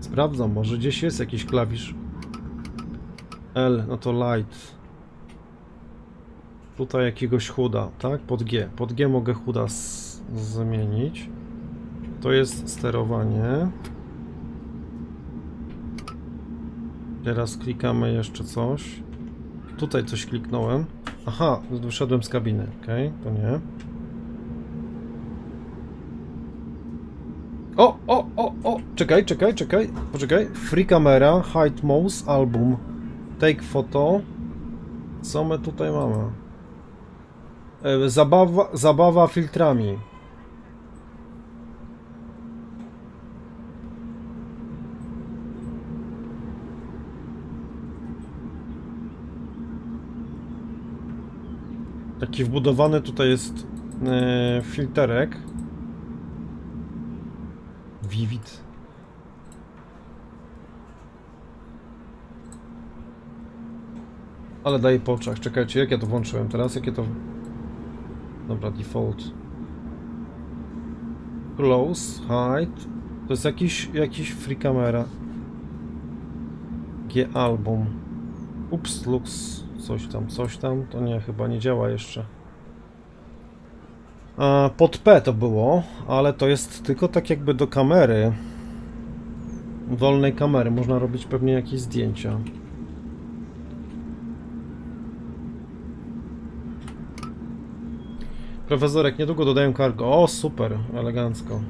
Sprawdzam, może gdzieś jest jakiś klawisz. L, no to light. Tutaj jakiegoś chuda, tak? Pod G. Pod G mogę chuda zmienić. To jest sterowanie. Teraz klikamy jeszcze coś. Tutaj coś kliknąłem. Aha, wyszedłem z kabiny. Okej, okay, to nie. O, o, o, o, czekaj, czekaj, czekaj, poczekaj, free camera, hide mouse, album, take photo, co my tutaj mamy? Zabawa, zabawa filtrami. taki wbudowany tutaj jest yy, filterek. Vivid. Ale daje po oczach. Czekajcie, jak ja to włączyłem teraz? Jakie to... Dobra, default. Close, hide. To jest jakiś, jakiś free camera. G-album. Ups, lux. Coś tam, coś tam. To nie, chyba nie działa jeszcze. A, pod P to było, ale to jest tylko tak jakby do kamery. Wolnej kamery. Można robić pewnie jakieś zdjęcia. Profesorek, niedługo dodaję cargo. O, super, elegancko.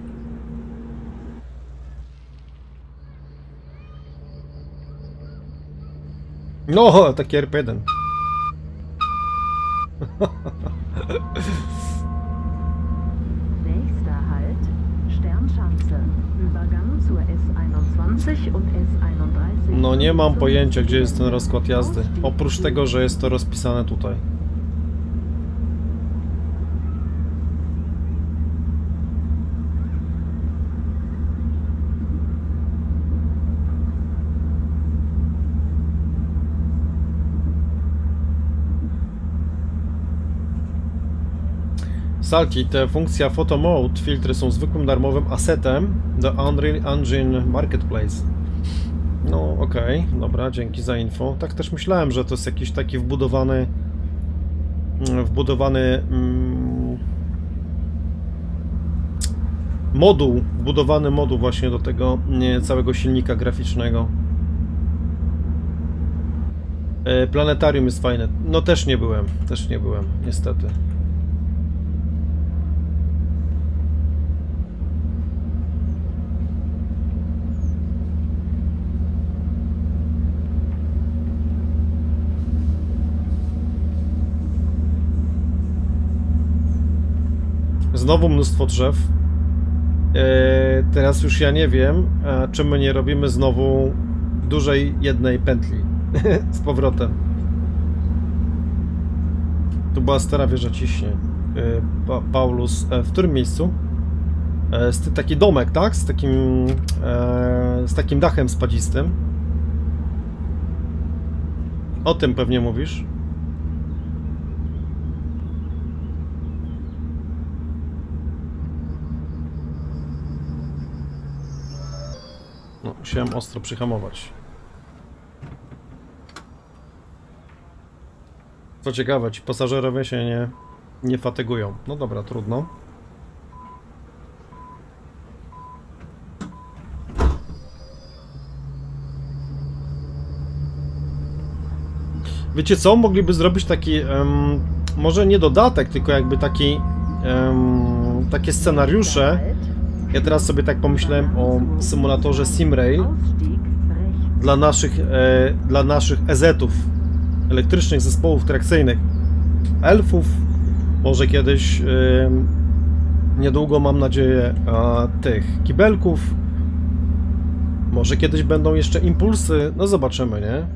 No, taki R P jeden. Nächster Halt, Sternschanze. Übergang zur S einundzwanzig und S einunddreißig. No nie mam pojęcia, gdzie jest ten rozkład jazdy. Oprócz tego, że jest to rozpisane tutaj. Salki, te funkcja Photo Mode filtry są zwykłym darmowym asetem do Unreal Engine Marketplace. No okej, okay, dobra, dzięki za info. Tak też myślałem, że to jest jakiś taki wbudowany wbudowany mm, moduł, wbudowany moduł właśnie do tego nie, całego silnika graficznego. E, planetarium jest fajne. No też nie byłem, też nie byłem, niestety. Znowu mnóstwo drzew. Eee, teraz już ja nie wiem, czy my nie robimy znowu dużej jednej pętli z powrotem. Tu była stara wieża ciśnie. Eee, pa Paulus, e, w którym miejscu? E, z taki domek, tak? Z takim, e, z takim dachem spadzistym. O tym pewnie mówisz. Musiałem ostro przyhamować. Co ciekawe, ci pasażerowie się nie, nie fatygują. No dobra, trudno. Wiecie co? Mogliby zrobić taki, um, może nie dodatek, tylko jakby taki, um, takie scenariusze. Ja teraz sobie tak pomyślałem o symulatorze SimRail dla naszych, e, dla naszych E Z-ów, elektrycznych zespołów trakcyjnych, elfów, może kiedyś, e, niedługo mam nadzieję, a, tych kibelków, może kiedyś będą jeszcze impulsy, no zobaczymy, nie?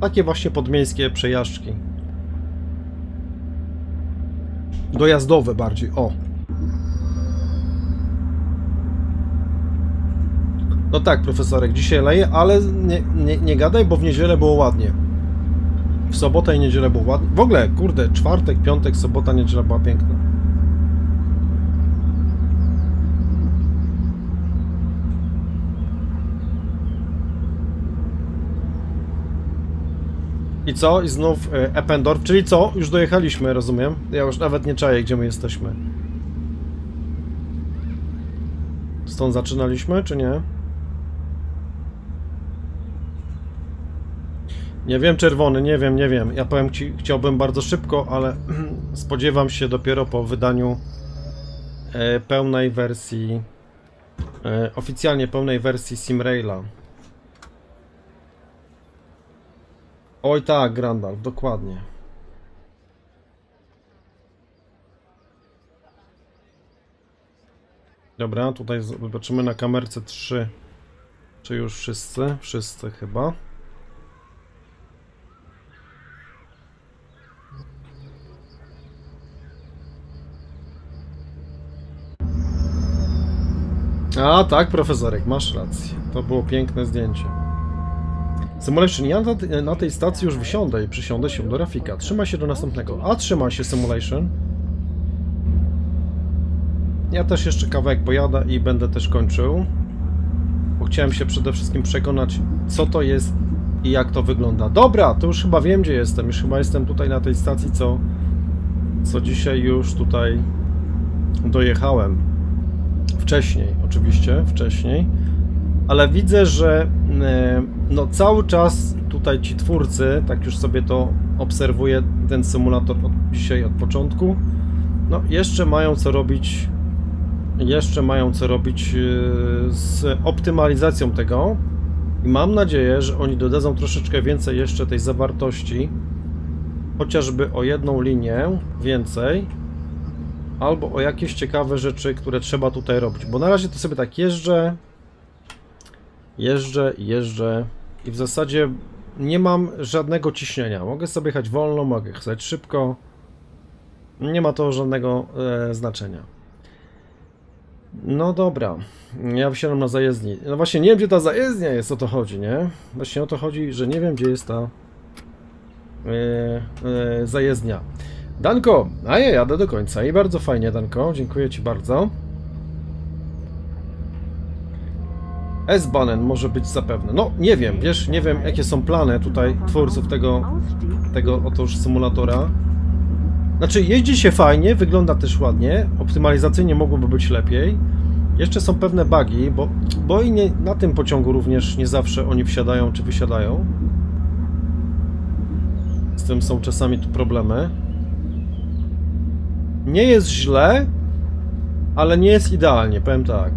Takie właśnie podmiejskie przejażdżki. Dojazdowe bardziej, o. No tak, profesorek, dzisiaj leje, ale nie, nie, nie gadaj, bo w niedzielę było ładnie. W sobotę i niedzielę było ładnie. W ogóle, kurde, czwartek, piątek, sobota, niedziela była piękna. I co? I znów Eppendorf, czyli co? Już dojechaliśmy, rozumiem. Ja już nawet nie czaję, gdzie my jesteśmy. Stąd zaczynaliśmy, czy nie? Nie wiem, czerwony, nie wiem, nie wiem. Ja powiem ci, chciałbym bardzo szybko, ale spodziewam się dopiero po wydaniu pełnej wersji, oficjalnie pełnej wersji SimRaila. Oj tak, Grandalf, dokładnie. Dobra, tutaj zobaczymy na kamerce trzy. Czy już wszyscy? Wszyscy chyba. A tak, profesorek, masz rację. To było piękne zdjęcie. Simulation, ja na, na tej stacji już wysiądę i przysiądę się do Rafika. Trzymaj się do następnego. A trzymaj się, Simulation. Ja też jeszcze kawałek pojadę i będę też kończył. Bo chciałem się przede wszystkim przekonać, co to jest i jak to wygląda. Dobra, to już chyba wiem, gdzie jestem. Już chyba jestem tutaj na tej stacji, co, co dzisiaj już tutaj dojechałem. Wcześniej, oczywiście, wcześniej. Ale widzę, że no, cały czas tutaj ci twórcy, tak już sobie to obserwuję, ten symulator od dzisiaj, od początku, no jeszcze mają co robić, jeszcze mają co robić z optymalizacją tego. I mam nadzieję, że oni dodadzą troszeczkę więcej jeszcze tej zawartości, chociażby o jedną linię więcej, albo o jakieś ciekawe rzeczy, które trzeba tutaj robić, bo na razie to sobie tak jeżdżę, jeżdżę, jeżdżę i w zasadzie nie mam żadnego ciśnienia. Mogę sobie jechać wolno, mogę jechać szybko, nie ma to żadnego e, znaczenia. No dobra, ja wsiadam na zajezdni. No właśnie, nie wiem, gdzie ta zajezdnia jest, o to chodzi, nie? Właśnie o to chodzi, że nie wiem, gdzie jest ta yy, yy, zajezdnia. Danko, a ja jadę do końca i bardzo fajnie, Danko, dziękuję ci bardzo. S-Bahn może być zapewne. No, nie wiem, wiesz, nie wiem, jakie są plany tutaj twórców tego, tego otóż symulatora. Znaczy, jeździ się fajnie, wygląda też ładnie, optymalizacyjnie mogłoby być lepiej. Jeszcze są pewne bugi, bo, bo i nie, na tym pociągu również nie zawsze oni wsiadają czy wysiadają. Z tym są czasami tu problemy. Nie jest źle, ale nie jest idealnie, powiem tak.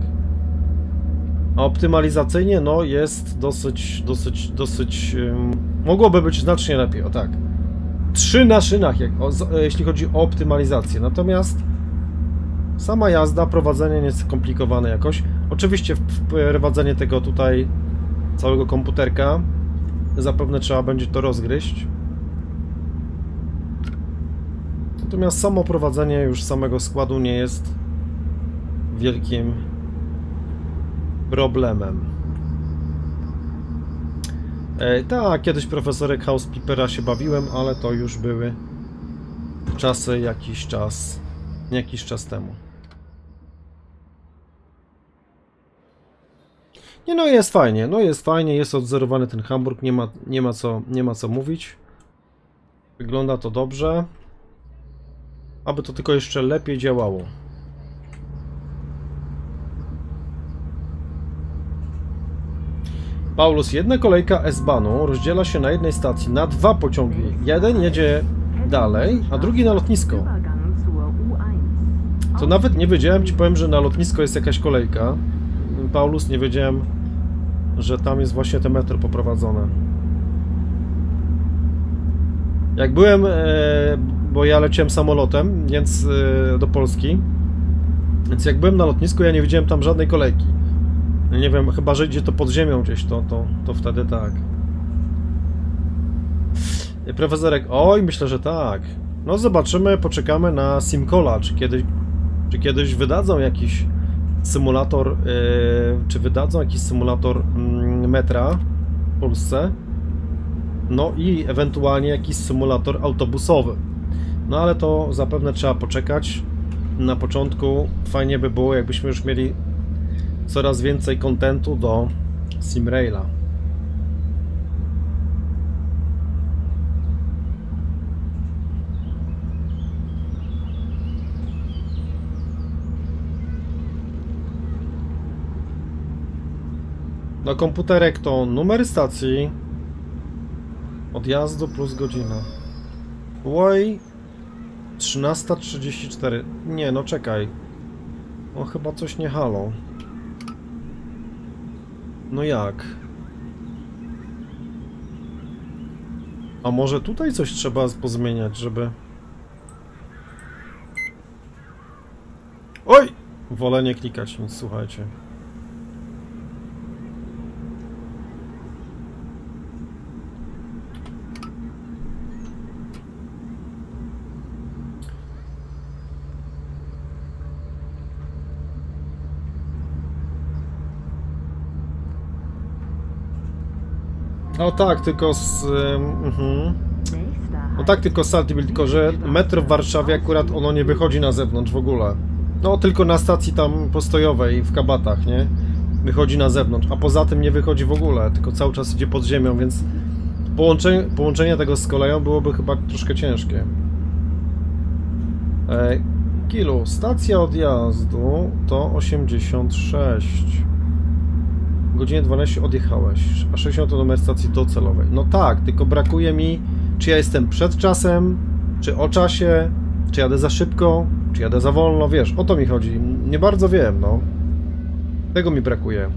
A optymalizacyjnie, no, jest dosyć, dosyć, dosyć... Um, mogłoby być znacznie lepiej, o tak. Trzy na szynach, jak, o, z, jeśli chodzi o optymalizację, natomiast sama jazda, prowadzenie nie jest skomplikowane jakoś. Oczywiście prowadzenie tego tutaj całego komputerka zapewne trzeba będzie to rozgryźć. Natomiast samo prowadzenie już samego składu nie jest wielkim problemem. E, tak, kiedyś profesorek Hauspipera się bawiłem, ale to już były czasy jakiś czas, jakiś czas temu. Nie no, jest fajnie, no jest fajnie, jest odzerowany ten Hamburg, nie ma, nie ma co, nie ma co mówić. Wygląda to dobrze. Aby to tylko jeszcze lepiej działało. Paulus, jedna kolejka S-Bahnu rozdziela się na jednej stacji na dwa pociągi. Jeden jedzie dalej, a drugi na lotnisko. To nawet nie wiedziałem, ci powiem, że na lotnisko jest jakaś kolejka. Paulus, nie wiedziałem, że tam jest właśnie te metro poprowadzone. Jak byłem, bo ja leciałem samolotem, więc do Polski, więc jak byłem na lotnisku, ja nie widziałem tam żadnej kolejki. Nie wiem, chyba że idzie to pod ziemią gdzieś, to, to, to wtedy tak. Profesorek, oj, myślę, że tak. No zobaczymy, poczekamy na SimCola, czy kiedyś, czy kiedyś wydadzą jakiś symulator, yy, czy wydadzą jakiś symulator yy, metra w Polsce. No i ewentualnie jakiś symulator autobusowy. No ale to zapewne trzeba poczekać. Na początku fajnie by było, jakbyśmy już mieli coraz więcej kontentu do SimRaila. No komputerek to numer stacji, odjazdu plus godzina. Oj, trzynasta trzydzieści cztery. Nie, no czekaj. O, chyba coś nie halo. No jak? A może tutaj coś trzeba pozmieniać, żeby... Oj! Wolę nie klikać nic, słuchajcie. No tak, tylko z... Mhm. No tak, tylko z Salty, tylko że metro w Warszawie akurat ono nie wychodzi na zewnątrz w ogóle. No tylko na stacji tam postojowej w Kabatach, nie? Wychodzi na zewnątrz, a poza tym nie wychodzi w ogóle, tylko cały czas idzie pod ziemią, więc połączenie, połączenie tego z koleją byłoby chyba troszkę ciężkie. Ej, Kilu, stacja odjazdu to osiemdziesiąt sześć. Godzinie dwunastej odjechałeś, a sześćdziesiąt to numer stacji docelowej. No tak, tylko brakuje mi, czy ja jestem przed czasem, czy o czasie, czy jadę za szybko, czy jadę za wolno, wiesz, o to mi chodzi. Nie bardzo wiem, no. Tego mi brakuje.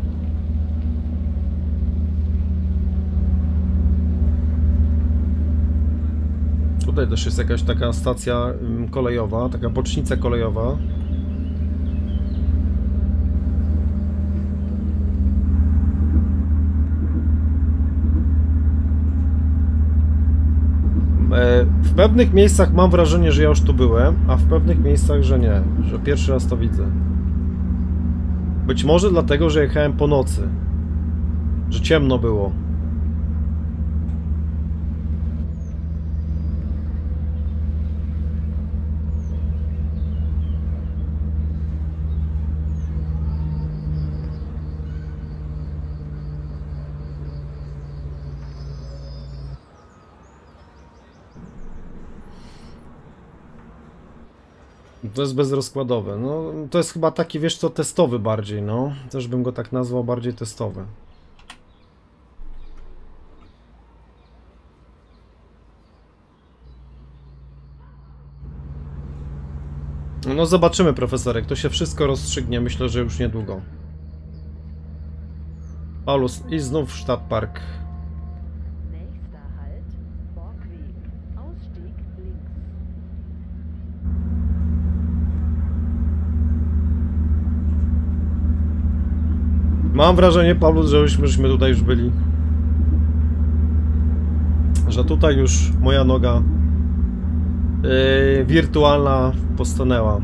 Tutaj też jest jakaś taka stacja kolejowa, taka bocznica kolejowa. W pewnych miejscach mam wrażenie, że ja już tu byłem, a w pewnych miejscach, że nie, że pierwszy raz to widzę. Być może dlatego, że jechałem po nocy, że ciemno było. To jest bezrozkładowe. No, to jest chyba taki, wiesz co, testowy bardziej, no. Też bym go tak nazwał, bardziej testowy. No zobaczymy, profesorek. To się wszystko rozstrzygnie. Myślę, że już niedługo. Paulus i znów Stadtpark. Mam wrażenie, Paulus, że myśmy tutaj już byli. Że tutaj już moja noga yy, wirtualna postanęła.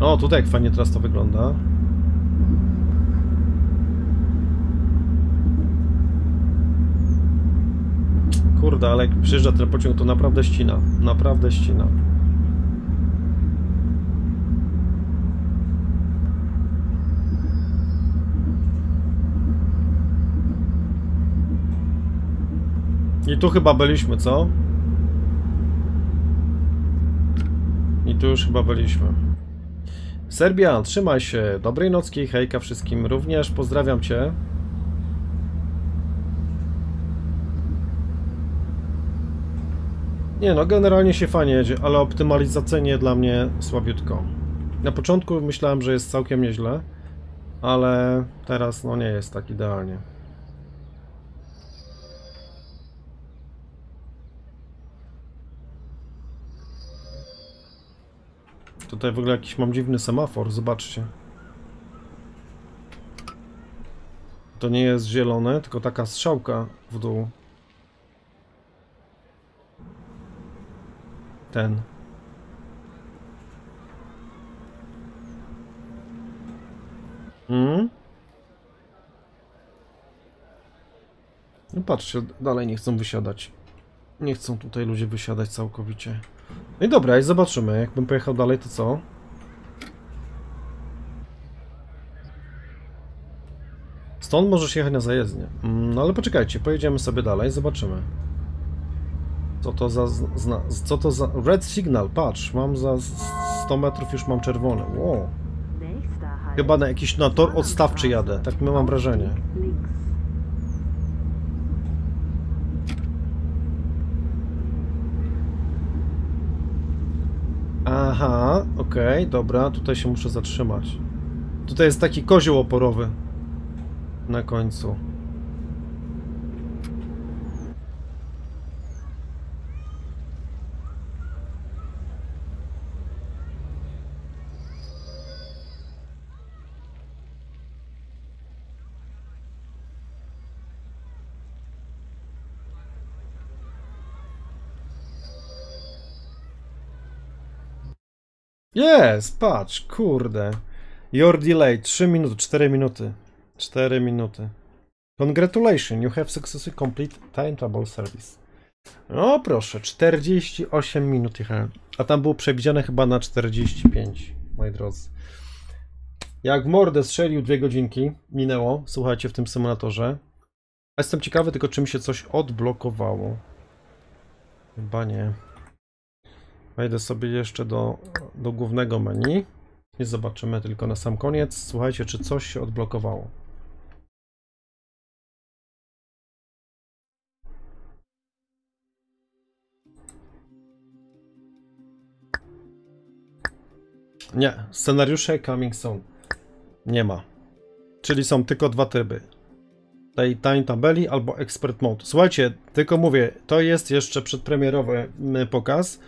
O, tutaj jak fajnie teraz to wygląda. Kurde, ale jak przyjeżdża ten pociąg, to naprawdę ścina. Naprawdę ścina. I tu chyba byliśmy, co? I tu już chyba byliśmy. Serbia, trzymaj się. Dobrej nocki, hejka wszystkim. Również pozdrawiam cię. Nie no, generalnie się fajnie jedzie, ale optymalizacyjnie dla mnie słabiutko. Na początku myślałem, że jest całkiem nieźle, ale teraz no nie jest tak idealnie. Tutaj w ogóle jakiś mam dziwny semafor, zobaczcie. To nie jest zielone, tylko taka strzałka w dół. Ten. Hmm? No patrzcie, dalej nie chcą wysiadać. Nie chcą tutaj ludzie wysiadać całkowicie. No i dobra, i zobaczymy. Jakbym pojechał dalej, to co? Stąd możesz jechać na zajezdnię. No ale poczekajcie, pojedziemy sobie dalej, zobaczymy. Co to za... Zna, co to za... Red Signal, patrz, mam za sto metrów już mam czerwony. Wow. Chyba na jakiś na tor odstawczy jadę, tak mam wrażenie. Aha, okej, okay, dobra, tutaj się muszę zatrzymać. Tutaj jest taki kozioł oporowy na końcu. Jest, patrz, kurde. Your delay, trzy minuty, cztery minuty. cztery minuty. Congratulations, you have successfully complete timetable service. O proszę, czterdzieści osiem minut jechałem. A tam było przewidziane chyba na czterdzieści pięć, moi drodzy. Jak w mordę strzelił, dwie godzinki minęło, słuchajcie, w tym symulatorze. A jestem ciekawy tylko, czym się coś odblokowało. Chyba nie. Wejdę sobie jeszcze do, do głównego menu. I zobaczymy tylko na sam koniec. Słuchajcie, czy coś się odblokowało. Nie, scenariusze coming soon. Nie ma. Czyli są tylko dwa tryby. Tej time tabeli albo expert mode. Słuchajcie, tylko mówię, to jest jeszcze przedpremierowy pokaz.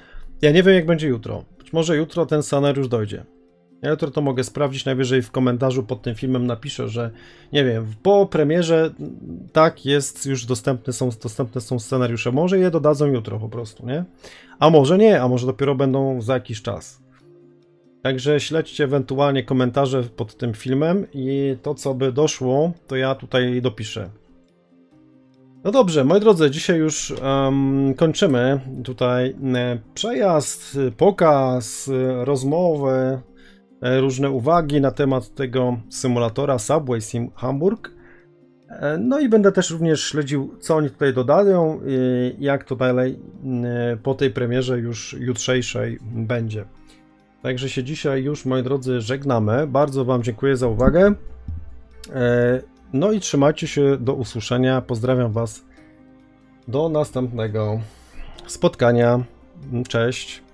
Ja nie wiem, jak będzie jutro. Być może jutro ten scenariusz dojdzie. Ja jutro to mogę sprawdzić, najwyżej w komentarzu pod tym filmem napiszę, że nie wiem, po premierze tak jest, już dostępne są, dostępne są scenariusze. Może je dodadzą jutro po prostu, nie? A może nie, a może dopiero będą za jakiś czas. Także śledźcie ewentualnie komentarze pod tym filmem i to, co by doszło, to ja tutaj dopiszę. No dobrze, moi drodzy, dzisiaj już um, kończymy tutaj przejazd, pokaz, rozmowy, różne uwagi na temat tego symulatora Subway Sim Hamburg. No i będę też również śledził, co oni tutaj dodają i jak to dalej po tej premierze już jutrzejszej będzie. Także się dzisiaj już, moi drodzy, żegnamy. Bardzo Wam dziękuję za uwagę. No i trzymajcie się, do usłyszenia. Pozdrawiam Was. Do następnego spotkania. Cześć.